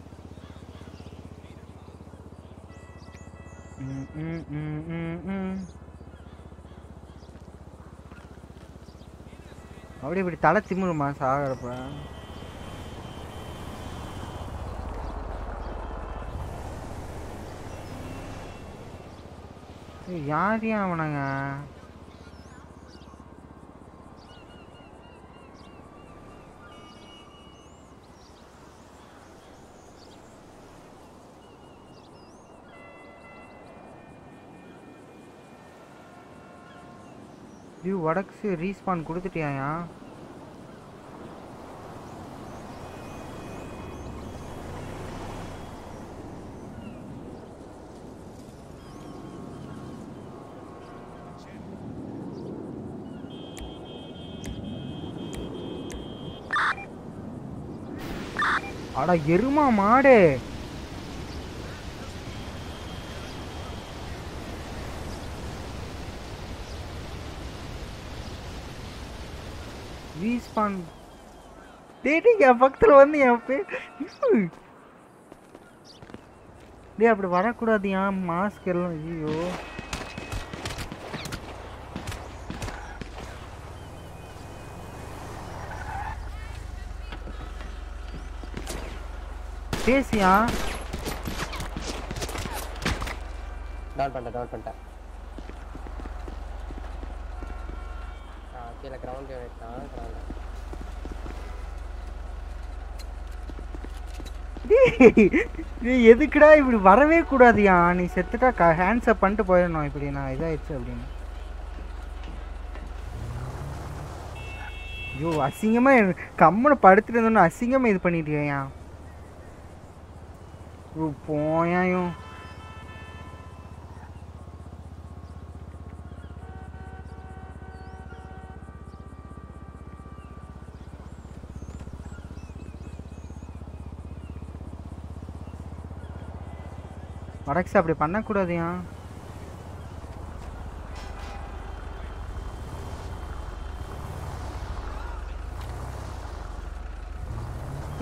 அப்படியே இப்படி தலை திம்முருமா சாகிறப்ப யார் ஏன் அவனங்க யூ வடக்ஸு ரீஸ்பான் கொடுத்துட்டியாயா அட எருமா மாடு ரீஸ்பான் டேடிங்க பக்கத்துல வந்து டே அப்படி வரக்கூடாது ஏன் மாஸ்க் எல்லாம் ஐயோ பேசியா டவுன் பண்ணிட்டேன் கீழே கிரவுண்ட் எடுத்தான் நீ எதுக்குடா இப்படி வரவே கூடாதியா நீ செத்துட்டா ஹேண்ட்ஸ் அப் பண்ணிட்டு போயிடணும் இப்படி நான் இதாயிடுச்சு அப்படின்னு ஐயோ அசிங்கமாக எனக்கு கம்மனை படுத்துட்டு இருந்தோன்னு அசிங்கமாக இது பண்ணிட்டியா போயும் வடக்ஸ் அப்படி பண்ணக்கூடாதியா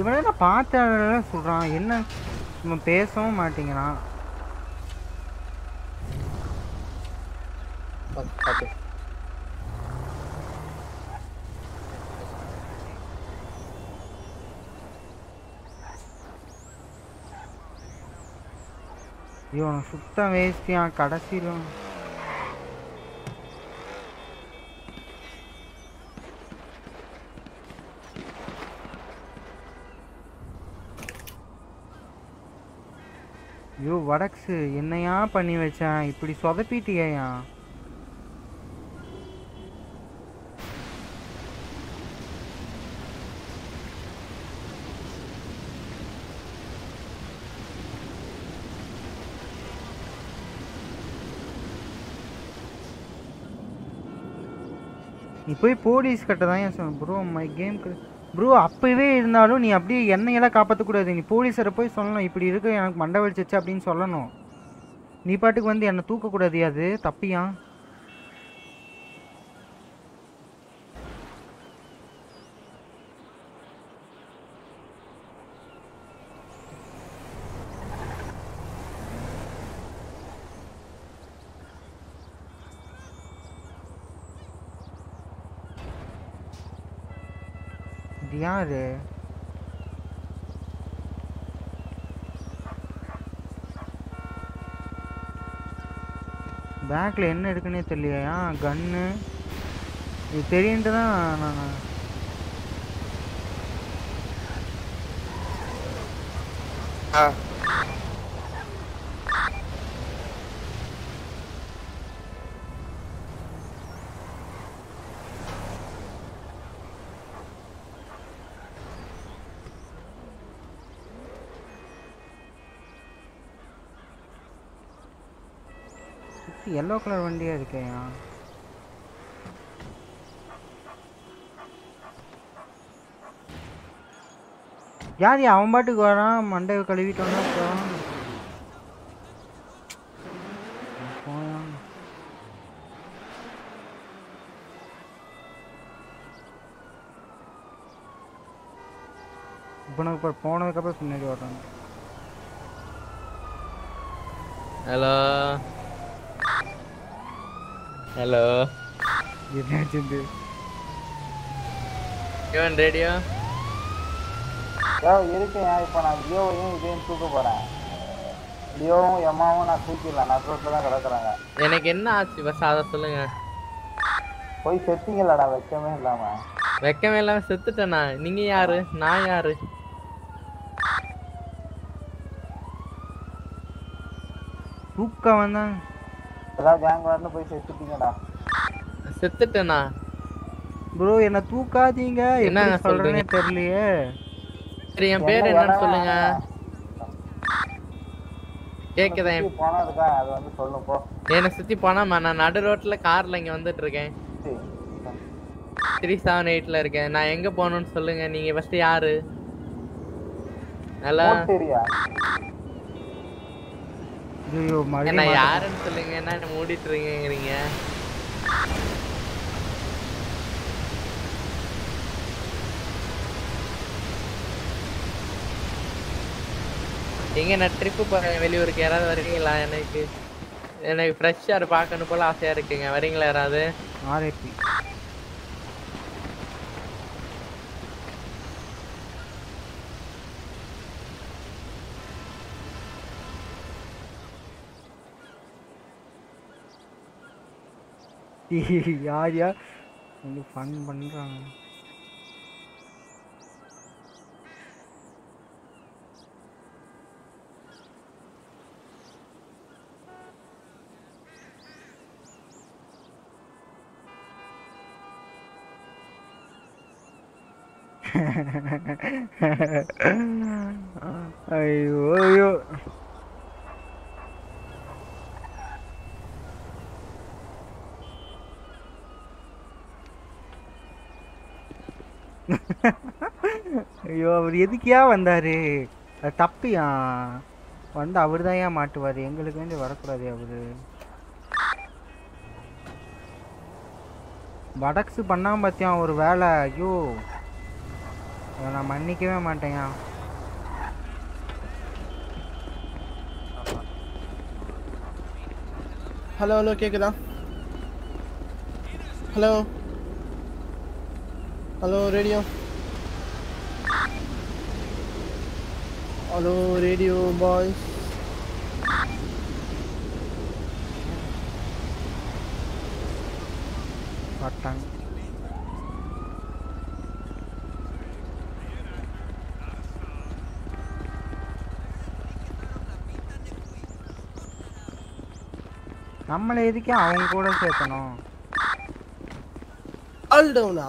இவனே நான் பார்த்த சொல்றான் என்ன நம்ம பேசவும் மாட்டேங்கிறான் ஐயோ சுத்தம் வேஸ்டியான் கடைசியிலும் ஐயோ வடக்ஸு என்னையா பண்ணி வச்சேன் இப்படி சொதப்பிட்டியா நீ போய் போலீஸ் கிட்ட தான் ஏன் சொன்ன ப்ரோ மை கேம் ப்ரோ அப்போவே இருந்தாலும் நீ அப்படியே என்னையெல்லாம் காப்பாற்றக்கூடாது நீ போலீஸரை போய் சொல்லணும் இப்படி இருக்கு எனக்கு மண்டை வலிச்சிச்சு அப்படின்னு சொல்லணும் நீ பாட்டுக்கு வந்து என்னை தூக்கக்கூடாது அது தப்பியா यार பேக்ல என்ன இருக்குன்னே தெரியலையா கன்னு இது தெரியுன்ட்டு தான் நான் येलो कलर वंडिया इरुके यार यार ये அவன் பாட்டுக்கு வரான் மண்டை கழுவிட்டு வரான் बना ऊपर फोन में कपड़े सुनने जा रहा हूँ। हेलो हेलो ये क्या चिंदे क्यों रेडियो यार ये रुके यार इपन आ लियो ये इवेंट तू को बना लियो यमाओ ना कुछ नहीं लाना तो लगा करा करागा ये ने किन्ना आती बस आधा सुलेगा कोई सेटिंग है लड़ा वैक्यूम में लामा सेट तो ना निंगे यार ना यार बुक्का वंदा ला गैंग वाला போய் செத்துட்டீங்கடா செத்துட்டேனா bro என்ன தூக்காதீங்க என்ன சொல்றேன்னு தெரியலையே சரி என் பேர் என்னன்னு சொல்லுங்க கேக்குதா என் போனா இருக்கா அது வந்து சொல்லுங்க போ என்ன சுத்தி போனா நான் நடு ரோட்ல கார்ல இங்க வந்துட்டு இருக்கேன் 378 ல இருக்கேன் நான் எங்க போறேன்னு சொல்லுங்க நீங்க first யாரு ஹலோ தெரியா ஐயோ மாரி என்ன யாரன்னு சொல்லுங்க என்ன மூடிட்டு இருக்கீங்கங்கறீங்க நீங்க என்ன ட்ரிப் போற வெளியூருக்கு யாராவது வரீங்களா எனக்கு ஃப்ரெஷ் ஏர் பார்க்கணும் போல ஆசையா இருக்குங்க வரீங்களா யாராவது ஆர்ஏபி यार यार मुझे फन बन रहा है अयो अयो ஐயோ அவர் எதுக்கியா வந்தாரு தப்பியா வந்து அவர்தான் ஏன் மாட்டுவாரு எங்களுக்கு வேண்டி வரக்கூடாது அவரு வடக்ஸ் பண்ணாம பார்த்தியான் ஒரு வேலை ஐயோ நான் மன்னிக்கவே மாட்டேங்க ஹலோ ஹலோ கேக்குதா ஹலோ हेलो रेडियो बॉय पटांग நம்மளே எதுக்கு அவங்க கூட சேக்கணும் ஆல் டவுனா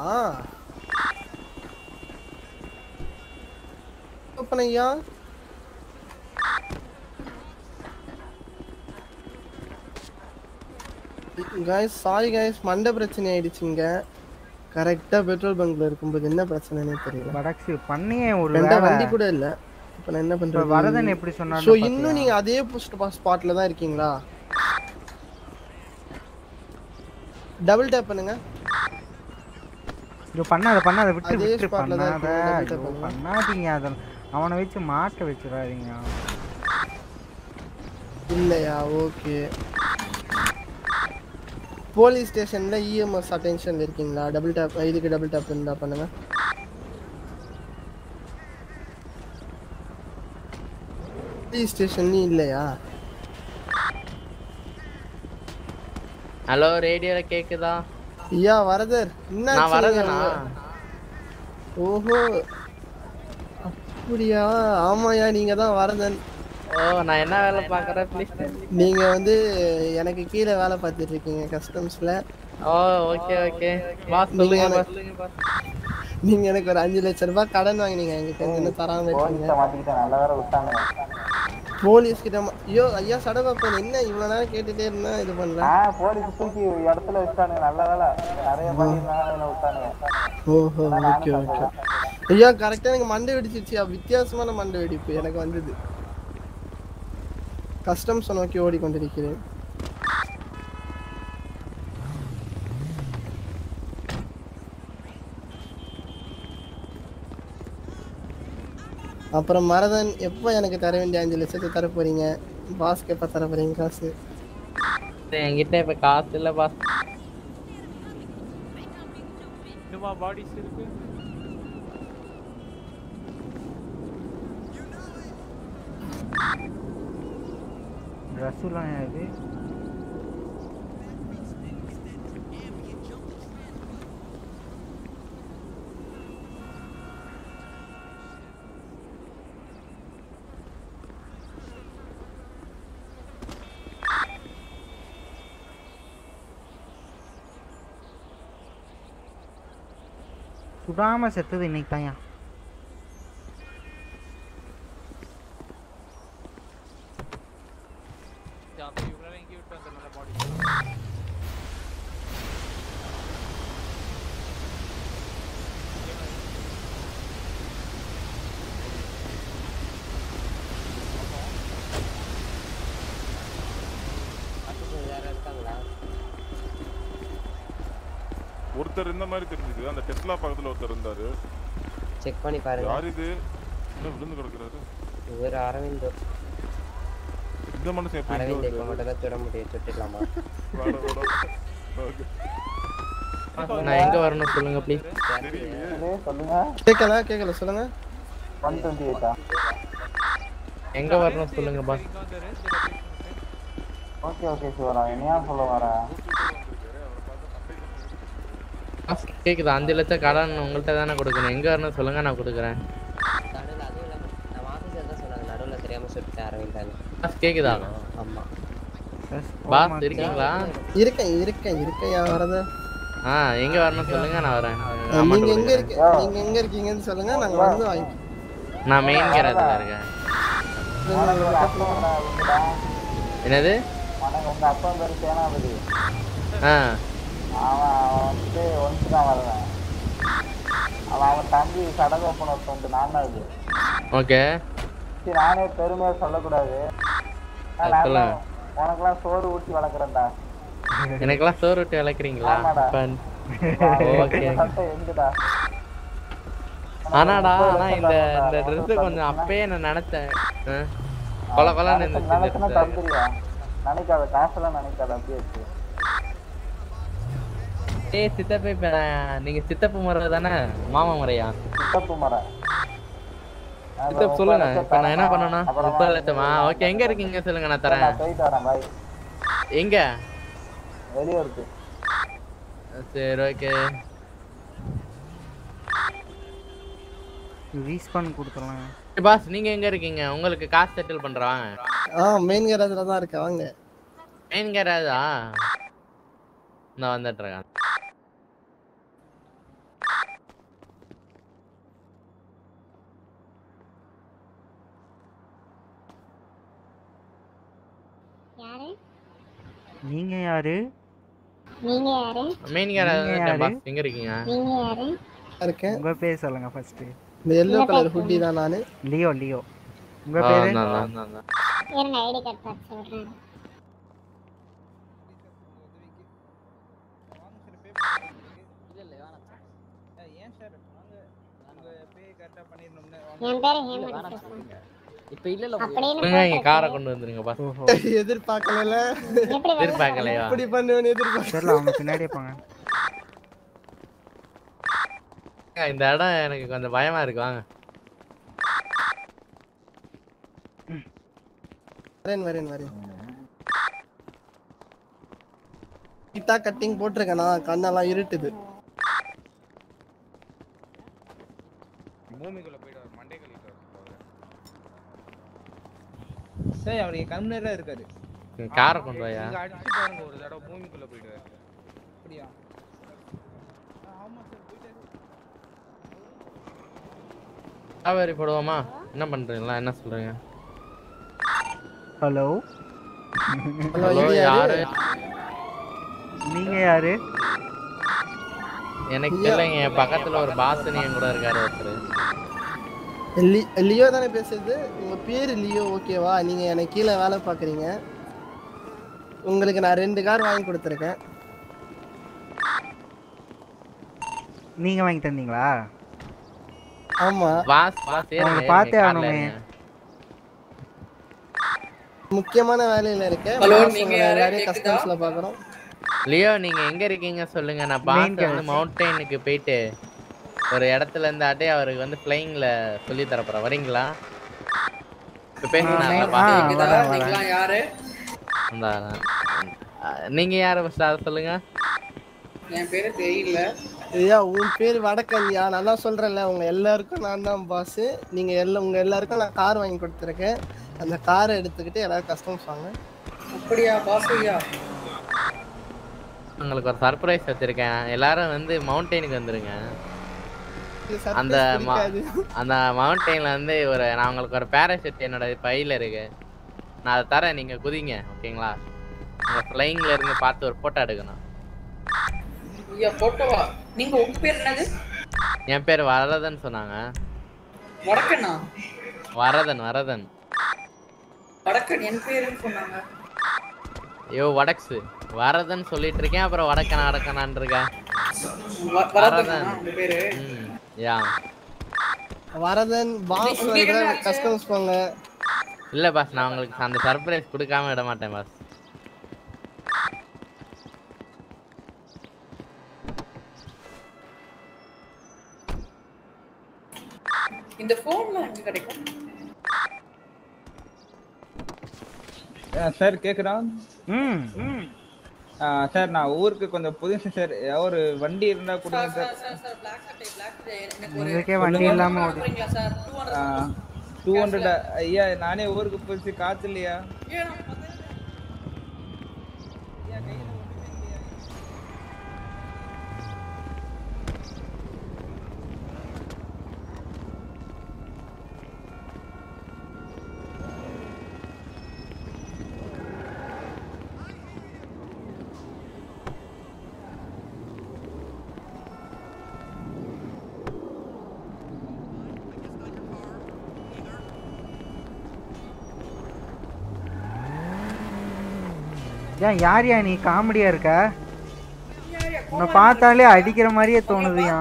अपनैया गाइस सॉरी गाइस मंडे பிரச்சனை ஆயிடுச்சுங்க கரெக்ட்டா பெட்ரோல் பங்க்ல இருக்கும்போது என்ன பிரச்சனைனே தெரியல வடக்கு பண்ணியே ஒரு வேளை வண்டி கூட இல்ல இப்போ நான் என்ன பண்றது வரதன் எப்படி சொன்னாரு சோ இன்னும் நீங்க அதே ஸ்பாட்ல தான் இருக்கீங்களா டபுள் டேப் பண்ணுங்க जो பண்ணாத பண்ணாத விட்டு விட்டு பண்ணாத பண்ணாதீங்க அத அவனை வெச்சு மாட்ட வெச்சுறாதீங்க இல்லையா ஓகே போலீஸ் ஸ்டேஷன்ல இஎம்எஸ் அட்டென்ஷன்ல இருக்கீங்களா டபுள் டாப் இதுக்கு டபுள் டாப் பண்ணா பண்ணுங்க போலீஸ் ஸ்டேஷன் இல்லையா ஹலோ ரேடியோல கேக்குதா யா வரதர் என்ன நான் வரதனா ஓஹோ அப்படியா ஆமாயா நீங்க தான் வரதன் ஓ நான் என்ன வேலை பார்க்கற ப்ளீஸ் நீங்க வந்து எனக்கு கீழ வேலை பார்த்துட்டு இருக்கீங்க கஸ்டம்ஸ்ல ஓ ஓகே ஓகே பாஸ் சொல்லுங்க பாஸ் நீங்க எனக்கு ஒரு 5 லட்சம் ரூபாய் கடன் வாங்குனீங்க என்கிட்ட என்ன தராம இருக்கீங்க போலீஸ் கிட்ட ஐயோ ஐயா சடகப்ப என்ன இவ்வளவு நேரம் கேட்டிட்டே இருந்தா இது பண்ணல போலீஸ் தூக்கி இடத்துல வச்சானே நல்லவேளை நிறைய பாயினால விட்டானே ஓஹோ ஓகே ஓகே ஐயா கரெக்ட்டா எனக்கு மண்டை வெடிச்சிச்சு வித்தியாசமான மண்டை வெடிப்பு எனக்கு வந்தது கஸ்டம்ஸ் நோக்கி ஓடி கொண்டிருக்கிறேன் அப்புறம் மரதன் எப்போ எனக்கு தர வேண்டிய 5 லட்சத்தை தர போறீங்க பாஸ் கேப்ப தர போறீங்க காசு என்கிட்ட இப்ப காசு இல்ல பாஸ் இதுமா பாடி இருக்கு ரசூலா இது से नहीं ताया। ஒருத்தர் இந்த மாதிரி தெரிஞ்சது அந்த டெஸ்லா பக்கத்துல ஒருத்தர் இருந்தாரு செக் பண்ணி பாருங்க யார் இது என்ன விழுந்து கிடக்குறாரு இவர் அரவிந்த் இந்த மனுஷன் எப்படி அரவிந்த் இந்த மொட்டல தட முடிய தொட்டிடலாமா வாடா வாடா ஓகே நான் எங்க வரணும் சொல்லுங்க ப்ளீஸ் சொல்லுங்க கேக்கல சொல்லுங்க 128 ஆ எங்க வரணும் சொல்லுங்க பாஸ் ஓகே ஓகே சிவரா என்னையா சொல்ல வரா கேக்குது 5 லட்சம் கடன் உங்கள்ட்ட தான கொடுக்கணும் எங்க வரணும் சொல்லுங்க நான் கொடுக்கிறேன் நடுல அது இல்ல நான் ஆபீஸ் ஏதா சொன்னாங்க நடுல தெரியாம செட் ஆரம்பிட்டாங்க பாஸ் கேக்குதா ஆமா பாஸ் இருக்கீங்களா இருக்கேன் யா வரது எங்க வரணும் சொல்லுங்க நான் வரேன் நீங்க எங்க இருக்கீங்கன்னு சொல்லுங்க நான் வந்து வாங்கி நான் மெயின் கேரத்துல இருக்கேன் என்னது உங்க அப்பா பேரு சேனாபதி வந்து ஒன்ஸ் தான் வரேன் அவன் தம்பி சடங்கு ஓப்பன் வந்து நானாவது ஓகே சரி நானே பெருமையா சொல்லக்கூடாது உனக்கெல்லாம் சோறு ஊட்டி வளர்க்குறேன்டா எனக்கெல்லாம் சோறு ஊட்டி வளர்க்குறீங்களா ஓகே எங்கடா ஆனாடா நான் இந்த இந்த ட்ரெஸ் கொஞ்சம் அப்பவே நான் நினைச்சேன் கொலன்னு நினைக்காத காசெல்லாம் நினைக்காத அப்படியே சித்தப்பே நீங்க சித்தப்பு முறை தானே மாமா முறையா சித்தப்பு முறை சித்தப்பு சொல்லுங்க இப்ப நான் என்ன பண்ணனா 30 லட்சமா ஓகே எங்க இருக்கீங்க சொல்லுங்க நான் தரேன் நான் போய் தரேன் பாய் எங்க வெளிய இருக்கு சரி ஓகே ரீஸ்பான் கொடுத்துறலாம் பாஸ் நீங்க எங்க இருக்கீங்க உங்களுக்கு காசு செட்டில் பண்றேன் மெயின் கேரேஜ்ல தான் இருக்க வாங்க மெயின் கேரேஜா நான் வந்துட்டேன் நீங்க யாரு மெயின் கேரேஜ்ல பாஸ் எங்க இருக்கீங்க இருக்கேன் உங்க பேர் சொல்லுங்க ஃபர்ஸ்ட் இந்த yellow color hoodie தான் நானு லியோ உங்க பேரு இருங்க ஐடி கார்டு பாத்து சொல்றேன் ஏன் சார் நாங்க பே கரெக்ட்டா பண்ணிரணும்னே என் பேரு ஹேமந்த் இப்ப இல்லல நீங்க காரை கொண்டு வந்துருங்க பாஸ் எதிர்பார்க்கலல எதிர்பார்க்கலையா இப்படி பண்ணுவேன்னு எதிர்பார்க்கல அவங்க பின்னாடியே போங்க இந்த இடம் எனக்கு கொஞ்சம் பயமா இருக்கு வாங்க வரேன் கிட்டா கட்டிங் போட்டுருக்கேனா கண்ணெல்லாம் இருட்டுது பூமிக்குள்ள போய்டாரு மண்டே கழிக்குறாரு சே அவரே கம்ப்ளீட்டா இருக்காரு காரை கொண்டு வாயா இங்க அடிச்சு பாருங்க ஒரு தடவை பூமிக்குள்ள போய்டாரு அப்படியே ஆமா சார் போய்டாரு அவரே போடுவாமா என்ன பண்றீங்களா என்ன சொல்றீங்க हेलो हेलो यार நீங்க யாரு எனக்கு தெரியலங்க பக்கத்துல ஒரு பாஸ்னிய கூட இருக்காரு ஒருத்தர் லியோ தான பேசுது உங்க பேர் லியோ ஓகேவா நீங்க எனக்கு கீழ வேலை பாக்குறீங்க உங்களுக்கு நான் 2 கார் வாங்கி கொடுத்திருக்கேன் நீங்க வாங்கி தந்தீங்களா ஆமா வாஸ் வாஸ் ஏறி பாத்தே ஆனோமே முக்கியமான வேலையில இருக்கேன் ஹலோ நீங்க யாரே கஸ்டமர்ஸ்ல பாக்குறோம் லியோ நீங்க எங்க இருக்கீங்க சொல்லுங்க நான் பாஸ் வந்து மவுண்டனுக்கு போயிடு ஒரு இடத்துல இருந்து அடே அவருக்கு வந்து ஃளைங்ல சொல்லி தர போறேன் வரீங்களா பேசுறாங்க பாத்தீங்களா நீங்க யாரு நீங்க யார சார் சொல்லுங்க என் பேரு தெரியல ஐயா உன் பேரு வடக்கன்யா நல்லா சொல்றல உங்க எல்லாருக்கும் நான் தான் பாஸ் நீங்க எல்லாரும் உங்க எல்லாருக்கும் நான் கார் வாங்கி கொடுத்திருக்கேன் அந்த காரை எடுத்துக்கிட்டு எல்லாரும் கஸ்டமர்ஸ் வாங்க அப்படியே பாஸ் ஐயா உங்களுக்கு ஒரு சர்ப்ரைஸ் வச்சிருக்கேன் எல்லாரும் வந்து மவுண்டனுக்கு வந்துருங்க அந்த அந்த மவுண்டன்ல வந்து ஒரு நான் உங்களுக்கு ஒரு பாராசூட் என்னோட பையில இருக்கு நான் அத தரேன் நீங்க குதிங்க ஓகேங்களா நான் ஃளைங்ல இருந்து பார்த்து ஒரு போட்டோ எடுக்கணும் ஐயா போட்டோவா நீங்க உங்க பேர் என்னது என் பேர் வரதன் சொன்னாங்க வரதனா வரதன் வரதன் என் பேருன்னு சொன்னாங்க ஐயோ வடக்ஸ் வரதன் சொல்லிட்டு இருக்கேன் அப்புறம் வடக்கனான்னு இருக்கேன் வரதன் உங்க பேரு யா வரதன் பாஸ் சொல்ற கஸ்டமர்ஸ் போங்க இல்ல பாஸ் நான் உங்களுக்கு அந்த சர்ப்ரைஸ் கொடுக்காம விட மாட்டேன் பாஸ் இந்த ஃபோன்ல எங்க கிடைக்கும் சார் கேக்குறா ம் சார் நான் ஊருக்கு கொஞ்சம் புதுசு சார் ஒரு வண்டி இருந்தா கொடுங்க சார் சார் black type எனக்கு ஒரு இருக்கே வண்டி இல்லாம ஓடுறீங்களா சார் 200 ஐயா நானே ஊருக்கு போய் காத்து இல்லையா ஏய் நான் பதறேன் ஐயா கையில ஒண்ணுமே இல்லையா यार यार नहीं कामड़िया रखा मैं पांच ताले आईटी के रमारी है तोड़ दिया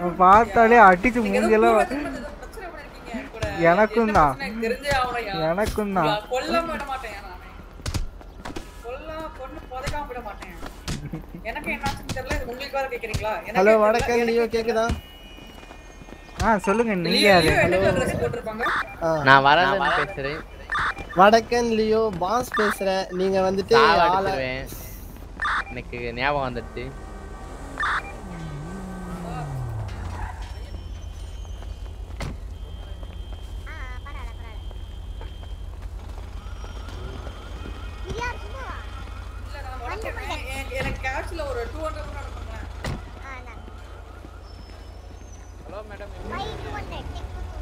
मैं पांच ताले आईटी चुम्बू के लो याना कुन्ना हेलो वाड़ा क्या लियो क्या किधर हाँ सोलंग नहीं यार ना वाड़ा ना पेशरे வடக்கன் லியோ பாஸ் பேசுறேன் நீங்க வந்துட்டு ஆளடுவேன் எனக்கு ஞாபகம் வந்துச்சு இல்ல நான் வடக்கன் எனக்கு கேஷ்ல ஒரு 200 ரூபாய் கொடுங்க ஹலோ மேடம்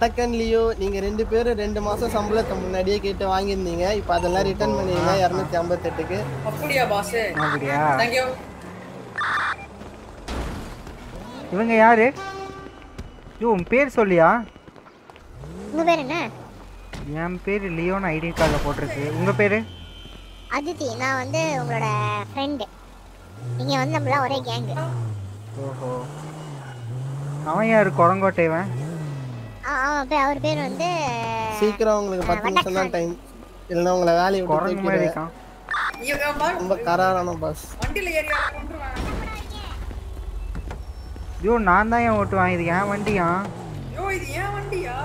வடக்கன் லியோ நீங்க ரெண்டு பேரும் 2 மாசம் சம்பளத்தை முன்னாடியே கேட்டு வாங்கி இருந்தீங்க இப்போ அதெல்லாம் ரிட்டர்ன் பண்ணிருங்க 258 க்கு அப்படியே பாஸ் அப்படியே थैंक यू இவங்க யாரு யோ உன் பேர் சொல்லியா உங்க பேர் என்ன என் பேர் லியோன் ஐடி கார்டுல போட்டுருக்கு உங்க பேரு அதிதி நான் வந்து உங்களோட ஃப்ரெண்ட் நீங்க வந்து நம்மள ஒரே கேங் ஓஹோ அவன் யாரு கொரங்கோட்டைவன் அவர் பேர் வந்து சீக்கிரம் உங்களுக்கு 10 நிமிஷம் தான் டைம் இல்லனா உங்களை வேலைய விட்டு போயிடுறேன் நீங்க ரொம்ப கராரான பாஸ் வண்டில ஏரியால கொண்டுவா யோ நான் தான் ஏன் ஓட்டுவான் இது ஏன் வண்டியா யோ இது ஏன் வண்டியா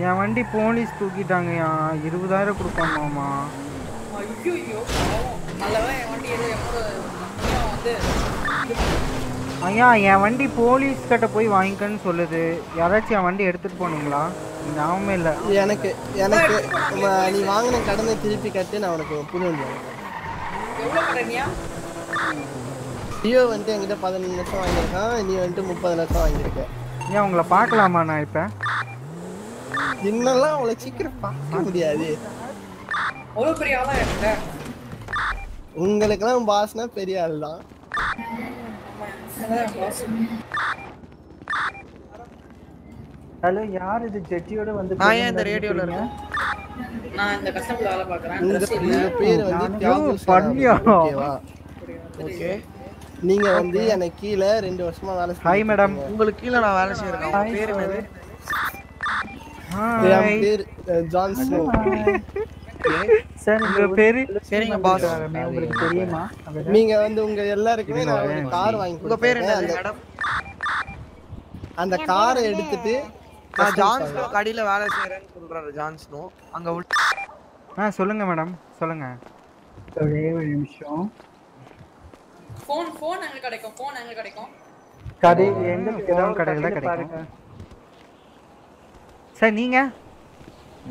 நான் வண்டி போலீஸ் தூக்கிட்டாங்கயா 20000 கொடுப்பாங்கமா ஐயோ ஐயோ நல்லவே வண்டி ஏதோ வந்து ஐயா என் வண்டி போலீஸ் கிட்ட போய் வாங்கிக்கன்னு சொல்லுது யாராச்சும் என் வண்டி எடுத்துட்டு போனீங்களா நாமே இல்ல எனக்கு எனக்கு நீ வாங்கின கடனை திருப்பி கட்டி நான் உனக்கு புது வண்டி எவ்வளவு கடனியா லியோ வந்து என்கிட்ட 15 லட்சம் வாங்கியிருக்கான் நீ வந்து 30 லட்சம் வாங்கியிருக்க ஏன் உங்களை பார்க்கலாமா நான் இப்போ என்னெல்லாம் அவளை சீக்கிரம் பார்க்க முடியாது. அவ்வளோ பெரிய ஆளா இருக்க. உங்களுக்கெல்லாம் பாஸ்னா பெரிய ஆள் தான். ஹலோ யார் இது ஜெட்டியோட வந்து நான் இந்த ரேடியோல இருக்கேன். நான் இந்த கஸ்டமர்ல வேலை பார்க்கறேன். இந்த பேர் வந்து தியாகு பண்ணியா. ஓகே நீங்க வந்து எனக்கு கீழ 2 வருஷமா வேலை செய். ஹாய் மேடம் உங்களுக்கு கீழ நான் வேலை செய்றேன். உங்க பேர் என்னது? ஹாய் என் பேர் ஜான்சன். சார் உங்க பேர்? சரிங்க பாஸ் உங்களுக்கு தெரியுமா? நீங்க வந்து உங்க எல்லாருக்குமே நான் ஒரு கார் வாங்கி கொடுத்தேன். உங்க பேர் என்னது மேடம்? அந்த காரை எடுத்துட்டு நான் ஜான்சன் கடையில வேலை செய்றேன்னு சொல்றாரு ஜான்சன். அங்க சொல்லுங்க மேடம் சொல்லுங்க. ஒரே ஒரு நிமிஷம். फोन फोन एंगल करेगा फोन एंगल करेगा करे एंगल किधर करेगा करेगा सर नहीं क्या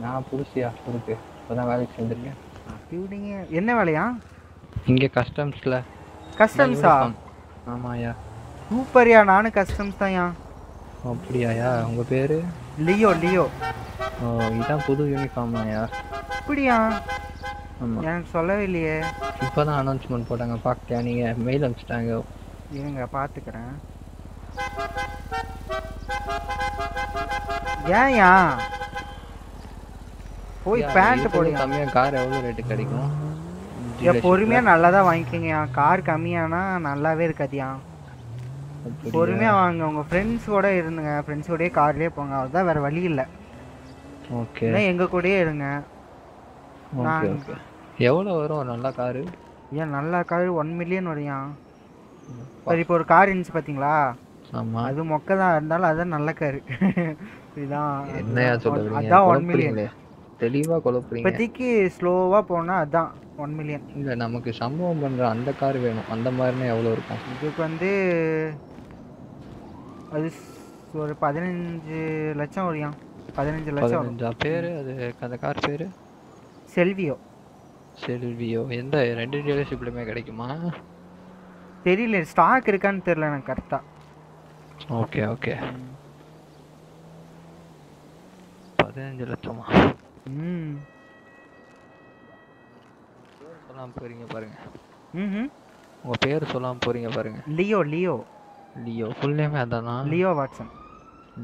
ना पुरुषिया पुरुषे पता वाले चंदर क्या बिल्डिंग है ये ना वाले याँ इनके कस्टम्स ला कस्टम्स हाँ हमारा ऊपर यार नान कस्टम्स था याँ ऊपर यार उनका पैर लियो लियो ओ इतना पुरुष यूनिफॉर्म है यार ऊपर यार यार सोला ही लिए இப்போதான் அனௌன்ஸ்மென்ட் போட்டாங்க பாக்கறியா நீங்க மெயில் அனுப்பிட்டாங்க இருங்க பாத்துக்கறேன் ஏயா போய் பேண்ட் போடுங்க கம்மியா கார் எவ்வளவு ரேட் கிடைக்கும் யா பொறுமையா நல்லதா வாங்கிக்கங்க கார் கம்மியானா நல்லாவே இருக்காதியா பொறுமையா வாங்க உங்க फ्रेंड्स கூட இருங்க फ्रेंड्स கூடயே கார்லயே போங்க அதுதான் வேற வழி இல்ல ஓகே நான் எங்க கூடயே இருங்க நான் எவ்வளவு வரும் நல்ல கார் ஏன் நல்ல கார் 1 மில்லியன் வரையா சரி இப்போ ஒரு கார் இன்ஸ் பாத்தீங்களா ஆமா அது மொக்கதா இருந்தால அத நல்ல கார் இதான் என்னையா சொல்றீங்க அதான் 1 மில்லியன் தெளிவா கொளுப்புறீங்க இப்பதிக்கு ஸ்லோவா போனா அதான் 1 மில்லியன் இல்ல நமக்கு சம்பவம் பண்ற அந்த கார் வேணும் அந்த மாதிரினா எவ்வளவு இருக்கும் இதுக்கு வந்து அது ஒரு 15 லட்சம் வரையா 15 லட்சம் அந்த பேர் அது அந்த கார் பேர் செல்வியோ செல்வியோ எந்த ரெண்டு டீலர்ஷிப்லயே கிடைக்குமா தெரியல ஸ்டாக் இருக்கான்னு தெரியல நான் கரெக்ட்டா ஓகே ஓகே 15 லட்சமா சொல்லாம போறீங்க பாருங்க உங்க பேர் சொல்லாம போறீங்க பாருங்க Leo Leo Leo full name அதானா Leo Watson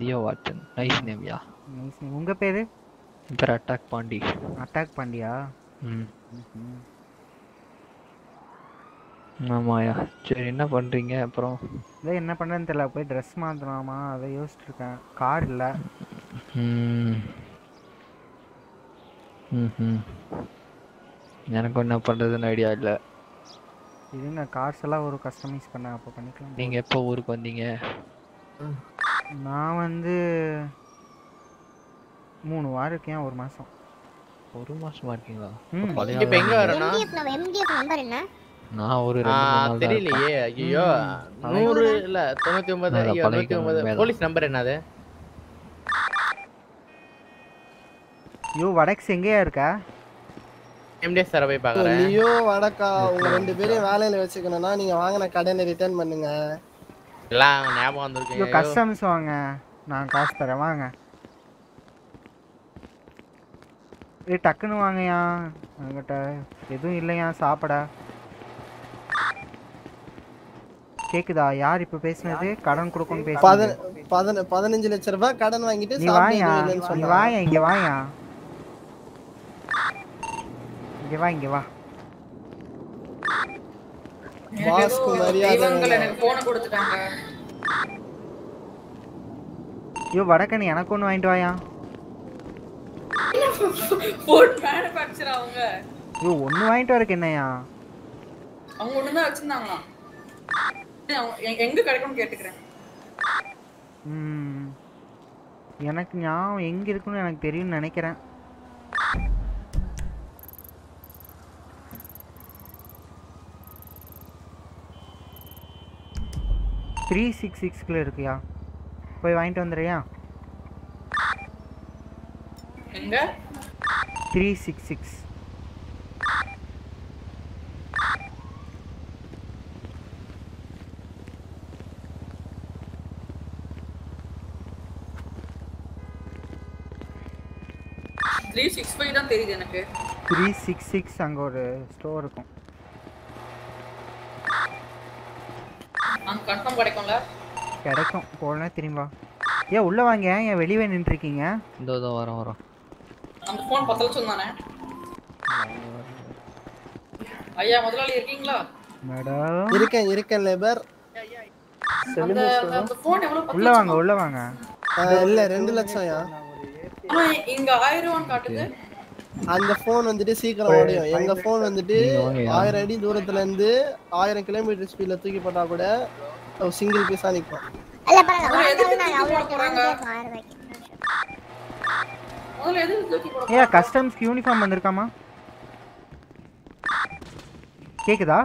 Leo Watson nice name யா நைஸ் நேம் உங்க பேரு இந்த அட்டாக் பாண்டி அட்டாக் பாண்டியா ஆமாயா சரி என்ன பண்றீங்க அப்புறம் இத என்ன பண்றேன்னு தெரியல போய் Dress மாத்தலாமா அதை யோசிச்சிட்டு இருக்கேன் கார் இல்ல எனக்கு என்ன பண்றதுன்னு ஐடியா இல்ல இதுங்க கார்ஸ் எல்லாம் ஒரு கஸ்டமைஸ் பண்ண அப்ப பண்ணிக்கலாம் நீங்க எப்போ ஊருக்கு வந்தீங்க நான் வந்து 3 வாரத்துக்கு ஒரு மாசம் ஒரு மாசமா இருக்கீங்களா இங்க பெங்களூர்னா MDF நம்பர் என்ன நான் ஒரு 2 நாள் தெரியலையே ஐயோ 100 இல்ல 99 ஐயோ 99 போலீஸ் நம்பர் என்னது யோ வடக்கு எங்கயா இருக்கா MDF சர போய் பார்க்கறேன் ஐயோ வடக்கா உங்க ரெண்டு பேரே வேலையில வெச்சுக்கணும்னா நீங்க வாங்குன கடனை ரிட்டர்ன் பண்ணுங்க எல்லாம் ஞாபகம் வந்திருக்கீங்க யோ கஸ்டம்ஸ் வாங்க நான் காசு தரேன் வாங்க ये टक्कन वांगे याँ अंगटा ये तो नहीं याँ सापड़ा केक दा यार इप्पे पेस में थे कारण करो कौन पेस पादन पादन पादन इंजले चरवा कारण वांगी थे निवाई याँ निवाई याँ निवाई वाह बास कुमारिया यो बड़ा कन्या ना कौन वाइंड वाया போன் manufacturer அவங்க ஐயோ ஒன்னு வாங்கிட்டு வரக்க என்னயா அவங்க ஒன்னு தான் வச்சிருந்தாங்களா எங்க கிடைக்கும்னு கேட்டுக்கறேன் எனக்கு நான் எங்க இருக்குன்னு எனக்கு தெரியும் நினைக்கிறேன் த்ரீ சிக்ஸ் சிக்ஸ்ல இருக்குயா போய் வாங்கிட்டு வந்துடுறியா எங்க 366 365 தான் தெரியுது எனக்கு. 366 அங்க ஒரு ஸ்டோர் இருக்கும். நான் கன்ஃபார்ம் கிடைக்கும்ல? கிடைக்கும். போறேன் திரும்பி வா. ஏ உள்ள வாங்க. ஏன் வெளியே நின்னுட்டீங்க? இதோ வரோம். அந்த ஃபோன் பத்தல சொன்னானே. ஐயா முதல்ல இருக்கீங்களா? மேடம் இருக்கேன் இருக்கேன் லேபர். அந்த ஃபோன் எவ்வளவு? உள்ள வாங்க உள்ள வாங்க. இல்ல 2 லட்சம் யா. இங்க 1000 காட்டுது. அந்த ஃபோன் வந்துட்டு சீக்கிரம் ஓடியும். எங்க ஃபோன் வந்துட்டு 1000 அடி தூரத்துல இருந்து 1000 கிலோமீட்டர் ஸ்பீட்ல தூக்கி போட்டா கூட ஒரு சிங்கிள் பீஸா நிக்கும். இல்ல பாருங்க எதுக்கு நான் அவ்ளோ போறாங்க. ஓல எதுக்கு தூக்கி போறாங்க? ஏ கஸ்டம்ஸ் யூனிஃபார்ம் வந்திருக்காமா? கேக்குதா?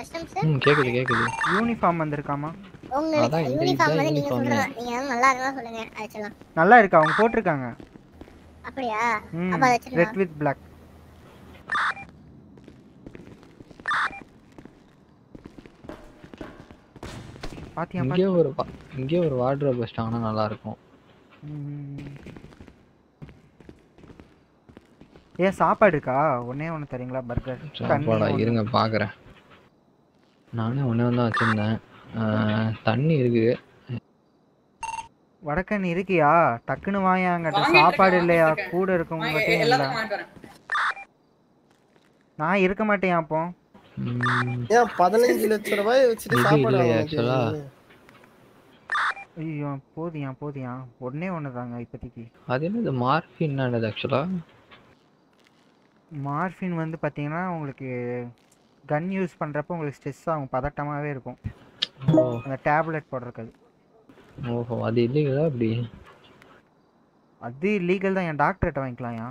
கஸ்டம்ஸ் கேக்குது கேக்குது. யூனிஃபார்ம் வந்திருக்காமா? உங்களுக்கு யூனிஃபார்ம் வந்து நீங்க சொல்றீங்க. நீங்க நல்லா இருக்கா சொல்லுங்க. அச்சலாம் நல்லா இருக்கா அவங்க போட்டுருக்காங்க. அப்படியே அப்ப அத ரெட் வித் black. பாத்தியா பாத்தியா இங்க ஒரு வார்ட்ரோப் வச்சாங்கன்னா நல்லா இருக்கும். ஏ சாப்பாடு இருக்கா? ஒண்ணே ஒண்ணு தரீங்களா? பர்கர் சாப்பாடா இருங்க பாக்குறேன். நானே ஒண்ணே தான் வச்சிருந்தேன். தண்ணி இருக்கு வடக்கன் இருக்கியா? டக்குனு வாயாங்கட்ட சாப்பாடு இல்லையா? கூட இருக்கவங்க கிட்ட எல்லாத்தையும் வாங்கிட்டு வரேன். நான் இருக்க மாட்டேன் அப்போ. ஏன் 15 லட்சம் ரூபாய் வச்சிட்டு சாப்பாடு வாங்குறீங்களா? ஐயோ போதியா போதியா ஒண்ணே ஒண்ணு தாங்க இப்போதைக்கு. அது என்னது மார்ஃபின் என்னது? एक्चुअली மார்ஃபின் வந்து பாத்தீங்கன்னா உங்களுக்கு கன் யூஸ் பண்றப்ப உங்களுக்கு ஸ்ட்ரெஸ் ஆகும், பதட்டமாவே இருக்கும். அந்த டேப்லெட் போடுறது. ஓஹோ அது இல்லீகலா? அப்படி அது இல்லீகல் தான். நான் டாக்டர் கிட்ட வாங்கிக்கலாம்யா.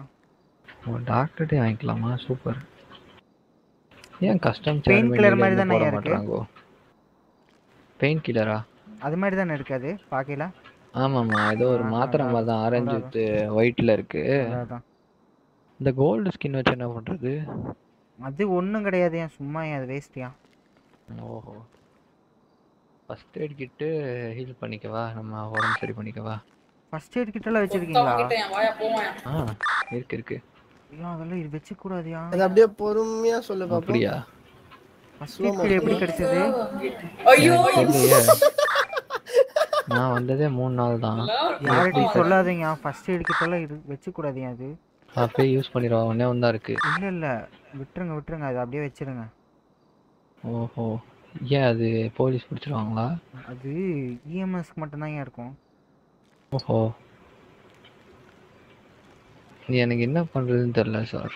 ஓ டாக்டர் கிட்ட வாங்கிக்கலாமா? சூப்பர். ஏன் கஸ்டம் பெயின் கில்லர் மாதிரி தான இருக்கு? பெயின் கில்லரா? அது மாதிரி தான இருக்காது பாக்கல? ஆமாமா ஏதோ ஒரு மாத்திரை மாதிரி தான். ஆரஞ்சு வித் ஒயிட்ல இருக்கு. அதான் இந்த கோல்ட் ஸ்கின் வச்சு என்ன பண்றது? அது ஒண்ணும் கிடையாதுயா, சும்மா அது வேஸ்ட்யா. ஓஹோ ஃபர்ஸ்ட் எய்ட் கிட் ஹீல் பண்ணிக்கவா? நம்ம உடம்பு சரி பண்ணிக்கவா? ஃபர்ஸ்ட் எய்ட் கிட் எல்லாம் வச்சிருக்கீங்களா? இருக்கு இருக்கு. இல்ல அதெல்லாம் வெச்சு கூடாதியா. அது அப்படியே பொறுமையா சொல்லு பாப்போம். அப்படியே ஃபர்ஸ்ட் எய்ட் எப்படி கிடைச்சது? ஐயோ நான் வந்ததே 3 நாள் தான். யாரடி சொல்லாதீங்க. ஃபர்ஸ்ட் எய்ட் கிட் எல்லாம் வெச்சு கூடாதியா. அது அப்படியே யூஸ் பண்ணிரவா? ஒண்ணே ஒண்ணா இருக்கு. இல்ல இல்ல விட்டுருங்க விட்டுருங்க. அது அப்படியே வெச்சிருங்க. ஓஹோ ஏன் அது போலீஸ் பிடிச்சிருவாங்களா? அது EMS மட்டும் தான் இருக்கும். ஓஹோ எனக்கு என்ன பண்றதுன்னு தெரியல சார்.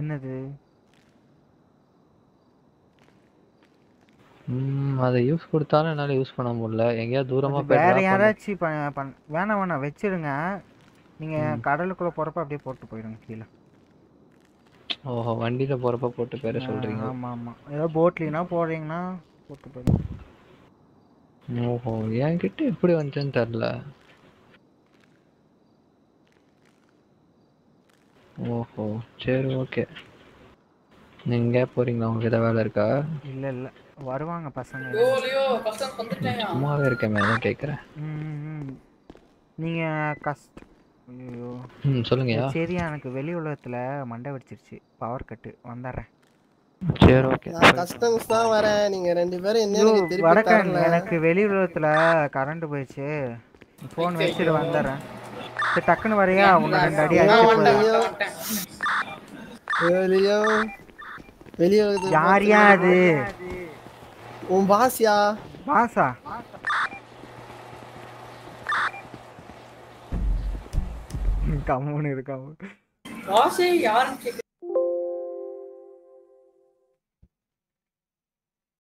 என்னது? அதை யூஸ் கொடுத்தாலும் என்னால யூஸ் பண்ண முடியல. எங்கயா தூரமா போய் வேற யாராச்சும் வேணா வேணா வச்சிருங்க. நீங்க கடலுக்குள்ள போறப்ப அப்படியே போட்டு போயிடுங்க கீழே. ஓஹோ வண்டில போறப்ப போட்டு பேர சொல்றீங்க? ஆமா ஆமா ஏதோ போட்லினா போறீங்கனா போட்டு போங்க. ஓஹோ ஏன் கிட்ட இப்படி வந்துன்னு தெரியல. ஓஹோ சரி ஓகே. நீங்க போறீங்களா? உங்களுக்கு ஏதாவது வேலை இருக்கா? இல்ல இல்ல வருவாங்க பசங்க. ஓலியோ பசங்க வந்துட்டாங்க. அம்மாவே இருக்கேன் நான் கேக்குறேன். நீங்க கஷ்ட சொல்லுங்கயா. சரியா எனக்கு வெளி உலகத்துல மண்டை வெடிச்சிருச்சு. பவர் கட் வந்தறேன். சரி ஓகே நான் கஸ்டம்ஸ் தான் வரேன். நீங்க ரெண்டு பேரும் என்னன்னு திருப்பி வரேன். எனக்கு வெளி உலகத்துல கரண்ட் போயிச்சு. ஃபோன் வெச்சிட்டு வந்தறேன். சரி டக்குனு வரையா? உன்ன ரெண்டு அடி அடிச்சு வெளியோ வெளிய உலகத்துல யாரியா அது? உன் பாஸ்யா? பாஸா? கம்முன்னு இருக்காம பாசே யாரும் கேக்க